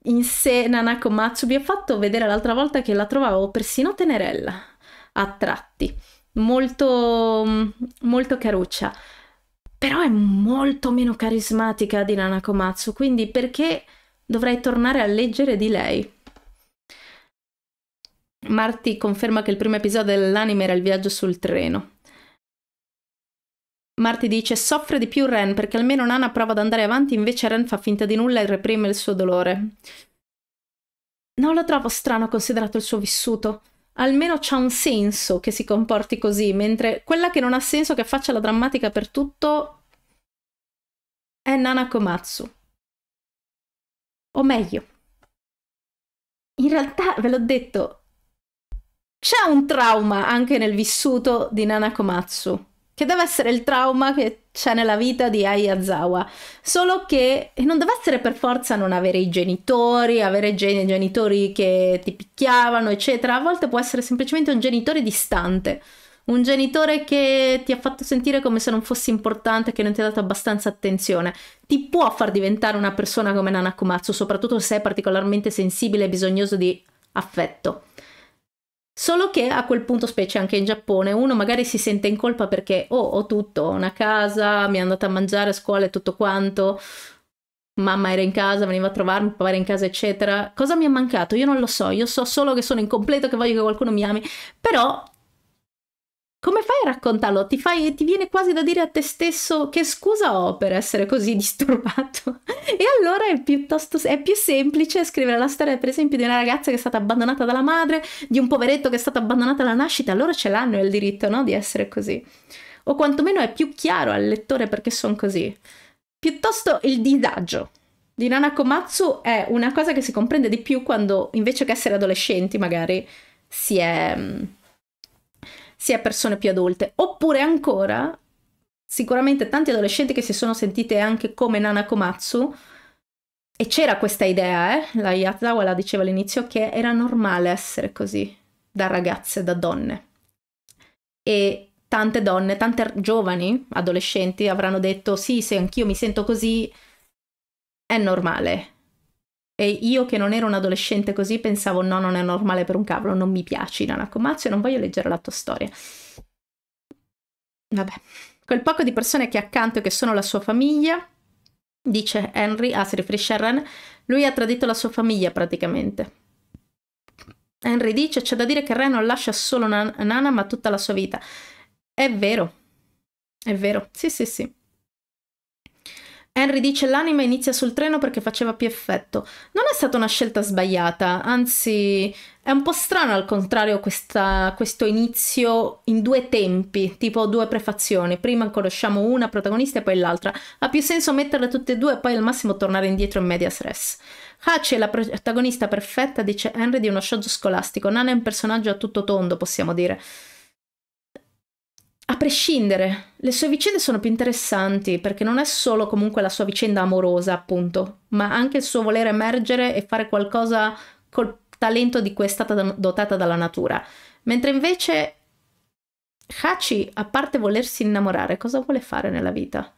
in sé Nana Komatsu, vi ho fatto vedere l'altra volta che la trovavo persino tenerella, a tratti, molto, molto caruccia, però è molto meno carismatica di Nana Komatsu, quindi perché... dovrei tornare a leggere di lei. Marti conferma che il primo episodio dell'anime era il viaggio sul treno. Marti dice: soffre di più Ren perché almeno Nana prova ad andare avanti, invece Ren fa finta di nulla e reprime il suo dolore. Non lo trovo strano considerato il suo vissuto. Almeno c'ha un senso che si comporti così, mentre quella che non ha senso, che faccia la drammatica per tutto, è Nana Komatsu. O meglio, in realtà ve l'ho detto, c'è un trauma anche nel vissuto di Nana Komatsu, che deve essere il trauma che c'è nella vita di Ai Yazawa, solo che non deve essere per forza non avere i genitori, avere gen genitori che ti picchiavano, eccetera. A volte può essere semplicemente un genitore distante, un genitore che ti ha fatto sentire come se non fossi importante, che non ti ha dato abbastanza attenzione. Ti può far diventare una persona come Nana Komatsu, soprattutto se è particolarmente sensibile e bisognoso di affetto. Solo che a quel punto, specie anche in Giappone, uno magari si sente in colpa perché oh, ho tutto, ho una casa, mi è andata a mangiare a scuola e tutto quanto, mamma era in casa, veniva a trovarmi, papà era in casa, eccetera. Cosa mi è mancato? Io non lo so, io so solo che sono incompleto, che voglio che qualcuno mi ami, però... come fai a raccontarlo? Ti, fai, ti viene quasi da dire a te stesso: che scusa ho per essere così disturbato? E allora è, piuttosto, è più semplice scrivere la storia, per esempio, di una ragazza che è stata abbandonata dalla madre, di un poveretto che è stato abbandonato alla nascita. Allora ce l'hanno il diritto, no? Di essere così. O quantomeno è più chiaro al lettore perché sono così. Piuttosto il disagio di Nana Komatsu è una cosa che si comprende di più quando, invece che essere adolescenti, magari si è... si è persone più adulte, oppure ancora sicuramente tanti adolescenti che si sono sentite anche come Nana Komatsu, e c'era questa idea, eh? La Yazawa la diceva all'inizio, che era normale essere così da ragazze, da donne, e tante donne, tante giovani adolescenti avranno detto sì, se anch'io mi sento così è normale, e io che non ero un adolescente così pensavo no, non è normale per un cavolo, non mi piaci Nana Komatsu e non voglio leggere la tua storia. Vabbè, quel poco di persone che è accanto e che sono la sua famiglia, dice Henry, ah si riferisce a Ren, lui ha tradito la sua famiglia praticamente. Henry dice: c'è da dire che Ren non lascia solo Nan Nana ma tutta la sua vita. È vero, è vero, sì sì sì. Henry dice: l'anime inizia sul treno perché faceva più effetto. Non è stata una scelta sbagliata, anzi è un po' strano al contrario questa, questo inizio in due tempi, tipo due prefazioni. Prima conosciamo una protagonista e poi l'altra. Ha più senso metterle tutte e due e poi al massimo tornare indietro in medias res. Hachi è la protagonista perfetta, dice Henry, di uno shoujo scolastico. Nana è un personaggio a tutto tondo, possiamo dire. A prescindere, le sue vicende sono più interessanti perché non è solo comunque la sua vicenda amorosa, appunto, ma anche il suo volere emergere e fare qualcosa col talento di cui è stata dotata dalla natura. Mentre invece Hachi, a parte volersi innamorare, cosa vuole fare nella vita?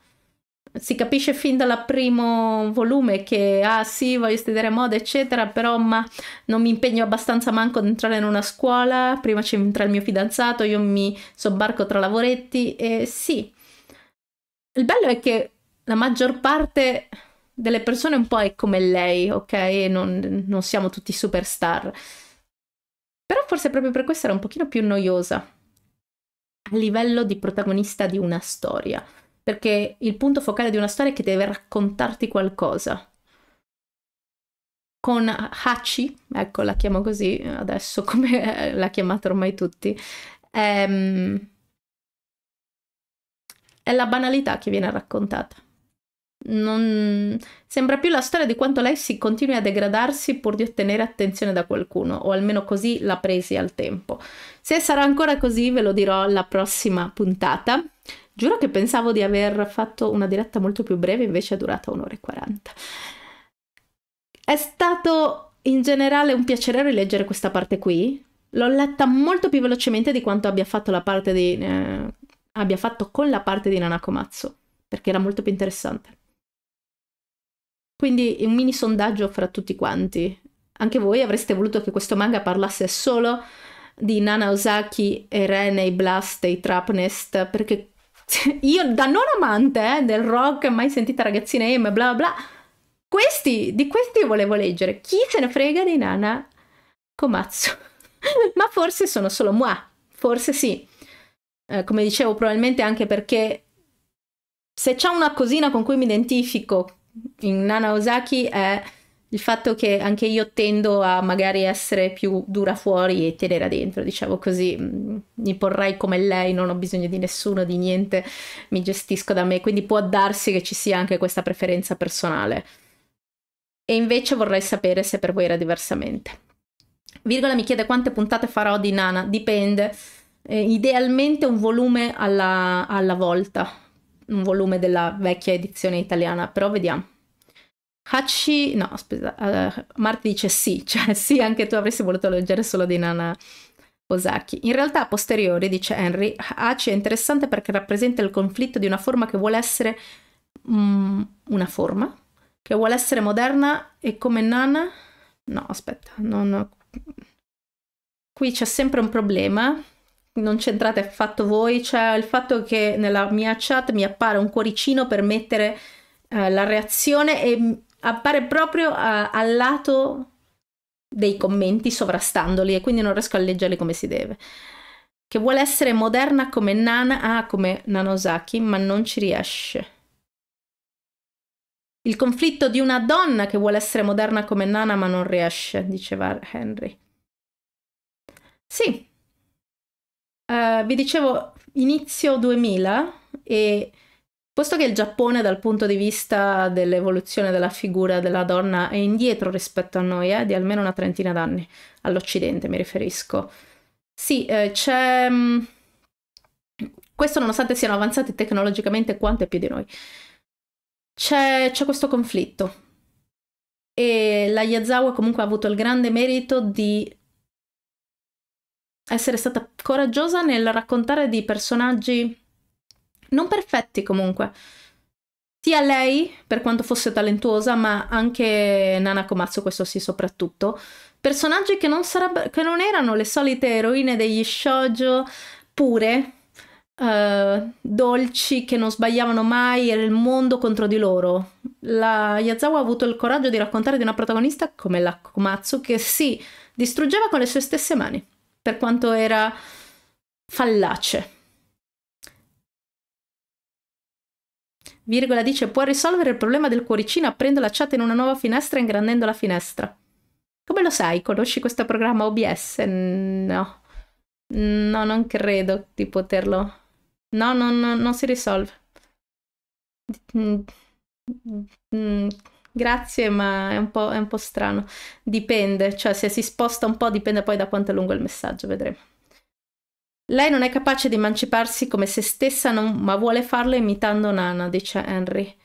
si capisce fin dal primo volume che ah sì, voglio studiare moda eccetera, però ma non mi impegno abbastanza manco ad entrare in una scuola, prima ci entra il mio fidanzato, io mi sobbarco tra lavoretti. E sì, il bello è che la maggior parte delle persone un po' è come lei, ok? Non, non siamo tutti superstar, però forse proprio per questo era un pochino più noiosa a livello di protagonista di una storia, perché il punto focale di una storia è che deve raccontarti qualcosa. Con Hachi, ecco la chiamo così adesso come la chiamate ormai tutti, ehm, è la banalità che viene raccontata. Non... sembra più la storia di quanto lei si continui a degradarsi pur di ottenere attenzione da qualcuno, o almeno così l'ha presi al tempo. Se sarà ancora così ve lo dirò alla prossima puntata. Giuro che pensavo di aver fatto una diretta molto più breve, invece è durata un'ora e quaranta. È stato in generale un piacere rileggere questa parte qui. L'ho letta molto più velocemente di quanto abbia fatto, la parte di, eh, abbia fatto con la parte di Nana Komatsu, perché era molto più interessante. Quindi un mini sondaggio fra tutti quanti. Anche voi avreste voluto che questo manga parlasse solo di Nana Osaki, e Rene, i Blast, i Trapnest, perché... io da non amante eh, del rock, mai sentita ragazzine emo, bla bla, questi, di questi volevo leggere. Chi se ne frega di Nana Komatsu? Ma forse sono solo moi, forse sì. Eh, come dicevo, probabilmente anche perché se c'è una cosina con cui mi identifico in Nana Osaki è il fatto che anche io tendo a magari essere più dura fuori e tenera dentro, diciamo così. Mi porrei come lei, non ho bisogno di nessuno, di niente, mi gestisco da me, quindi può darsi che ci sia anche questa preferenza personale. E invece vorrei sapere se per voi era diversamente. Virgola mi chiede quante puntate farò di Nana. Dipende, eh, idealmente un volume alla, alla volta, un volume della vecchia edizione italiana, però vediamo. Hachi, no, aspetta, uh, Marti dice sì, cioè sì, anche tu avresti voluto leggere solo di Nana Osaki. In realtà a posteriori, dice Henry, Hachi è interessante perché rappresenta il conflitto di una forma che vuole essere mh, una forma, che vuole essere moderna e come Nana... No, aspetta, non... qui c'è sempre un problema, non c'entrate affatto voi, cioè il fatto che nella mia chat mi appare un cuoricino per mettere uh, la reazione e... appare proprio a, al lato dei commenti, sovrastandoli, e quindi non riesco a leggerli come si deve. Che vuole essere moderna come Nana, ah, come Nana Osaki, ma non ci riesce. Il conflitto di una donna che vuole essere moderna come Nana ma non riesce, diceva Henry. Sì, uh, vi dicevo inizio duemila, e posto che il Giappone dal punto di vista dell'evoluzione della figura della donna è indietro rispetto a noi, eh, di almeno una trentina d'anni, all'Occidente mi riferisco. Sì, eh, c'è... questo nonostante siano avanzati tecnologicamente quanto è più di noi. C'è questo conflitto. E la Yazawa comunque ha avuto il grande merito di essere stata coraggiosa nel raccontare di personaggi... non perfetti comunque, sia lei per quanto fosse talentuosa, ma anche Nana Komatsu, questo sì soprattutto, personaggi che non, che non erano le solite eroine degli shoujo pure, eh, dolci, che non sbagliavano mai, era il mondo contro di loro. La Yazawa ha avuto il coraggio di raccontare di una protagonista come la Komatsu che si distruggeva con le sue stesse mani, per quanto era fallace. Virgola dice, può risolvere il problema del cuoricino aprendo la chat in una nuova finestra e ingrandendo la finestra. Come lo sai? Conosci questo programma O B S? No. No, non credo di poterlo. No, no, no, non si risolve. Grazie, ma è un po', è un po' strano. Dipende, cioè se si sposta un po' dipende poi da quanto è lungo il messaggio, vedremo. Lei non è capace di emanciparsi come se stessa, non, ma vuole farlo imitando Nana, dice Henry.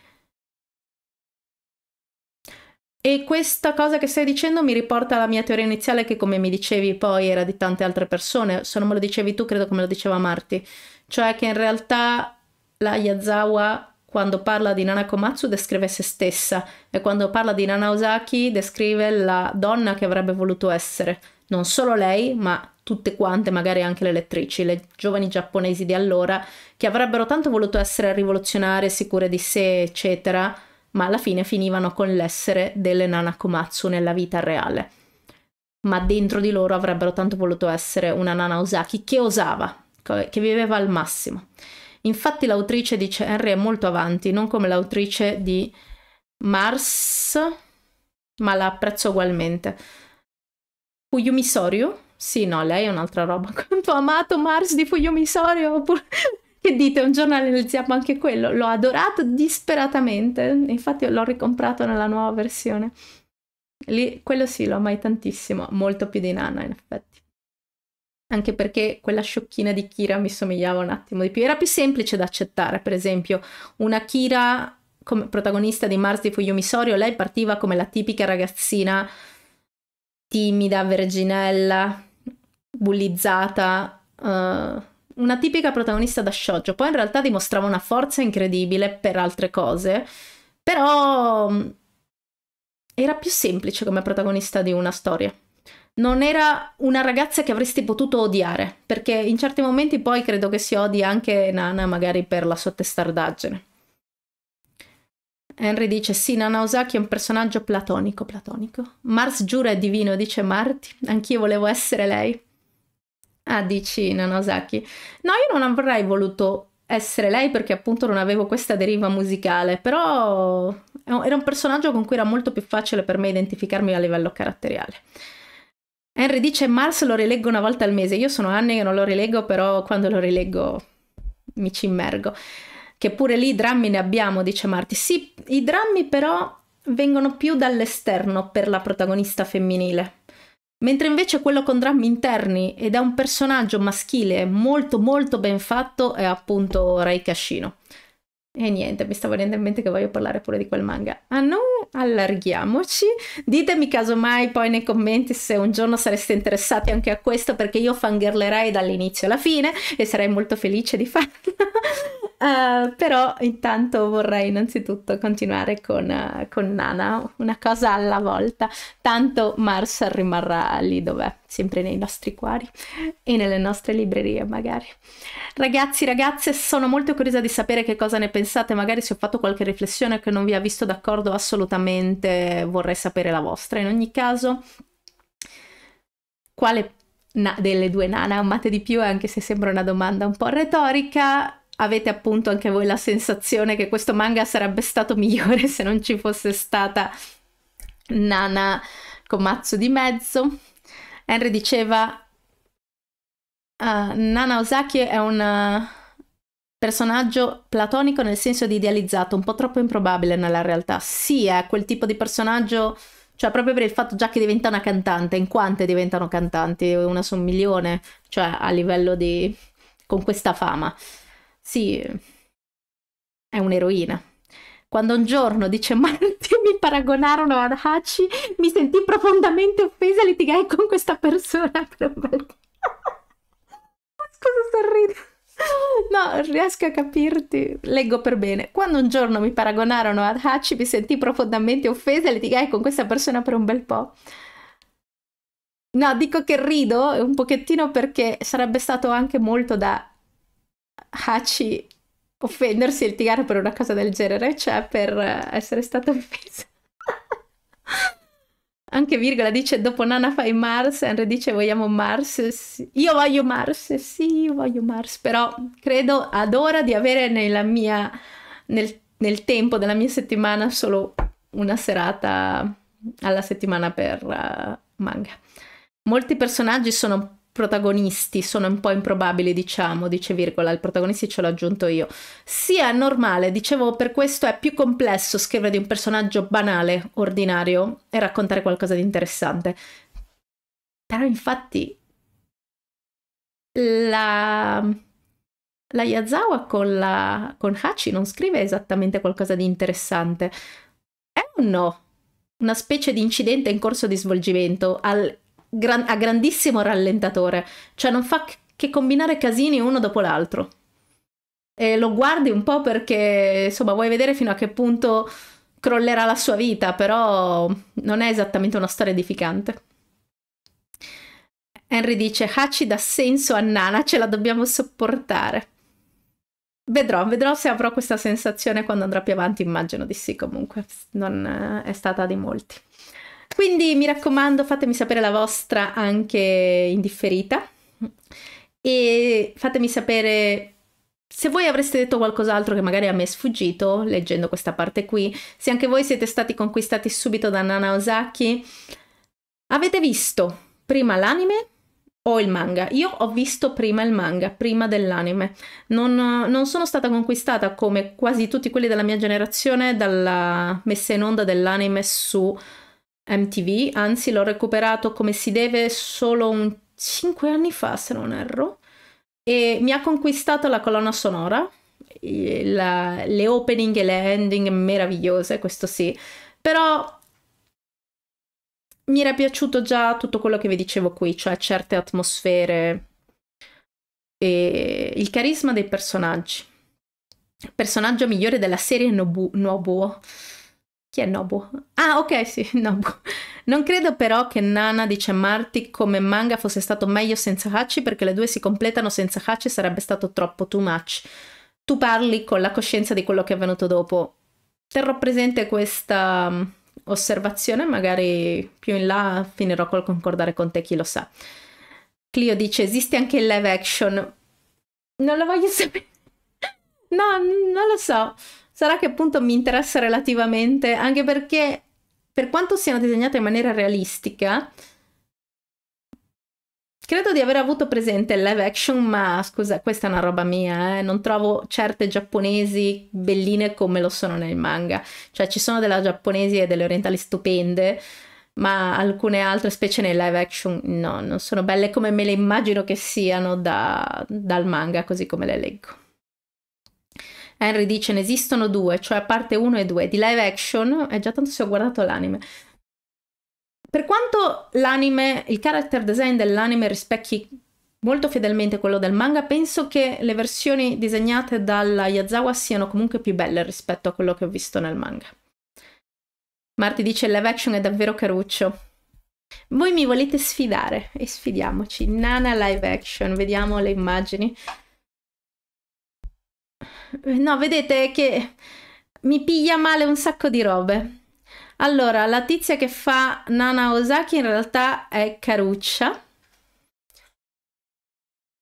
E questa cosa che stai dicendo mi riporta alla mia teoria iniziale, che come mi dicevi poi era di tante altre persone, se non me lo dicevi tu credo che me lo diceva Marti, cioè che in realtà la Yazawa quando parla di Nana Komatsu descrive se stessa e quando parla di Nana Osaki descrive la donna che avrebbe voluto essere, non solo lei ma tutte quante, magari anche le lettrici, le giovani giapponesi di allora che avrebbero tanto voluto essere rivoluzionarie, sicure di sé eccetera, ma alla fine finivano con l'essere delle Nana Komatsu nella vita reale, ma dentro di loro avrebbero tanto voluto essere una Nana Osaki che osava, che viveva al massimo. Infatti l'autrice di Henry è molto avanti, non come l'autrice di Mars, ma la apprezzo ugualmente. Fuyumi Soryo? Sì, no, lei è un'altra roba. Quanto ho amato Mars di Fuyumi Soryo! Oppure... che dite, un giorno analizziamo anche quello. L'ho adorato disperatamente, infatti l'ho ricomprato nella nuova versione. Lì, quello sì, lo amai tantissimo, molto più di Nana in effetti. Anche perché quella sciocchina di Kira mi somigliava un attimo di più. Era più semplice da accettare, per esempio, una Kira come protagonista di Mars di Fuyumi Soryo, lei partiva come la tipica ragazzina timida, verginella, bullizzata, uh, una tipica protagonista da shoujo. Poi in realtà dimostrava una forza incredibile per altre cose, però era più semplice come protagonista di una storia. Non era una ragazza che avresti potuto odiare, perché in certi momenti poi credo che si odi anche Nana magari per la sua testardaggine. Henry dice sì, Nana Osaki è un personaggio platonico, platonico. Mars giura è divino, dice Marty, anch'io volevo essere lei. Ah, dici Nana Osaki. No, io non avrei voluto essere lei perché appunto non avevo questa deriva musicale, però era un personaggio con cui era molto più facile per me identificarmi a livello caratteriale. Henry dice Mars lo rileggo una volta al mese, io sono anni che non lo rileggo, però quando lo rileggo mi ci immergo. Che pure lì drammi ne abbiamo, dice Marty. Sì, i drammi però vengono più dall'esterno per la protagonista femminile, mentre invece quello con drammi interni ed è un personaggio maschile molto molto ben fatto è appunto Rei Kashino. E niente, mi stavo venendo in mente che voglio parlare pure di quel manga. Ah no, allarghiamoci. Ditemi casomai poi nei commenti se un giorno sareste interessati anche a questo, perché io fangirlerei dall'inizio alla fine e sarei molto felice di farlo. uh, però intanto vorrei innanzitutto continuare con, uh, con Nana, una cosa alla volta. Tanto Mars rimarrà lì dov'è, sempre nei nostri cuori e nelle nostre librerie magari. Ragazzi, ragazze, sono molto curiosa di sapere che cosa ne pensate, magari se ho fatto qualche riflessione che non vi ha visto d'accordo assolutamente vorrei sapere la vostra. In ogni caso, quale delle due Nana amate di più, anche se sembra una domanda un po' retorica. Avete appunto anche voi la sensazione che questo manga sarebbe stato migliore se non ci fosse stata Nana Komatsu di mezzo? Henry diceva uh, Nana Osaki è un personaggio platonico nel senso di idealizzato, un po' troppo improbabile nella realtà. Sì, è quel tipo di personaggio, cioè proprio per il fatto già che diventa una cantante, in quante diventano cantanti? Una su un milione, cioè a livello di... con questa fama. Sì, è un'eroina. Quando un giorno, dice Marti, mi paragonarono ad Hachi, mi sentii profondamente offesa e litigai con questa persona per un bel po'. Scusa, sorrido. No, riesco a capirti. Leggo per bene. Quando un giorno mi paragonarono ad Hachi, mi sentii profondamente offesa e litigai con questa persona per un bel po'. No, dico che rido un pochettino perché sarebbe stato anche molto da Hachi offendersi e litigare per una cosa del genere, cioè per essere stata offesa. Anche virgola dice dopo Nana fai Mars, Henry dice vogliamo Mars, sì. Io voglio Mars, sì, io voglio Mars, però credo ad ora di avere nella mia, nel, nel tempo della mia settimana solo una serata alla settimana per uh, manga. Molti personaggi sono protagonisti, sono un po' improbabili diciamo, dice virgola, il protagonista ce l'ho aggiunto io. Sì, è normale, dicevo, per questo è più complesso scrivere di un personaggio banale, ordinario e raccontare qualcosa di interessante. Però infatti la, la Yazawa con, la... con Hachi non scrive esattamente qualcosa di interessante, è un no, una specie di incidente in corso di svolgimento al Gran, a grandissimo rallentatore, cioè non fa che combinare casini uno dopo l'altro. e lo guardi un po' perché insomma vuoi vedere fino a che punto crollerà la sua vita, però non è esattamente una storia edificante. Henry dice: Hachi dà senso a Nana, ce la dobbiamo sopportare. Vedrò, vedrò se avrò questa sensazione quando andrà più avanti, immagino di sì, comunque non è stata di molti. Quindi mi raccomando, fatemi sapere la vostra anche in differita e fatemi sapere se voi avreste detto qualcos'altro che magari a me è sfuggito leggendo questa parte qui, se anche voi siete stati conquistati subito da Nana Osaki. Avete visto prima l'anime o il manga? Io ho visto prima il manga, prima dell'anime. Non, non sono stata conquistata come quasi tutti quelli della mia generazione dalla messa in onda dell'anime su M T V, anzi l'ho recuperato come si deve solo un cinque anni fa, se non erro, e mi ha conquistato la colonna sonora, la, le opening e le ending meravigliose, questo sì, però... mi era piaciuto già tutto quello che vi dicevo qui, cioè certe atmosfere e il carisma dei personaggi. Personaggio migliore della serie Nobu, Nobuo. Chi è Nobuo? Ah, ok, sì, Nobuo. Non credo però che Nana, dice Marty, come manga fosse stato meglio senza Hachi, perché le due si completano, senza Hachi sarebbe stato troppo too much. Tu parli con la coscienza di quello che è avvenuto dopo. Terrò presente questa... osservazione, magari più in là finirò col concordare con te, chi lo sa. Clio dice: esiste anche il live action? Non lo voglio sapere. No, non lo so, sarà che appunto mi interessa relativamente, anche perché per quanto siano disegnate in maniera realistica, credo di aver avuto presente il live action, ma scusa, questa è una roba mia, eh? Non trovo certe giapponesi belline come lo sono nel manga. Cioè ci sono delle giapponesi e delle orientali stupende, ma alcune altre specie nel live action no, non sono belle come me le immagino che siano da, dal manga, così come le leggo. Henry dice: ne esistono due, cioè a parte uno e due. Di live action, è già tanto se ho guardato l'anime. Per quanto l'anime, il character design dell'anime rispecchi molto fedelmente quello del manga, penso che le versioni disegnate dalla Yazawa siano comunque più belle rispetto a quello che ho visto nel manga. Marty dice: live action è davvero caruccio. Voi mi volete sfidare? E sfidiamoci. Nana live action, vediamo le immagini. No, vedete che mi piglia male un sacco di robe. Allora, la tizia che fa Nana Osaki in realtà è caruccia.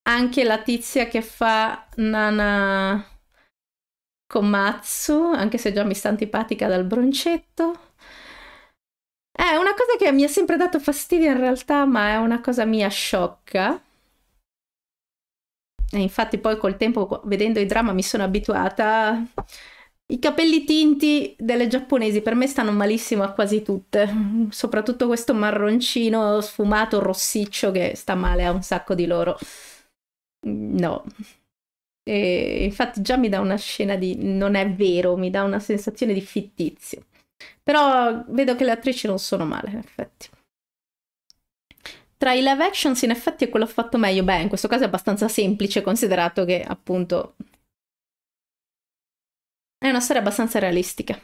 Anche la tizia che fa Nana Komatsu, anche se già mi sta antipatica dal broncetto. È una cosa che mi ha sempre dato fastidio in realtà, ma è una cosa mia sciocca. E infatti poi col tempo, vedendo i drama, mi sono abituata... I capelli tinti delle giapponesi per me stanno malissimo a quasi tutte, soprattutto questo marroncino sfumato rossiccio che sta male a un sacco di loro. No. E infatti già mi dà una scena di non è vero, mi dà una sensazione di fittizio. Però vedo che le attrici non sono male, in effetti. Tra i live actions in effetti è quello fatto meglio. Beh, in questo caso è abbastanza semplice, considerato che appunto... è una storia abbastanza realistica.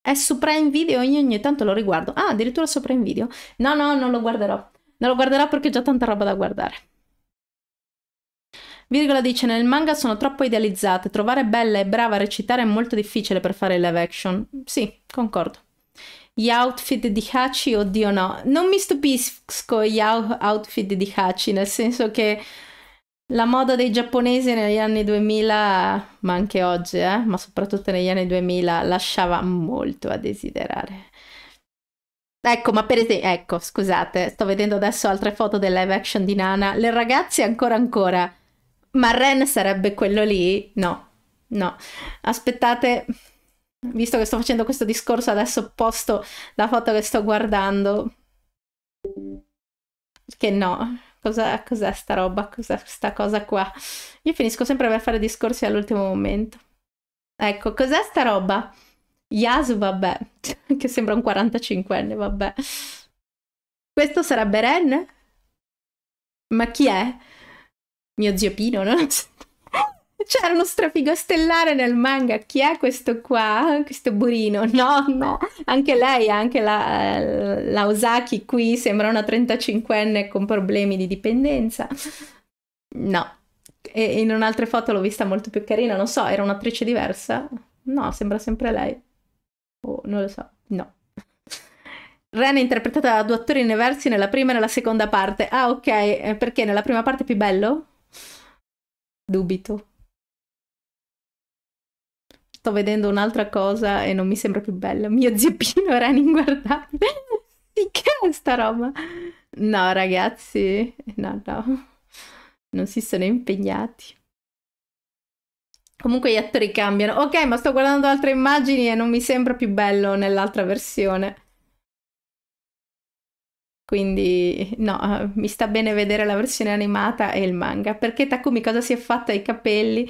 È su Prime Video, io ogni tanto lo riguardo. Ah, addirittura su Prime Video. No, no, non lo guarderò. Non lo guarderò perché ho già tanta roba da guardare. Virgola dice: nel manga sono troppo idealizzate. Trovare bella e brava a recitare è molto difficile per fare live action. Sì, concordo. Gli outfit di Hachi, oddio no. Non mi stupisco gli outfit di Hachi, nel senso che... la moda dei giapponesi negli anni duemila, ma anche oggi, eh, ma soprattutto negli anni duemila, lasciava molto a desiderare. Ecco, ma per esempio, ecco, scusate, sto vedendo adesso altre foto del live action di Nana. Le ragazze ancora ancora, ma Ren sarebbe quello lì? No, no. Aspettate, visto che sto facendo questo discorso, adesso posto la foto che sto guardando. Perché no... Cos'è cos'è sta roba? Cos'è sta cosa qua? Io finisco sempre per fare discorsi all'ultimo momento. Ecco, cos'è sta roba? Yasu, vabbè, che sembra un quarantacinquenne, vabbè. Questo sarebbe Ren? Ma chi è? Mio zio Pino, no? C'era uno strafigo stellare nel manga. Chi è questo qua? Questo burino? No, no. Anche lei, anche la, la Osaki qui sembra una trentacinquenne con problemi di dipendenza. No. E in un'altra foto l'ho vista molto più carina. Non so, era un'attrice diversa? No, sembra sempre lei. Oh, non lo so. No. Ren è interpretata da due attori diversi nella prima e nella seconda parte. Ah, ok. Perché nella prima parte è più bello? Dubito. Sto vedendo un'altra cosa e non mi sembra più bella. Mio zippino Ren inguardabile. Di che è sta roba? No, ragazzi. No, no. Non si sono impegnati. Comunque gli attori cambiano. Ok, ma sto guardando altre immagini e non mi sembra più bello nell'altra versione. Quindi no, mi sta bene vedere la versione animata e il manga. Perché Takumi cosa si è fatta ai capelli?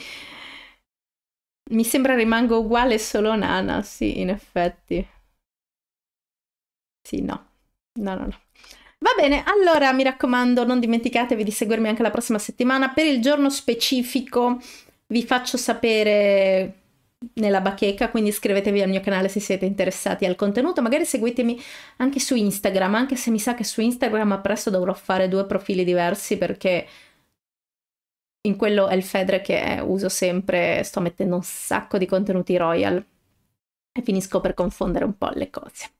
Mi sembra rimanga uguale solo Nana, sì, in effetti. Sì, no. No, no, no. Va bene, allora mi raccomando, non dimenticatevi di seguirmi anche la prossima settimana. Per il giorno specifico vi faccio sapere nella bacheca, quindi iscrivetevi al mio canale se siete interessati al contenuto. Magari seguitemi anche su Instagram, anche se mi sa che su Instagram presto dovrò fare due profili diversi, perché in quello è il Fedre che uso sempre, sto mettendo un sacco di contenuti royal e finisco per confondere un po' le cose.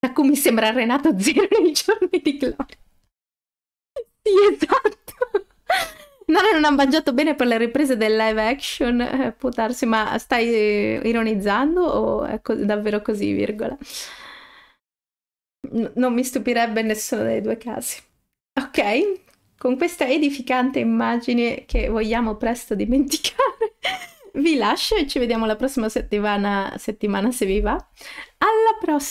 Takumi sembra Renato Zero nei giorni di gloria. Sì, esatto. Nana non ha mangiato bene per le riprese del live action, eh, può darsi, ma stai ironizzando o è co davvero così, virgola? N non mi stupirebbe nessuno dei due casi. Ok, con questa edificante immagine che vogliamo presto dimenticare, vi lascio e ci vediamo la prossima settimana, settimana se vi va. Alla prossima!